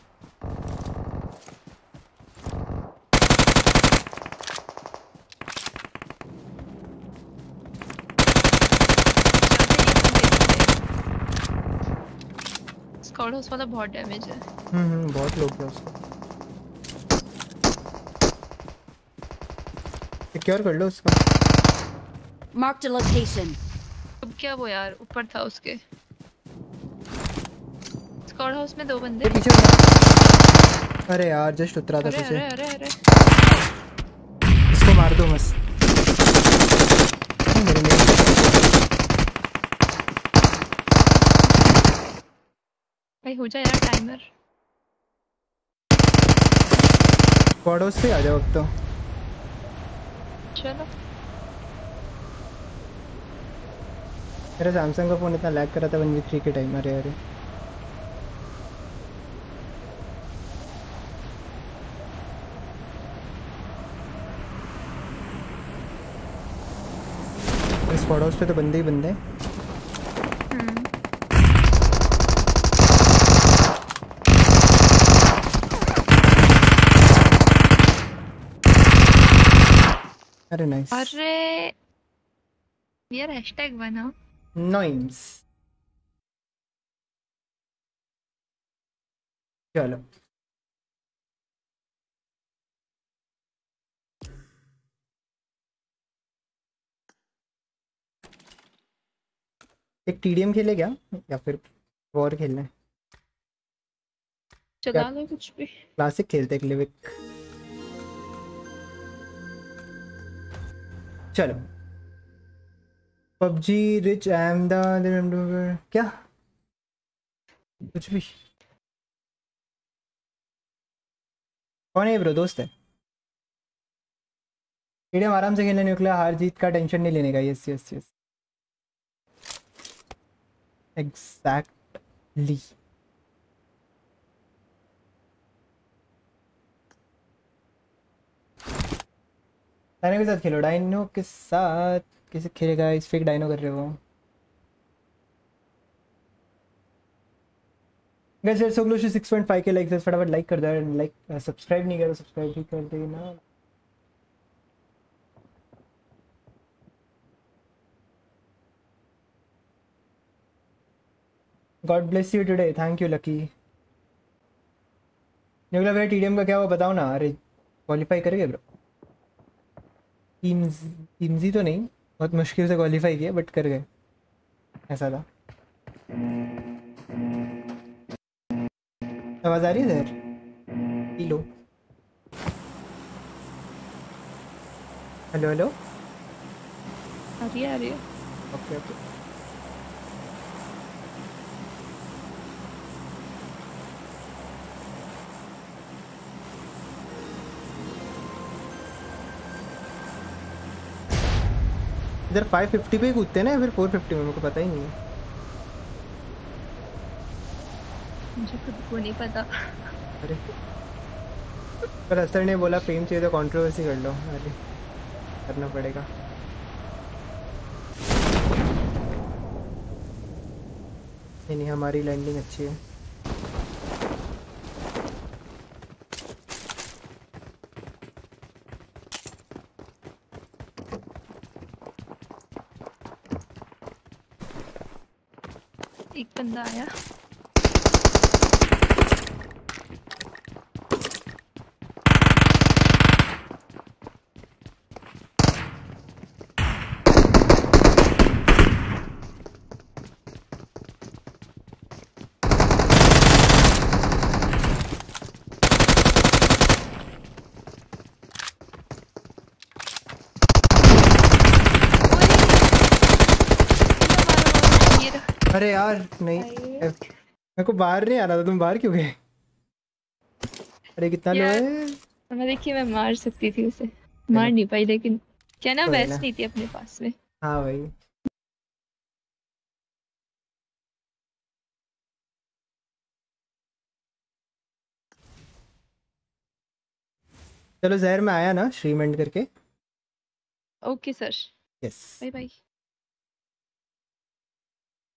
स्क्वाड हाउस वाला बहुत डैमेज है। बहुत लोग हैं उसको। सिक्योर कर लो उसको। Mark the location. अब क्या वो यार ऊपर था उसके स्क्वाड हाउस में दो बंदे पीछे। अरे यार जस्ट उतरा था पीछे। अरे अरे अरे इसको मार दो बस। भाई हो जा यार टाइमर। स्क्वाड हाउस पे आ जाओ अब तो। चलो मेरा सैमसंग का फोन इतना लैग कर रहा था 1v3 के टाइम। अरे अरे इस स्क्वाड हाउस पे तो बंदे ही बंदे हैं। अरे नाइस। अरे यार हैशटैग बनाओ नॉइम्स। चलो एक टीडीएम खेले क्या या फिर वॉर खेलना है? चला लो कुछ भी। क्लासिक खेलते हैं क्लिविक। चलो PUBG रिच एम द क्या कुछ भी। कौन है ब्रो? दोस्त है। टीडीएम आराम से खेलने निकला, हार जीत का टेंशन नहीं लेने का। Yes yes yes exactly. Dyno के साथ खेलो। डायनो के साथ कैसे खेलेगा? इस फेक डायनो कर रहे हो गाइस। यार सोगलो 6.5 के लाइक्स फटाफट लाइक कर दो। लाइक सब्सक्राइब नहीं करो सब्सक्राइब भी कर देना। God bless you today. Thank you lucky. निकला भाई टीडीएम का क्या हुआ बताओ ना। अरे क्वालिफाई करेगा ब्रो। टीम्स तो नहीं, बहुत मुश्किल से क्वालिफाई किया बट कर गए। ऐसा था। आवाज आ रही है सर? हेलो हेलो हेलो आ रही है ओके ओके। इधर 550 पे ही कूदते हैं ना फिर 450 में। मेरे को पता ही नहीं है। मुझे खुद को नहीं पता। अरे पर असर ने बोला फेम चाहिए तो कंट्रोवर्सी कर लो। अरे करना पड़ेगा। नहीं हमारी लैंडिंग अच्छी है। बंदा आया अरे यार नहीं मेरे को बाहर नहीं आ रहा था। तुम बाहर क्यों गए? अरे कितना लो है। मैं देखिए मैं मार सकती थी उसे, मार नहीं पाई लेकिन क्या ना वैस नहीं थी अपने पास में। हाँ भाई चलो जहर में आया ना स्ट्रीम एंड करके। Okay sir yes bye bye.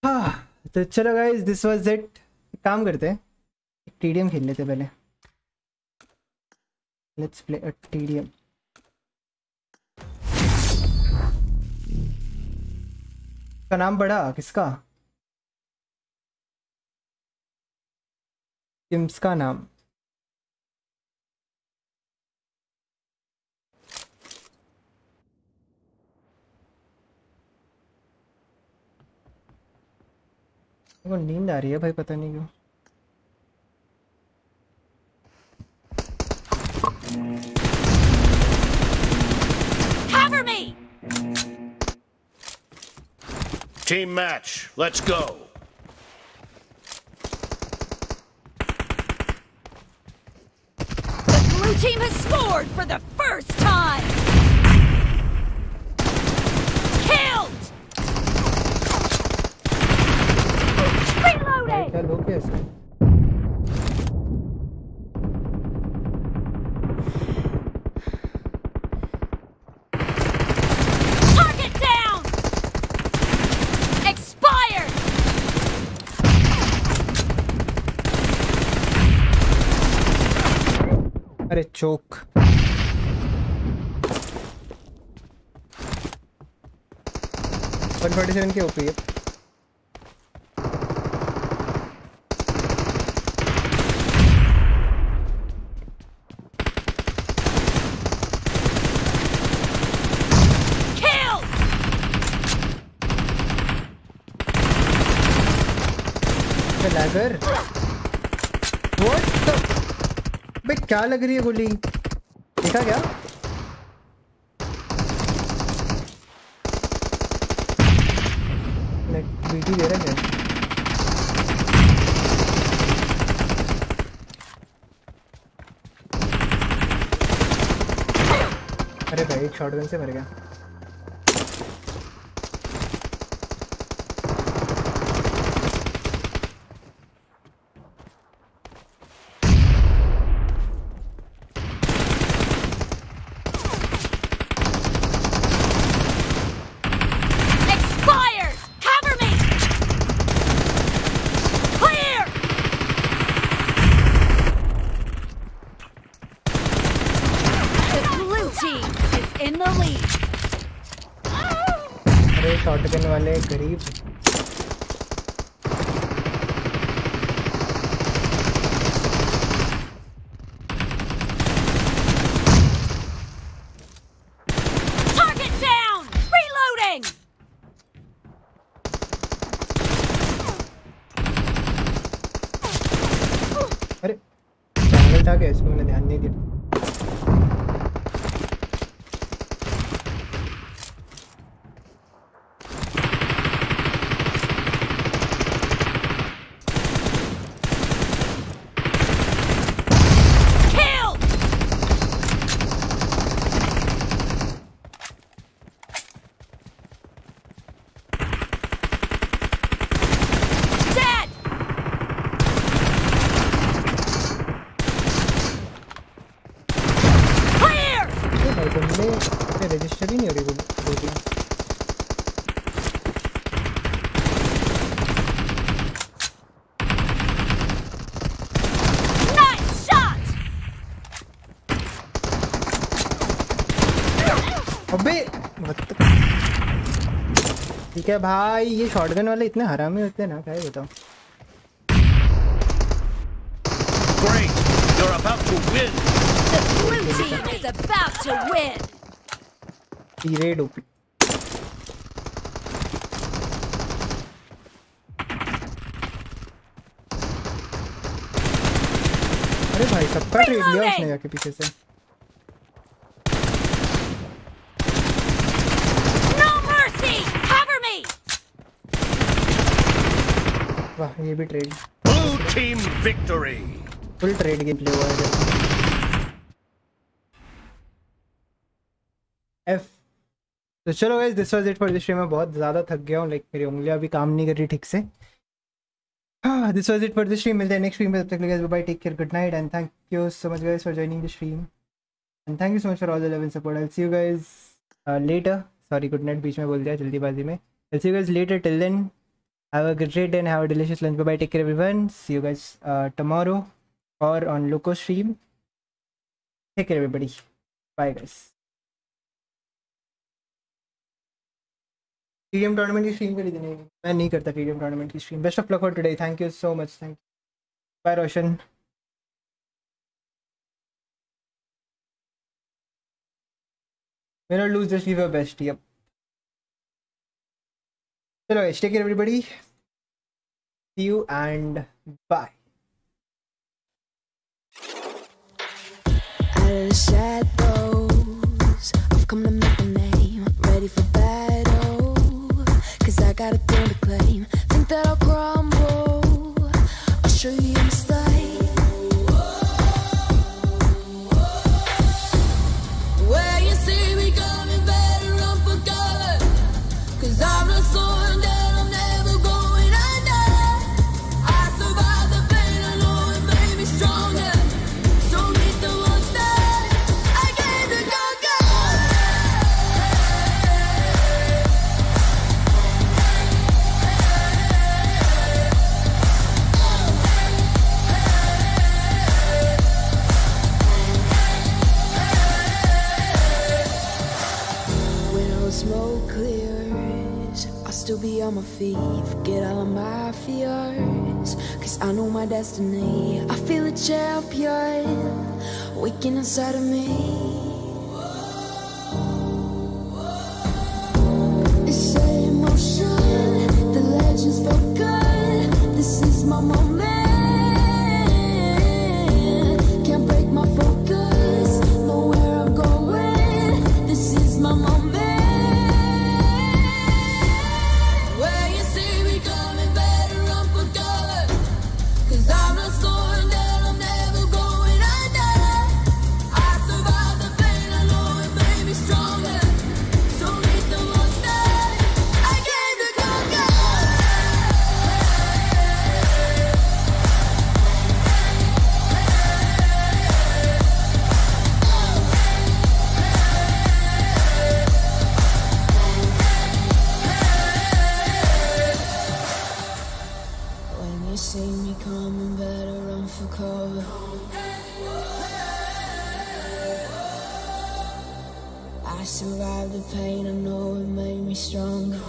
हाँ तो चलो गाइज दिस वाज इट। काम करते हैं टीडीएम खेल लेते पहले। Let's play a TDM. का नाम बड़ा किसका? टीम्स का नाम। मेरे को नींद आ रही है भाई, पता नहीं क्यों। Cover me. Team match. Let's go. The team has scored for the first time! Killed! Reloading! Target down! Expired! अरे चौक वन के ओपी है। What the? बे क्या लग रही है गोली, देखा क्या? बीटी दे रहा है। अरे भाई एक शॉटगन से मर गया। गरीब Target down. Reloading. अरे जंगल था क्या इसमें, मैंने ध्यान नहीं दिया। ठीक है भाई, ये शॉटगन वाले इतने हरामी होते हैं ना, क्या बताऊं। पीरियड ओपी अरे भाई सबका ट्रेड लिया उसने जाके पीछे से। वाह ये भी trade, blue team victory, full trade game play हुआ है। तो चलो guys this was it for this stream. मैं बहुत ज्यादा थक गया हूँ, लाइक मेरी उंगलियां भी काम नहीं कर रही ठीक से। हाँ this was it for this stream, मिलते हैं नेक्स्ट स्ट्रीम में। तब तक के लिए guys bye, take care, good night and thank you so much guys for joining the stream and thank you so much for all the love and support. I will see you guys later. Sorry good night बीच में बोल दिया जल्दीबाजी में। I will see you guys later, till then have a great day and have a delicious lunch. Bye bye, take care everyone, see you guys tomorrow or on Loco stream. Take care everybody, bye guys. TDM tournament ki stream kar dene, main nahi karta TDM tournament ki stream. Best of luck for today, thank you so much, thank you, bye Roshan. Win or lose, just give your best. Yep. Hello guys, take care everybody. See you and bye. Out of the shadows, I've come to make a name, ready for battle, cause I got a thing to claim. Think that I'll crumble, I'll show you your mistake. Where you see me coming, better run for cover, cause I'm the sword that still be on my feet, forget all of my fears, cause I know my destiny. I feel a champion waking inside of me. It's an emotion, the legends felt good. This is my moment, can't break my focus, know where I'm going. This is my moment. I survived the pain, I know it made me stronger.